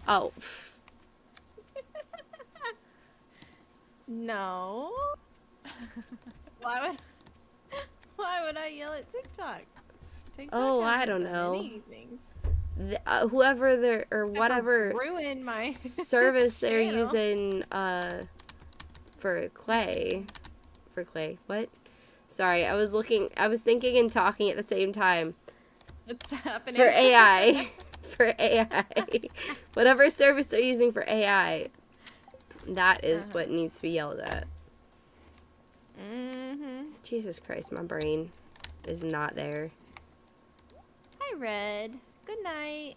Oh. No. Why would I yell at TikTok? TikTok I don't know. The, whoever they're or except whatever ruin my service they're using for Clay. What? Sorry, I was looking. I was thinking and talking at the same time. What's happening? For AI. For AI. Whatever service they're using for AI, that is what needs to be yelled at. Jesus Christ, my brain is not there. Hi, Red. Good night.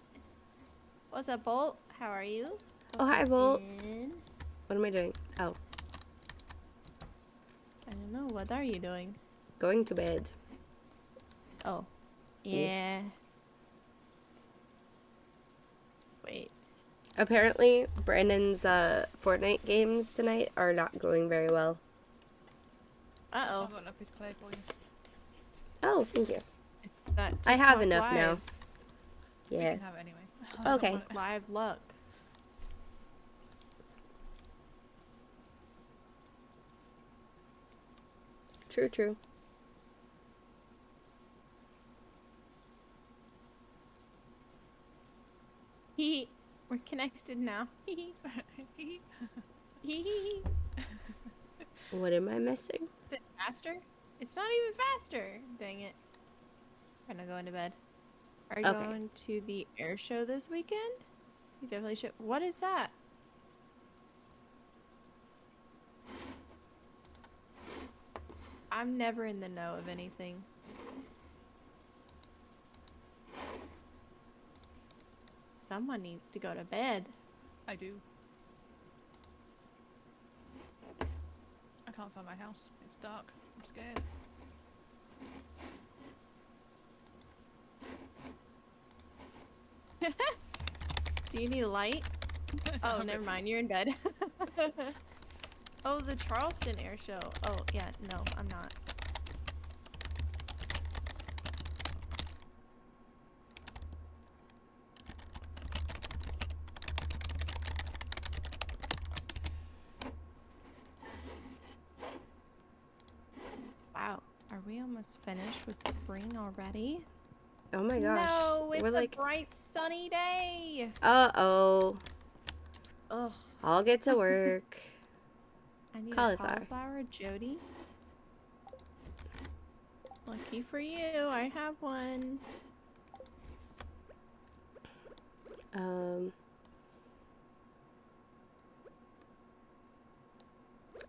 What's up, Bolt? How are you? Hope hi, Bolt. What am I doing? Oh. I don't know. What are you doing? Going to bed. Oh. Yeah. Ooh. Wait. Apparently, Brandon's Fortnite games tonight are not going very well. Uh-oh. I've got enough with Clay for you. Oh, thank you. It's not I have enough live. Now. Yeah. We can have it anyway. Okay. Live luck. True, true. Hee. We're connected now. Hee. Hee. What am I missing? Is it faster? It's not even faster. Dang it. I'm gonna go into bed. Are you going to the air show this weekend? You definitely should. What is that? I'm never in the know of anything. Someone needs to go to bed. I do. I can't find my house. It's dark. I'm scared. Do you need a light? Oh, never mind. You're in bed. Oh, the Charleston Air Show. Oh, yeah. No, I'm not. Wow. Are we almost finished with spring already? Oh my gosh. No, it's a bright sunny day. Uh-oh. Ugh. I'll get to work. I need cauliflower, Jody. Lucky for you, I have one.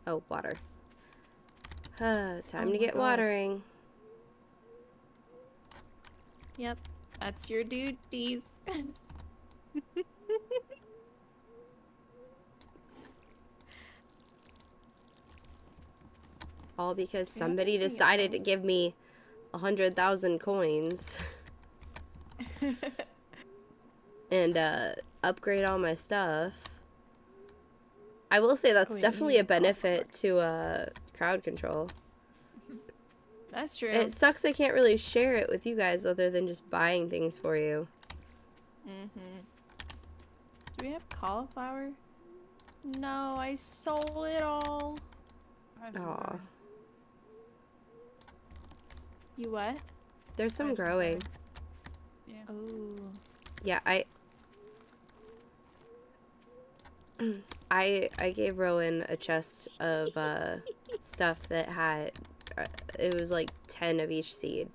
Oh, water. Time to get watering. Yep, that's your duties. all because somebody decided to give me 100,000 coins and upgrade all my stuff. I will say that's definitely a benefit to Crowd Control. That's true. It sucks I can't really share it with you guys other than just buying things for you. Mm-hmm. Do we have cauliflower? No, I sold it all. Aw. You what? There's some growing. Yeah. Oh. Yeah, I gave Rowan a chest of stuff that had it was like 10 of each seed.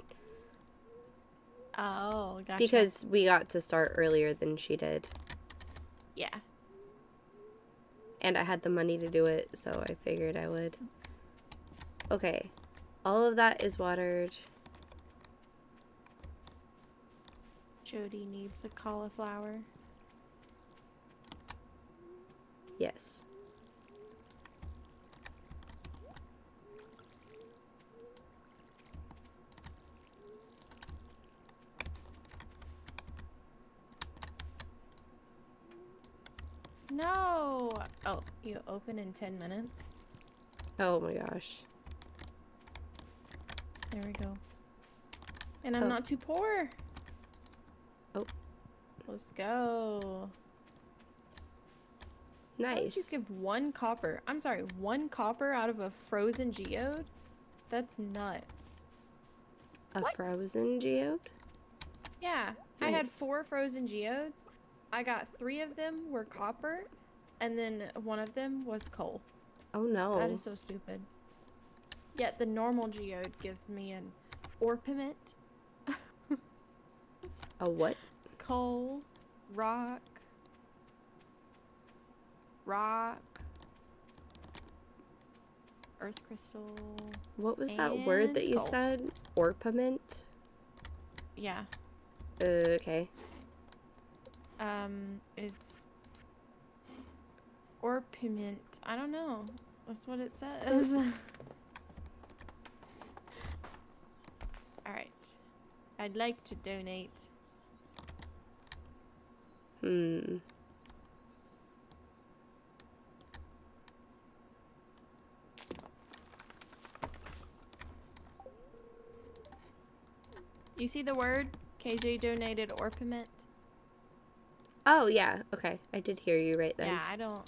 Oh, gotcha. Because we got to start earlier than she did. Yeah. And I had the money to do it, so I figured I would. Okay. All of that is watered. Jody needs a cauliflower. Yes. No! Oh, you open in 10 minutes? Oh my gosh. There we go. And I'm not too poor! Oh. Let's go. Nice. How did you give one copper? I'm sorry, one copper out of a frozen geode? That's nuts. What? Frozen geode? Yeah. Nice. I had 4 frozen geodes. I got 3 of them were copper, and then 1 of them was coal. Oh no. That is so stupid. Yet the normal geode gives me an orpiment. A what? Coal, rock, earth crystal. What was that word that you said? Orpiment? Yeah. Okay. It's orpiment. I don't know. That's what it says. All right. I'd like to donate. Hmm. You see the word? KJ donated orpiment. Oh, yeah. Okay. I did hear you right then. Yeah, I don't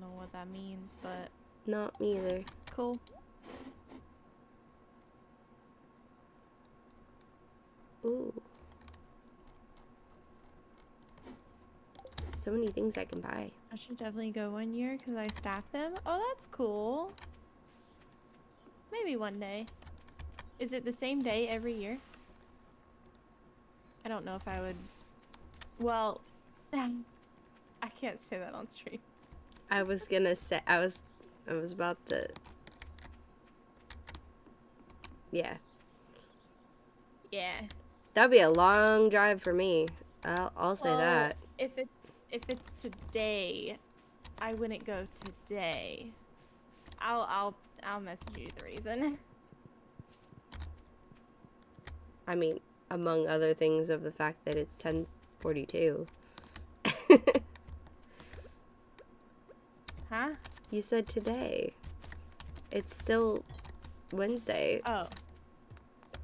know what that means, but... Not me either. Cool. Ooh. So many things I can buy. I should definitely go one year because I staff them. Oh, that's cool. Maybe one day. Is it the same day every year? I don't know if I would... Well, I can't say that on stream. I was gonna say I was about to. Yeah. Yeah. That'd be a long drive for me. I'll say that. If it's today, I wouldn't go today. I'll message you the reason. I mean, among other things, of the fact that it's 10:42. Huh? You said today. It's still Wednesday. Oh.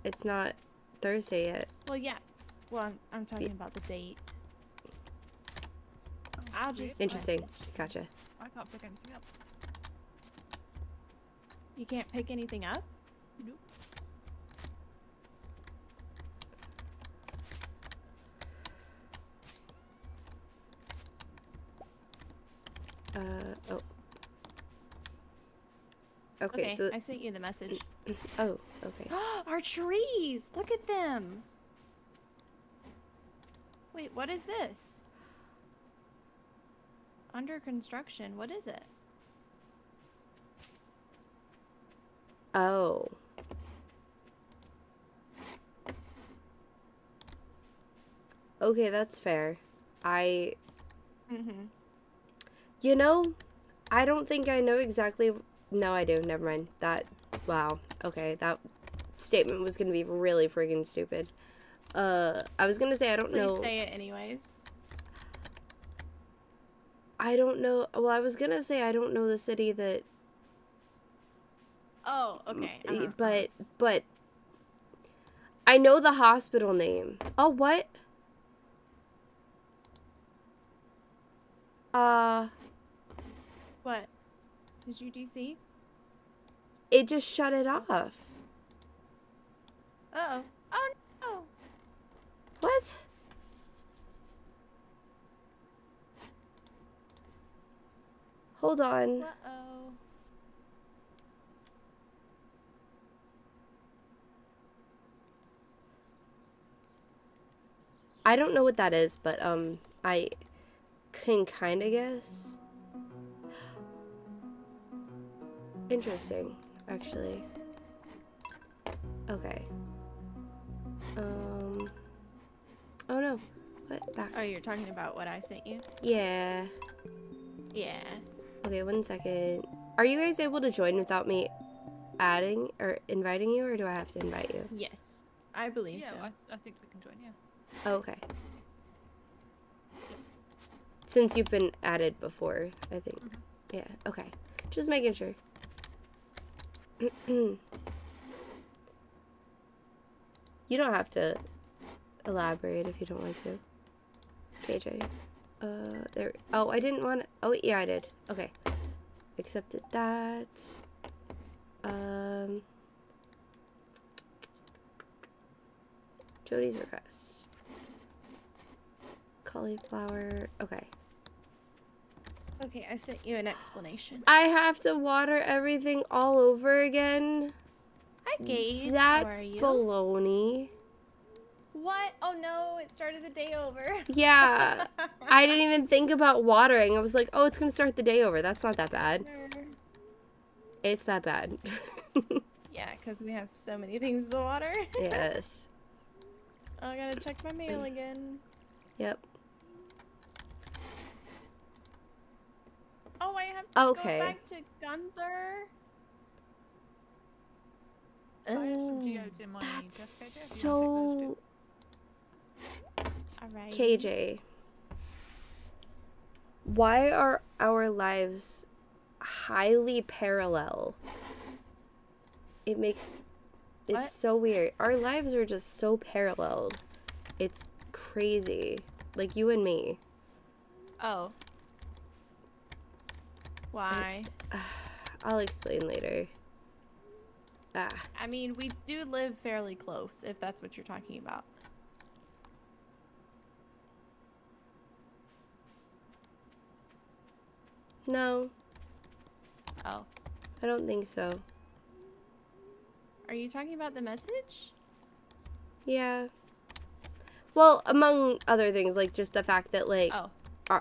It's not Thursday yet. Well, yeah. Well, I'm talking about the date. I'll just... Interesting. Gotcha. I can't pick anything up. You can't pick anything up? Nope. Oh. Okay, so I sent you the message. Oh, okay. Our trees! Look at them! Wait, what is this? Under construction, what is it? Oh. Okay, that's fair. You know, I don't think I know exactly No, I do. Never mind. That... Wow. Okay, that statement was gonna be really friggin' stupid. I was gonna say I don't know... Please say it anyways. I don't know... Well, I was gonna say I don't know the city that... Oh, okay. Uh-huh. But... I know the hospital name. Oh, what? What? Did you DC? It just shut it off. Uh-oh. Oh, no! What? Hold on. Uh-oh. I don't know what that is, but, I can kinda guess. Interesting, actually. Okay. Oh no. What? That... Oh, you're talking about what I sent you? Yeah. Yeah. Okay, one second. Are you guys able to join without me adding or inviting you, or do I have to invite you? Yes. I believe so. Yeah, I think we can join, yeah. Oh, okay. Since you've been added before, I think. Mm-hmm. Yeah, okay. Just making sure. You don't have to elaborate if you don't want to. KJ. There. Oh, I didn't want to. Oh, yeah, I did. Okay. Accepted that. Jody's request. Cauliflower. Okay. Okay, I sent you an explanation. I have to water everything all over again. Hi, Gage. That's baloney. What? Oh no, it started the day over. Yeah. I didn't even think about watering. I was like, oh, it's gonna start the day over. That's not that bad. It's that bad. Yeah, because we have so many things to water. Yes. Oh, I gotta check my mail again. Yep. Oh, I have to go back to Gunther. That's so... Alright. KJ. Why are our lives highly parallel? It makes... It's so weird. Our lives are just so paralleled. It's crazy. Like, you and me. Oh. Why? I'll explain later. I mean, we do live fairly close, if that's what you're talking about. No. Oh. I don't think so. Are you talking about the message? Yeah. Well, among other things, like, just the fact that, like,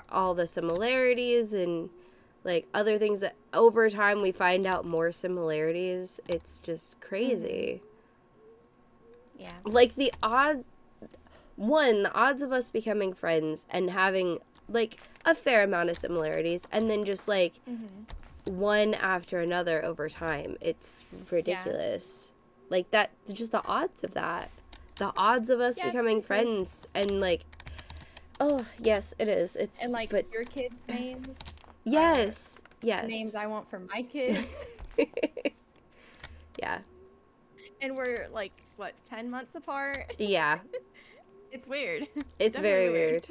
all the similarities and... Like, other things that over time we find out more similarities. It's just crazy. Mm-hmm. Yeah. Like, the odds... One, the odds of us becoming friends and having, like, a fair amount of similarities. And then just, like, one after another over time. It's ridiculous. Yeah. Like, that... Just the odds of that. The odds of us becoming friends and, like... Oh, yes, it is. It's... And, like, but your kids' names... Yes, yes. Names I want for my kids. Yeah. And we're like, what, 10 months apart? Yeah. It's weird. It's very weird.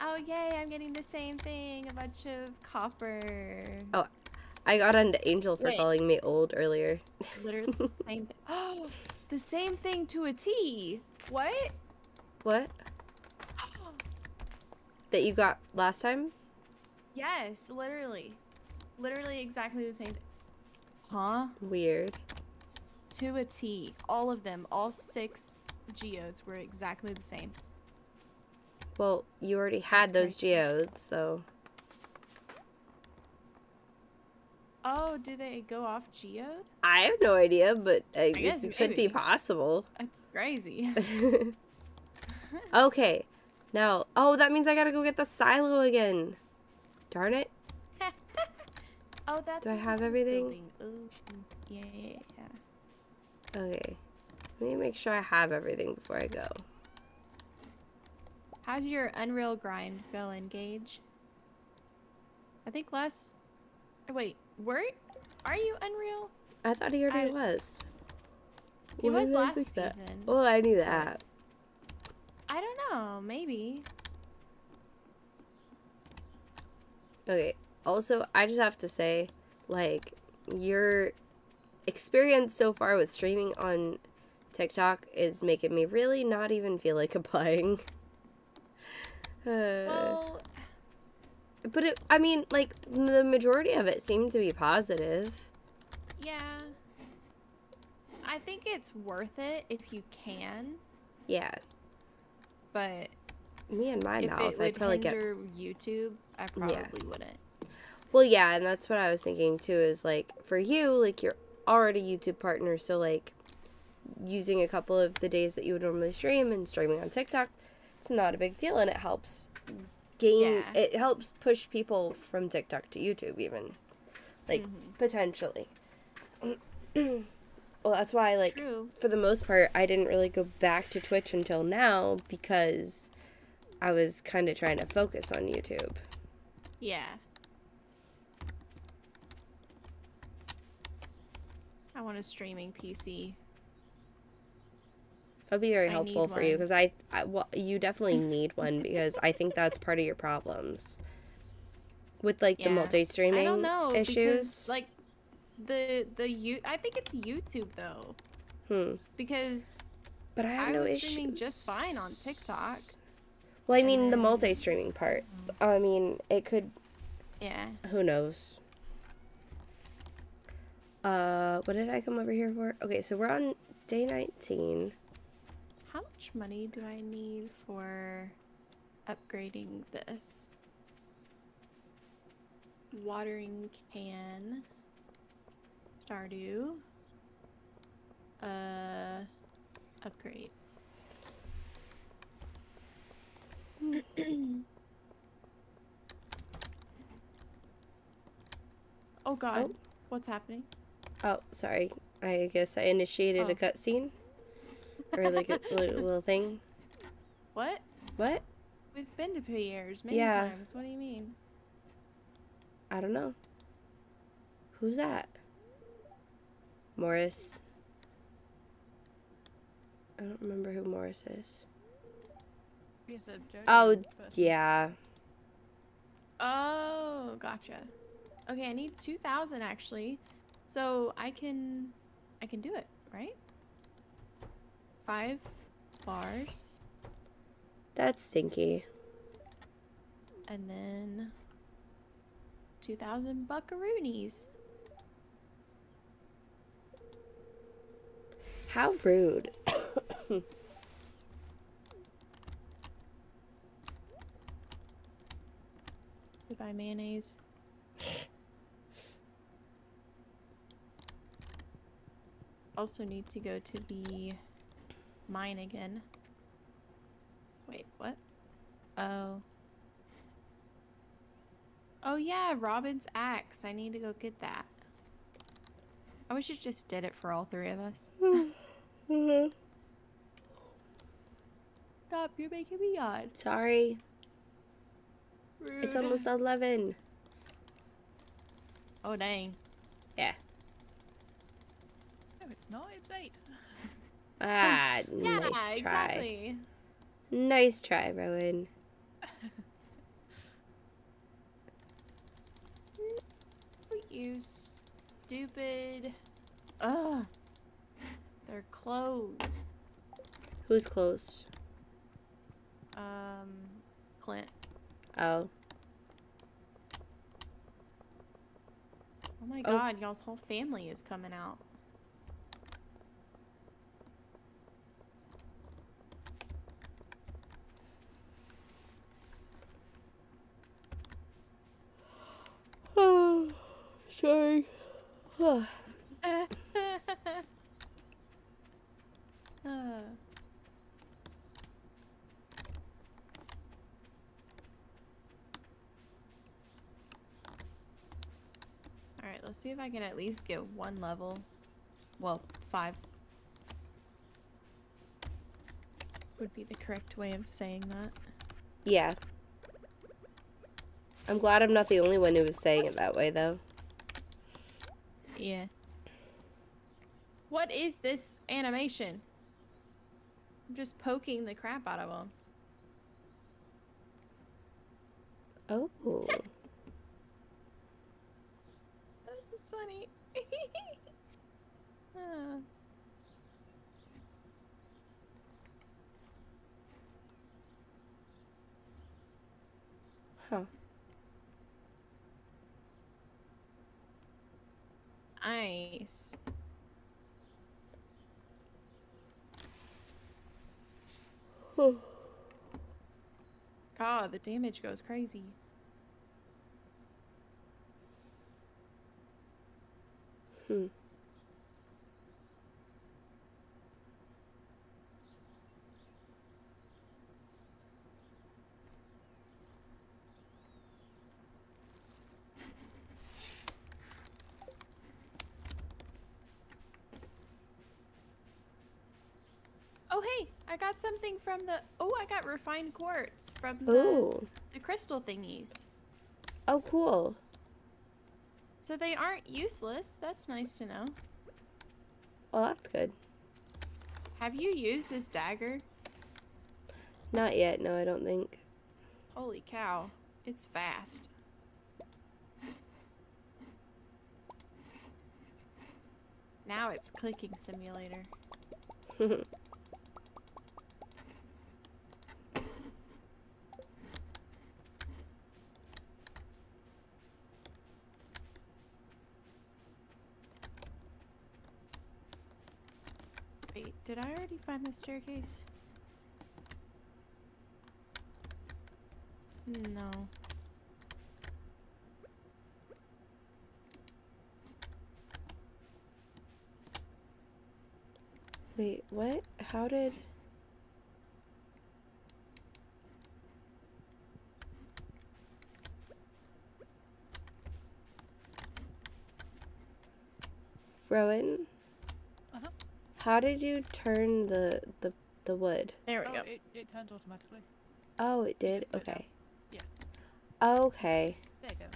Oh, yay, I'm getting the same thing, a bunch of copper. Oh, I got onto Angel for calling me old earlier. Literally. Oh, the same thing to a T. What? What? That you got last time? Yes, literally. Literally exactly the same. Huh? Weird. To a T. All of them, all 6 geodes were exactly the same. Well, you already had those geodes, though. Oh, do they go off geode? I have no idea, but I guess it could be possible. That's crazy. Okay. Now, oh, that means I gotta go get the silo again. Darn it. Oh, that's. Do I have everything? Ooh, yeah, yeah, yeah. Okay. Let me make sure I have everything before I go. How's your Unreal grind going, Gage? I think last. Wait, are you Unreal? I thought he already was. He was last season. Oh, well, I knew that. I don't know. Maybe. Okay. Also, I just have to say, like, your experience so far with streaming on TikTok is making me really not even feel like applying. Well, but it, I mean, like, the majority of it seemed to be positive. Yeah. I think it's worth it if you can. Yeah. But me and my mouth, I'd probably get. If it would hinder YouTube, I probably wouldn't. Well, yeah, and that's what I was thinking too. Is like for you, like you're already YouTube partner, so like using a couple of the days that you would normally stream and streaming on TikTok, it's not a big deal, and it helps gain. Yeah. It helps push people from TikTok to YouTube, even like potentially. Well, that's why, like, for the most part, I didn't really go back to Twitch until now because I was kind of trying to focus on YouTube. Yeah. I want a streaming PC. That'd be very helpful for you because well, you definitely need one because I think that's part of your problems with, like, the multi-streaming issues. I don't know, because, like, I think it's YouTube though, because but I have no issues streaming just fine on TikTok. Well, I mean the multi-streaming part. I mean it could. Yeah. Who knows? What did I come over here for? Okay, so we're on day 19. How much money do I need for upgrading this watering can? Stardew. Upgrades. Oh god, what's happening? Oh, sorry. I guess I initiated a cutscene. Or like a little thing. What? What? We've been to Pierre's many times. What do you mean? I don't know. Who's that? Morris. I don't remember who Morris is. You said Joja, yeah. Oh, gotcha. Okay, I need 2,000 actually, so I can do it, right? 5 bars. That's stinky. And then 2,000 buckaroonies. How rude. Goodbye, mayonnaise. Also need to go to the mine again. Wait, what? Oh. Oh yeah, Robin's axe. I need to go get that. I wish it just did it for all three of us. Stop, you're making me yawn. Sorry. Rude. It's almost 11. Oh, dang. Yeah. No, it's not. It's 8. Ah, yeah, nice try. Exactly. Nice try, Rowan. You stupid. Ugh. They're closed. Who's closed? Clint. Oh. Oh my god, y'all's whole family is coming out. Oh, sorry. Let's see if I can at least get one level. Well, 5 would be the correct way of saying that. Yeah. I'm glad I'm not the only one who was saying it that way, though. Yeah. What is this animation? I'm just poking the crap out of them. Oh. This is funny. Oh. Huh. Nice. God, the damage goes crazy. Hmm. Oh, hey, I got something from the... Oh, I got refined quartz from the crystal thingies. Oh, cool. So they aren't useless. That's nice to know. Well, that's good. Have you used this dagger? Not yet. No, I don't think. Holy cow. It's fast. Now it's clicking simulator. Did I already find the staircase? No. Wait, what? How did... Rowan? How did you turn the wood? There we go. It turns automatically. Oh, it did? Okay. Yeah. Okay. There you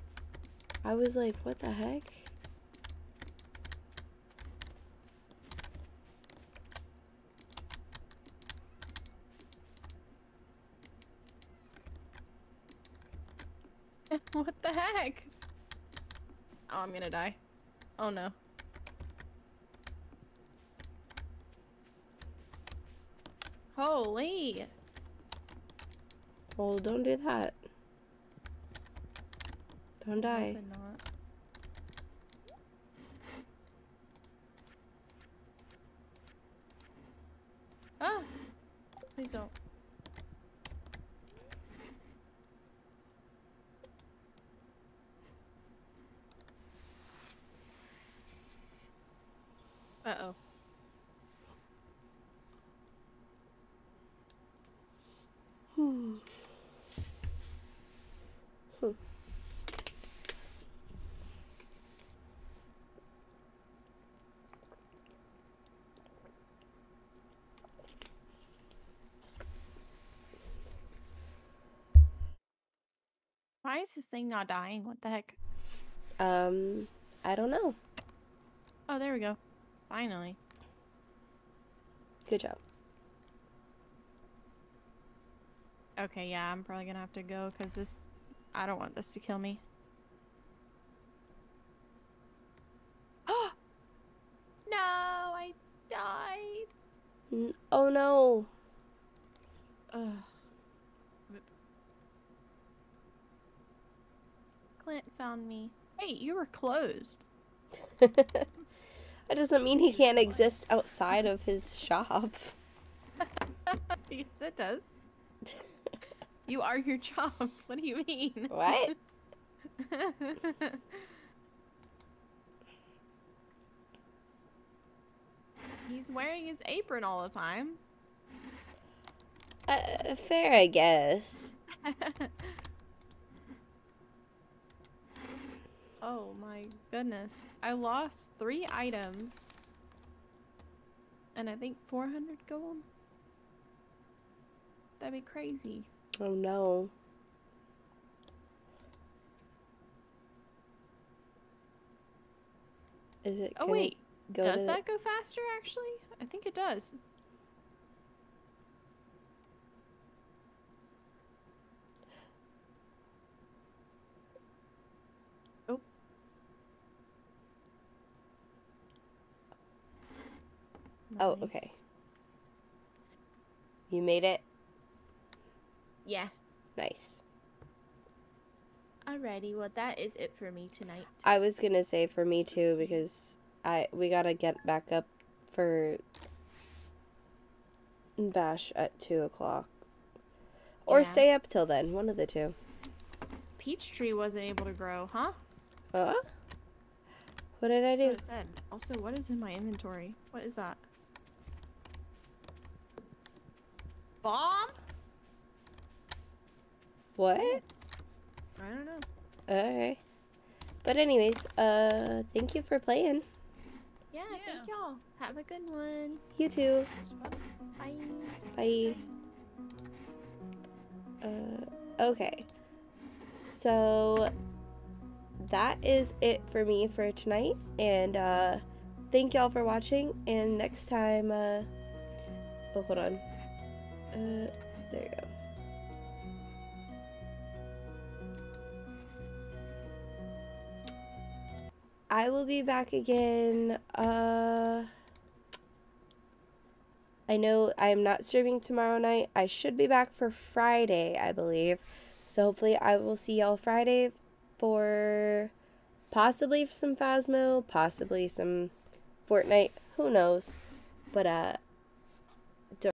go. I was like, what the heck? What the heck? Oh, I'm gonna die. Oh no. Holy! Well, don't do that. Don't die. Probably not. Ah! Please don't. Uh-oh. Why is this thing not dying? What the heck? I don't know. Oh, there we go. Finally. Good job. Okay, yeah, I'm probably gonna have to go because this... I don't want this to kill me. Oh! No, I died! Oh no! Ugh. Clint found me. Hey, you were closed. That doesn't mean he can't exist outside of his shop. Yes, it does. You are your job. What do you mean? What? He's wearing his apron all the time. Fair, I guess. Oh my goodness. I lost 3 items. And I think 400 gold? That'd be crazy. Oh no. Is it? Oh wait, does that go faster actually? I think it does. Oh. Nice. Oh, okay. You made it? Yeah. Nice. Alrighty, well that is it for me tonight. I was gonna say for me too, because we gotta get back up for bash at 2 o'clock, or stay up till then. One of the two. Peachtree wasn't able to grow, huh? What did I do? That's what it said. Also, what is in my inventory? What is that? Bomb? What? I don't know. Alright. But anyways, thank you for playing. Yeah, thank y'all. Have a good one. You too. Bye. Bye. Okay. So, that is it for me for tonight. And, thank y'all for watching. And next time, oh, hold on. There you go. I will be back again, I know I am not streaming tomorrow night. I should be back for Friday, I believe. So hopefully I will see y'all Friday for possibly some Phasmo, possibly some Fortnite, who knows. But,